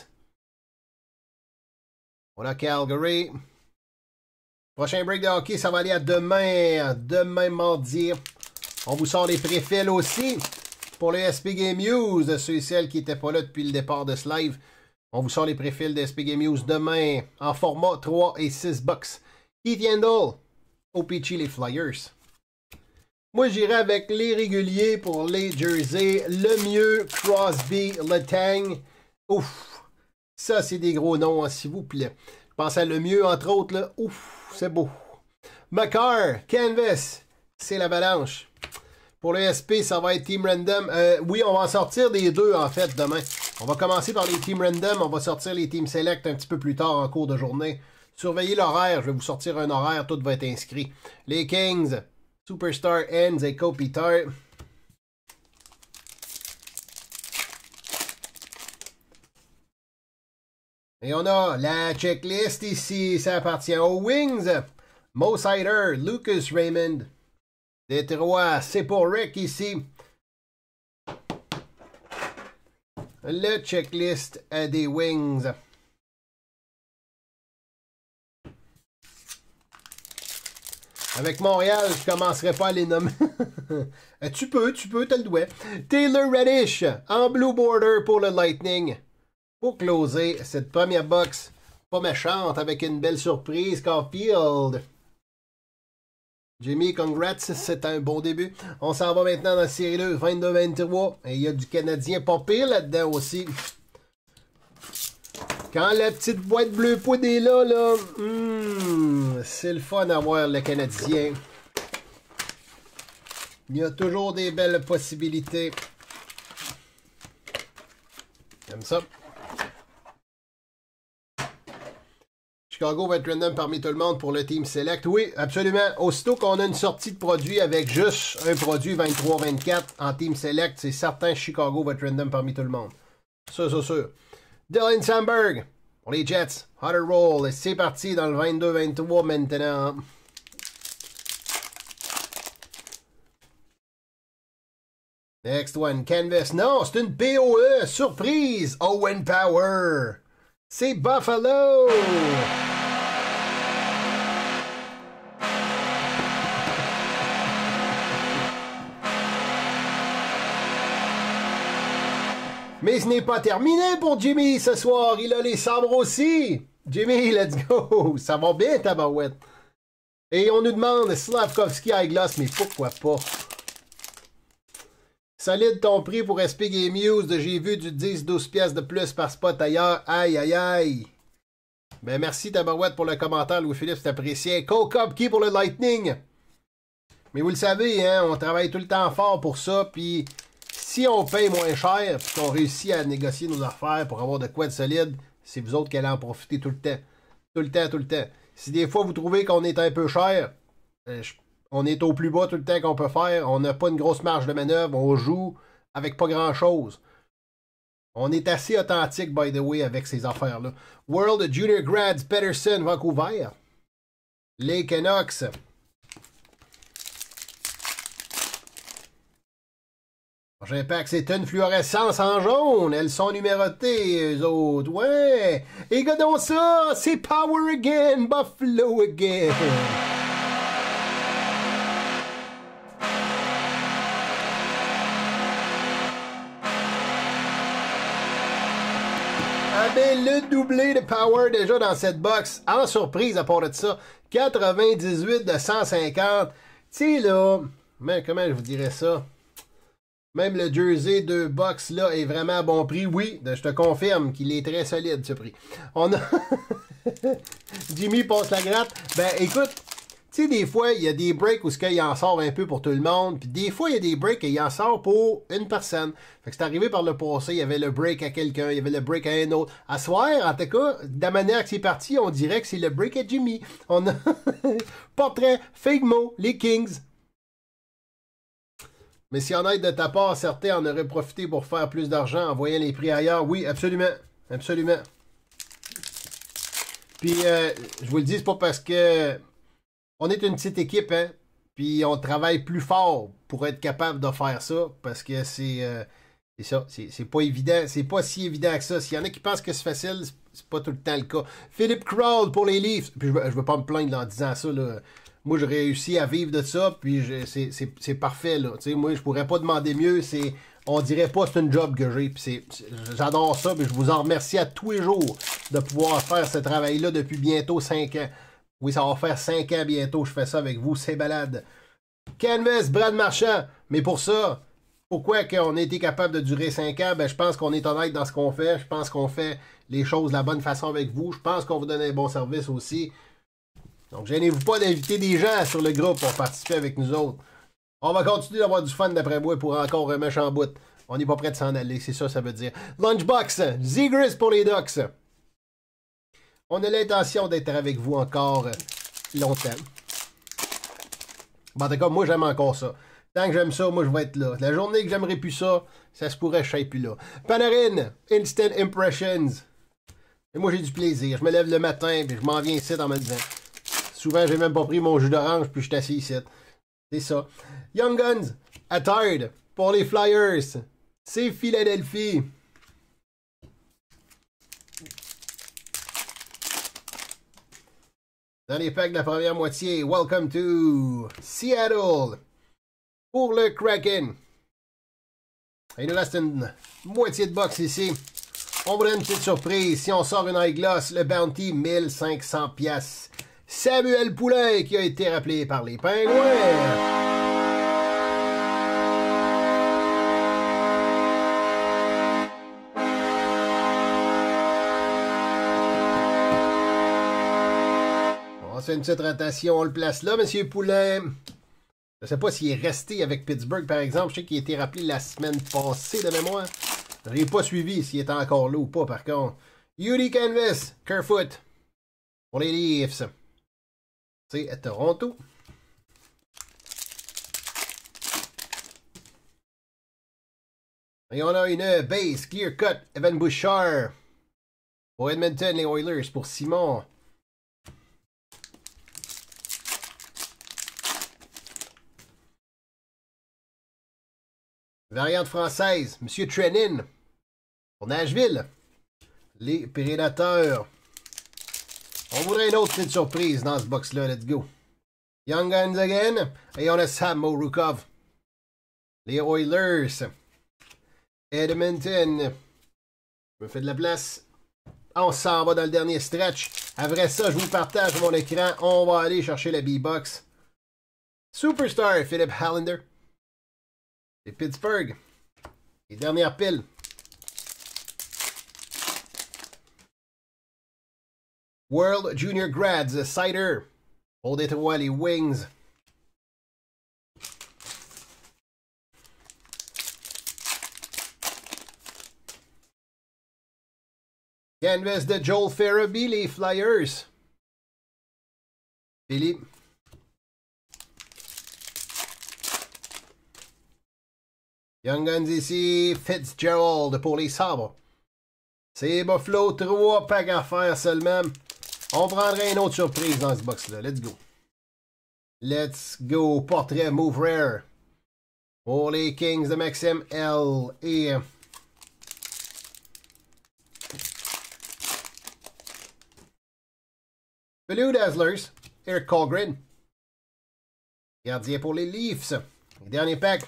On a Calgary. Prochain break de hockey, ça va aller à demain. Demain mardi. On vous sort les préfils aussi pour le SP Game News. Ceux et celles qui n'étaient pas là depuis le départ de ce live. On vous sort les préfils de SP Game News demain en format 3 et 6 bucks. Keith Yandle au Pitchy les Flyers. Moi, j'irai avec les réguliers pour les jerseys. Le mieux, Crosby, Letang. Ouf! Ça, c'est des gros noms, hein, s'il vous plaît. Je pense à le mieux, entre autres. Là. Ouf! C'est beau. McCart, Canvas. C'est l'avalanche. Pour le SP, ça va être Team Random. Oui, on va en sortir des deux, en fait, demain. On va commencer par les Team Random. On va sortir les Team Select un petit peu plus tard en cours de journée. Surveillez l'horaire. Je vais vous sortir un horaire. Tout va être inscrit. Les Kings. Superstar Enz et Kopitar. Et on a la checklist ici. Ça appartient aux Wings. Mo Sider, Lucas Raymond. Détroit, c'est pour Rick ici. Le checklist des Wings. Avec Montréal, je commencerai pas à les nommer. tu peux, t'as le doigt. Taylor Reddish en blue border pour le Lightning. Pour closer cette première box pas méchante avec une belle surprise, Caulfield. Jimmy, congrats, c'est un bon début. On s'en va maintenant dans la série 2, 22-23. Et il y a du Canadien pas pire là-dedans aussi. Quand la petite boîte bleu poudre est là, là, c'est le fun à voir le Canadien. Il y a toujours des belles possibilités. Comme ça. Chicago va être random parmi tout le monde pour le Team Select. Oui, absolument. Aussitôt qu'on a une sortie de produit avec juste un produit 23-24 en Team Select, c'est certain que Chicago va être random parmi tout le monde. Ça, c'est sûr. Dylan Sandberg pour les Jets. Hunter Roll. C'est parti dans le 22-23 maintenant. Next one, Canvas. Non, c'est une POE. Surprise. Owen Power. C'est Buffalo. Mais ce n'est pas terminé pour Jimmy ce soir. Il a les sabres aussi. Jimmy, let's go. Ça va bien, tabarouette. Et on nous demande Slafkovsky Eyeglass. Mais pourquoi pas? Solide ton prix pour SP Game News. J'ai vu du 10-12 pièces de plus par spot ailleurs. Aïe, aïe, aïe. Ben, merci Tabarouette pour le commentaire. Louis-Philippe, c'est apprécié. Cole Caulfield pour le Lightning. Mais vous le savez, hein, on travaille tout le temps fort pour ça. Puis si on paye moins cher, puis qu'on réussit à négocier nos affaires pour avoir de quoi de solide, c'est vous autres qui allez en profiter tout le temps. Tout le temps, tout le temps. Si des fois vous trouvez qu'on est un peu cher, on est au plus bas tout le temps qu'on peut faire. On n'a pas une grosse marge de manœuvre. On joue avec pas grand-chose. On est assez authentique, by the way, avec ces affaires-là. World Junior Grads, Pettersson, Vancouver. Les Canucks. J'impact, c'est une fluorescence en jaune. Elles sont numérotées, eux autres. Ouais. Et regardons ça. C'est Power Again, Buffalo Again. Avait le doublé de Power déjà dans cette box. En surprise, à part de ça, 98 de 150. Tu sais, là, mais comment je vous dirais ça? Même le jersey de box, là, est vraiment à bon prix. Oui, je te confirme qu'il est très solide, ce prix. On a... Jimmy passe la gratte. Ben, écoute, tu sais, des fois, il y a des breaks où il en sort un peu pour tout le monde. Puis des fois, il y a des breaks et il en sort pour une personne. Fait que c'est arrivé par le passé. Il y avait le break à quelqu'un. Il y avait le break à un autre. À soir, en tout cas, de la manière que c'est parti, on dirait que c'est le break à Jimmy. On a portrait, Figmo, les Kings. Mais si on aide de ta part, certains en auraient profité pour faire plus d'argent en voyant les prix ailleurs. Oui, absolument. Absolument. Puis, je vous le dis, c'est pas parce que... On est une petite équipe, hein? Puis on travaille plus fort pour être capable de faire ça, parce que c'est ça, c'est pas évident, c'est pas si évident que ça. S'il y en a qui pensent que c'est facile, c'est pas tout le temps le cas. Philippe Crowell pour les Leafs, puis je veux pas me plaindre en disant ça, là. Moi, je réussis à vivre de ça, puis c'est parfait, là. Tu sais, moi, je pourrais pas demander mieux, c'est... On dirait pas c'est une job que j'ai, puis j'adore ça, puis je vous en remercie à tous les jours de pouvoir faire ce travail-là depuis bientôt 5 ans. Oui, ça va faire 5 ans bientôt, je fais ça avec vous, c'est balade. Canvas, Brad Marchand. Mais pour ça, pourquoi qu'on a été capable de durer 5 ans? Ben, je pense qu'on est honnête dans ce qu'on fait. Je pense qu'on fait les choses de la bonne façon avec vous. Je pense qu'on vous donne un bon service aussi. Donc, gênez-vous pas d'inviter des gens sur le groupe pour participer avec nous autres. On va continuer d'avoir du fun d'après moi pour encore un méchant bout. On n'est pas prêt de s'en aller, c'est ça, ça veut dire. Lunchbox, Zegris pour les Ducks. On a l'intention d'être avec vous encore longtemps. Bon, en tout cas, moi, j'aime encore ça. Tant que j'aime ça, moi, je vais être là. La journée que j'aimerais plus ça, ça se pourrait, je ne serais plus là. Panarin, Instant Impressions. Et moi, j'ai du plaisir. Je me lève le matin, puis je m'en viens ici en me disant. Souvent, j'ai même pas pris mon jus d'orange, puis je suis assis ici. C'est ça. Young Guns, Attard, pour les Flyers. C'est Philadelphie. Dans les packs de la première moitié, welcome to Seattle pour le Kraken. Il nous reste une moitié de box ici. On vous donne une petite surprise. Si on sort une Eyeglass, le Bounty, 1500$. Samuel Poulain qui a été rappelé par les Pingouins. Une petite rotation, on le place là, M. Poulain. Je ne sais pas s'il est resté avec Pittsburgh, par exemple. Je sais qu'il a été rappelé la semaine passée de mémoire. Je n'ai pas suivi s'il était encore là ou pas, par contre. Yuri Canvas, Kerfoot, pour les Leafs. C'est à Toronto. Et on a une base, clear cut, Evan Bouchard. Pour Edmonton, les Oilers, pour Simon. Variante française, M. Trenin, pour Nashville, les Prédateurs. On voudrait une autre petite surprise dans ce box-là, let's go. Young Guns again, et on a Sam Morukov, les Oilers, Edmonton. Je me fais de la place, on s'en va dans le dernier stretch. Après ça, je vous partage mon écran, on va aller chercher la B-Box. Superstar, Philip Hallander. C'est Pittsburgh. Les dernières piles. World Junior Grads, Cider. Pour Détroit, les Wings. Canvas de Joel Farabee, les Flyers. Philippe. Young Guns ici, Fitzgerald pour les Sabres. C'est Buffalo, 3 packs à faire seulement. On prendrait une autre surprise dans ce box-là. Let's go. Let's go. Portrait Move Rare pour les Kings de Maxime L. Et Blue Dazzlers, Eric Colgren. Gardien pour les Leafs. Dernier pack.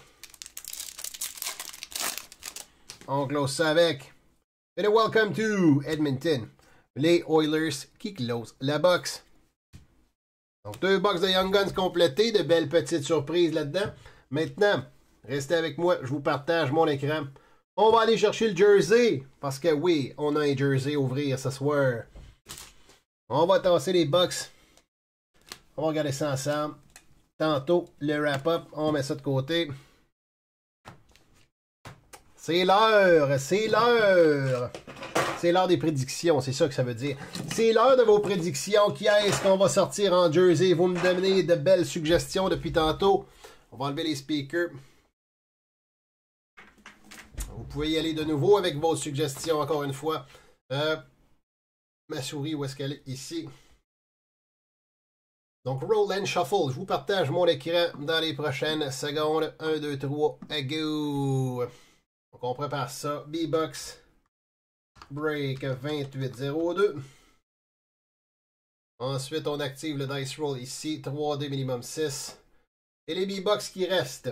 On close ça avec et le Welcome to Edmonton. Les Oilers qui close la box. Donc, 2 box de Young Guns complétées. De belles petites surprises là-dedans. Maintenant, restez avec moi. Je vous partage mon écran. On va aller chercher le jersey. Parce que oui, on a un jersey à ouvrir ce soir. On va tasser les box. On va regarder ça ensemble. Tantôt, le wrap-up. On met ça de côté. C'est l'heure, c'est l'heure. C'est l'heure des prédictions, c'est ça que ça veut dire. C'est l'heure de vos prédictions. Qui est-ce qu'on va sortir en jersey? Vous me donnez de belles suggestions depuis tantôt. On va enlever les speakers. Vous pouvez y aller de nouveau avec vos suggestions, encore une fois. Ma souris, où est-ce qu'elle est? Ici. Donc, Roll and Shuffle. Je vous partage mon écran dans les prochaines secondes. 1, 2, 3, go! Donc, on prépare ça. B-Box Break 2802. Ensuite, on active le Dice Roll ici. 3D minimum 6. Et les B-Box qui restent.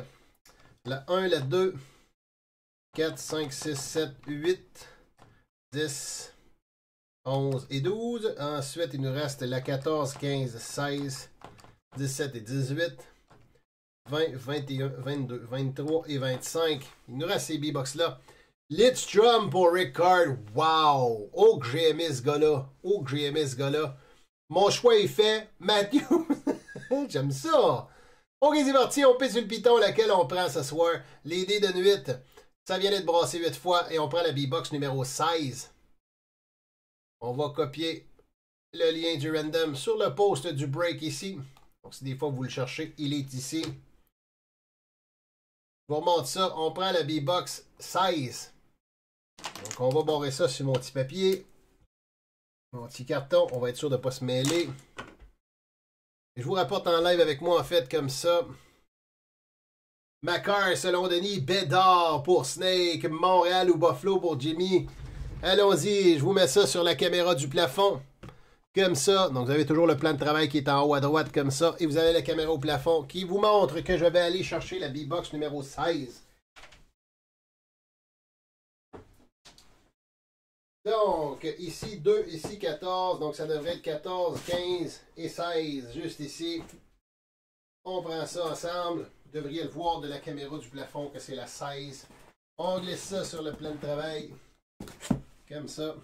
La 1, la 2, 4, 5, 6, 7, 8, 10, 11 et 12. Ensuite, il nous reste la 14, 15, 16, 17 et 18. 20, 21, 22, 23 et 25. Il nous reste ces B-Box-là. Lidstrom pour Ricard. Wow! Oh, que j'ai aimé ce gars-là. Oh, que j'ai aimé ce gars-là. Mon choix est fait. Matthew. J'aime ça. OK, c'est parti. On pisse sur le piton laquelle on prend ce soir. Les dés de nuit. Ça vient d'être brassé 8 fois et on prend la B-Box numéro 16. On va copier le lien du random sur le post du break ici. Donc, si des fois vous le cherchez, il est ici. Je vous remonte ça. On prend la B-Box 16. Donc, on va barrer ça sur mon petit papier. Mon petit carton. On va être sûr de ne pas se mêler. Et je vous rapporte en live avec moi, en fait, comme ça. McCart, selon Denis. Bédard pour Snake. Montréal ou Buffalo pour Jimmy. Allons-y. Je vous mets ça sur la caméra du plafond. Comme ça. Donc, vous avez toujours le plan de travail qui est en haut à droite, comme ça. Et vous avez la caméra au plafond qui vous montre que je vais aller chercher la B-Box numéro 16. Donc, ici 2, ici 14. Donc, ça devrait être 14, 15 et 16, juste ici. On prend ça ensemble. Vous devriez le voir de la caméra du plafond que c'est la 16. On glisse ça sur le plan de travail. Comme ça.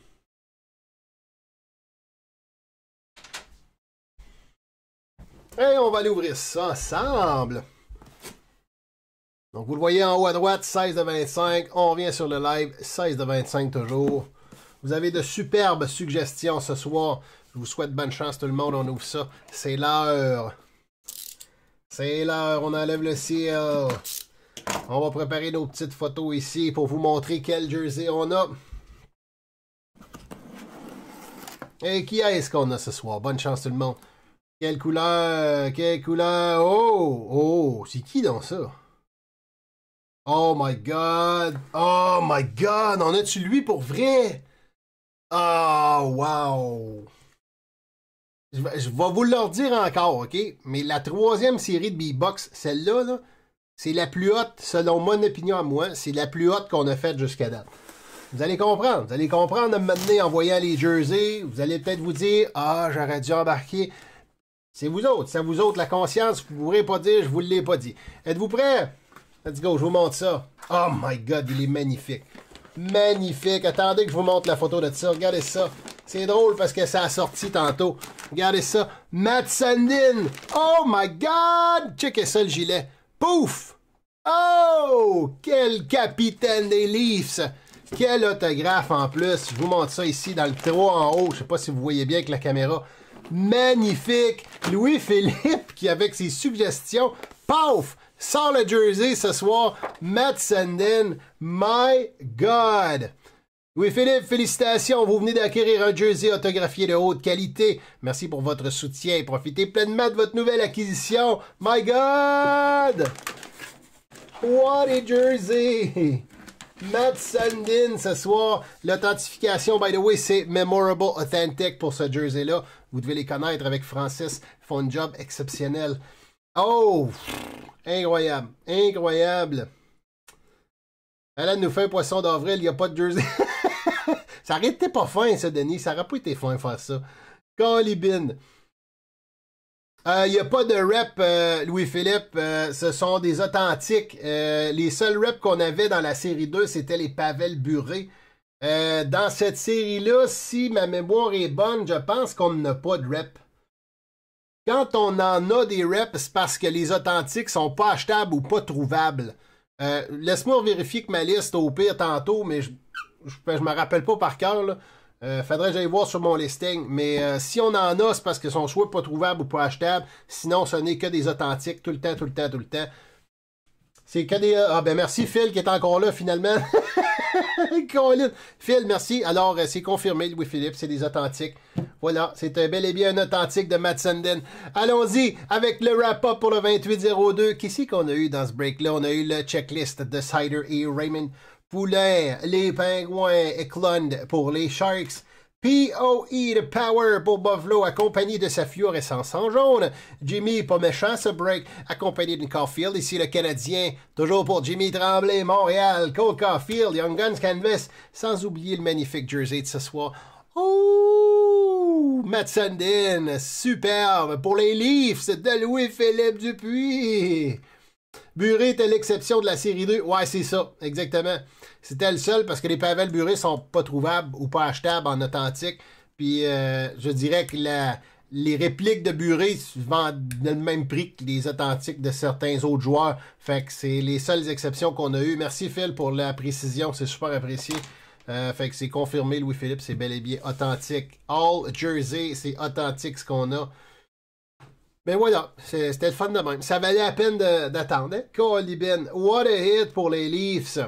Et on va aller ouvrir ça ensemble. Donc, vous le voyez en haut à droite, 16 de 25. On revient sur le live, 16 de 25 toujours. Vous avez de superbes suggestions ce soir. Je vous souhaite bonne chance tout le monde. On ouvre ça. C'est l'heure. C'est l'heure. On enlève le ciel. On va préparer nos petites photos ici pour vous montrer quel jersey on a. Et qui est-ce qu'on a ce soir? Bonne chance tout le monde. Quelle couleur? Quelle couleur? Oh! Oh! C'est qui dans ça? Oh my God! Oh my God! On a-tu lui pour vrai? Oh, wow! Je vais vous leur dire encore, OK? Mais la troisième série de B-Box, celle-là, là, c'est la plus haute, selon mon opinion à moi, c'est la plus haute qu'on a faite jusqu'à date. Vous allez comprendre. Vous allez comprendre à me mener en voyant les jerseys. Vous allez peut-être vous dire, « Ah, j'aurais dû embarquer. » C'est vous autres. C'est à vous autres la conscience. Vous ne pourrez pas dire, je ne vous l'ai pas dit. Êtes-vous prêts? Let's go, je vous montre ça. Oh my God, il est magnifique. Magnifique. Attendez que je vous montre la photo de ça. Regardez ça. C'est drôle parce que ça a sorti tantôt. Regardez ça. Mats Sundin. Oh my God. Checkez ça, le gilet. Pouf. Oh, quel capitaine des Leafs. Quel autographe en plus. Je vous montre ça ici dans le 3 en haut. Je ne sais pas si vous voyez bien avec la caméra. Magnifique. Louis-Philippe qui, avec ses suggestions, paf, sort le jersey ce soir. Mats Sundin. My God. Louis-Philippe, félicitations. Vous venez d'acquérir un jersey autographié de haute qualité. Merci pour votre soutien et profitez pleinement de votre nouvelle acquisition. My God. What a jersey. Mats Sundin ce soir. L'authentification, by the way, c'est Memorable Authentic pour ce jersey-là. Vous devez les connaître avec Francis. Ils font un job exceptionnel. Oh! Incroyable. Incroyable. Alan nous fait un poisson d'avril. Il n'y a pas de jersey. Ça aurait été pas fin, ça, Denis. Ça aurait pas été fin faire ça. Colibine. Il n'y a pas de rep, Louis-Philippe. Ce sont des authentiques. Les seuls reps qu'on avait dans la série 2, c'était les Pavel Buré. Dans cette série-là, si ma mémoire est bonne, je pense qu'on n'a pas de rep. Quand on en a des reps, c'est parce que les authentiques sont pas achetables ou pas trouvables. Laisse-moi vérifier que ma liste, au pire, tantôt, mais je me rappelle pas par cœur, là. Faudrait que j'aille voir sur mon listing, mais si on en a, c'est parce que sont soit pas trouvables ou pas achetables, sinon ce n'est que des authentiques, tout le temps, tout le temps, tout le temps. C'est que des... Ah ben merci Phil qui est encore là finalement. Phil, merci. Alors c'est confirmé, Louis-Philippe, c'est des authentiques. Voilà, c'est bel et bien un authentique de Mats Sundin. Allons-y avec le wrap-up pour le 28-02. Qu'est-ce qu'on a eu dans ce break-là? On a eu le checklist de Cider et Raymond. Poulain, les Pingouins, Eklund pour les Sharks, POE de Power pour Buffalo, accompagné de sa fluorescence en jaune. Jimmy, pas méchant ce break, accompagné de Caulfield, ici le Canadien, toujours pour Jimmy Tremblay, Montréal, Cole Caulfield, Young Guns Canvas, sans oublier le magnifique jersey de ce soir. Oh, Mats Sundin, superbe pour les Leafs de Louis-Philippe Dupuis. Buré était l'exception de la série 2. Ouais, c'est ça, exactement. C'était le seul parce que les Pavel Buré sont pas trouvables ou pas achetables en authentique. Puis je dirais que les répliques de Buré vendent le même prix que les authentiques de certains autres joueurs. Fait que c'est les seules exceptions qu'on a eues. Merci Phil pour la précision, c'est super apprécié. Fait que c'est confirmé, Louis-Philippe, c'est bel et bien authentique. All Jersey, c'est authentique ce qu'on a. Ben voilà, c'était le fun de même. Ça valait la peine d'attendre. Hein? Colibin, what a hit pour les Leafs.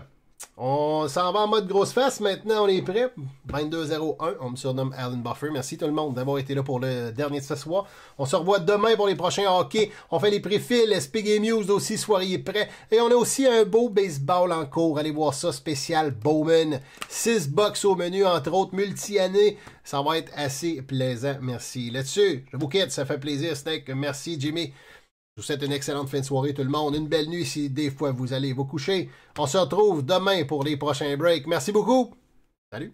On s'en va en mode grosse face maintenant, on est prêt. 22-01, on me surnomme Alan Buffer. Merci tout le monde d'avoir été là pour le dernier de ce soir. On se revoit demain pour les prochains hockey. On fait les préfils, SP Game News aussi, soyez prêts. Et on a aussi un beau baseball en cours. Allez voir ça, spécial Bowman. 6 box au menu, entre autres, multi-années. Ça va être assez plaisant, merci. Là-dessus, je vous quitte, ça fait plaisir, Snake. Merci, Jimmy. Je vous souhaite une excellente fin de soirée, tout le monde. Une belle nuit si des fois vous allez vous coucher. On se retrouve demain pour les prochains breaks. Merci beaucoup. Salut.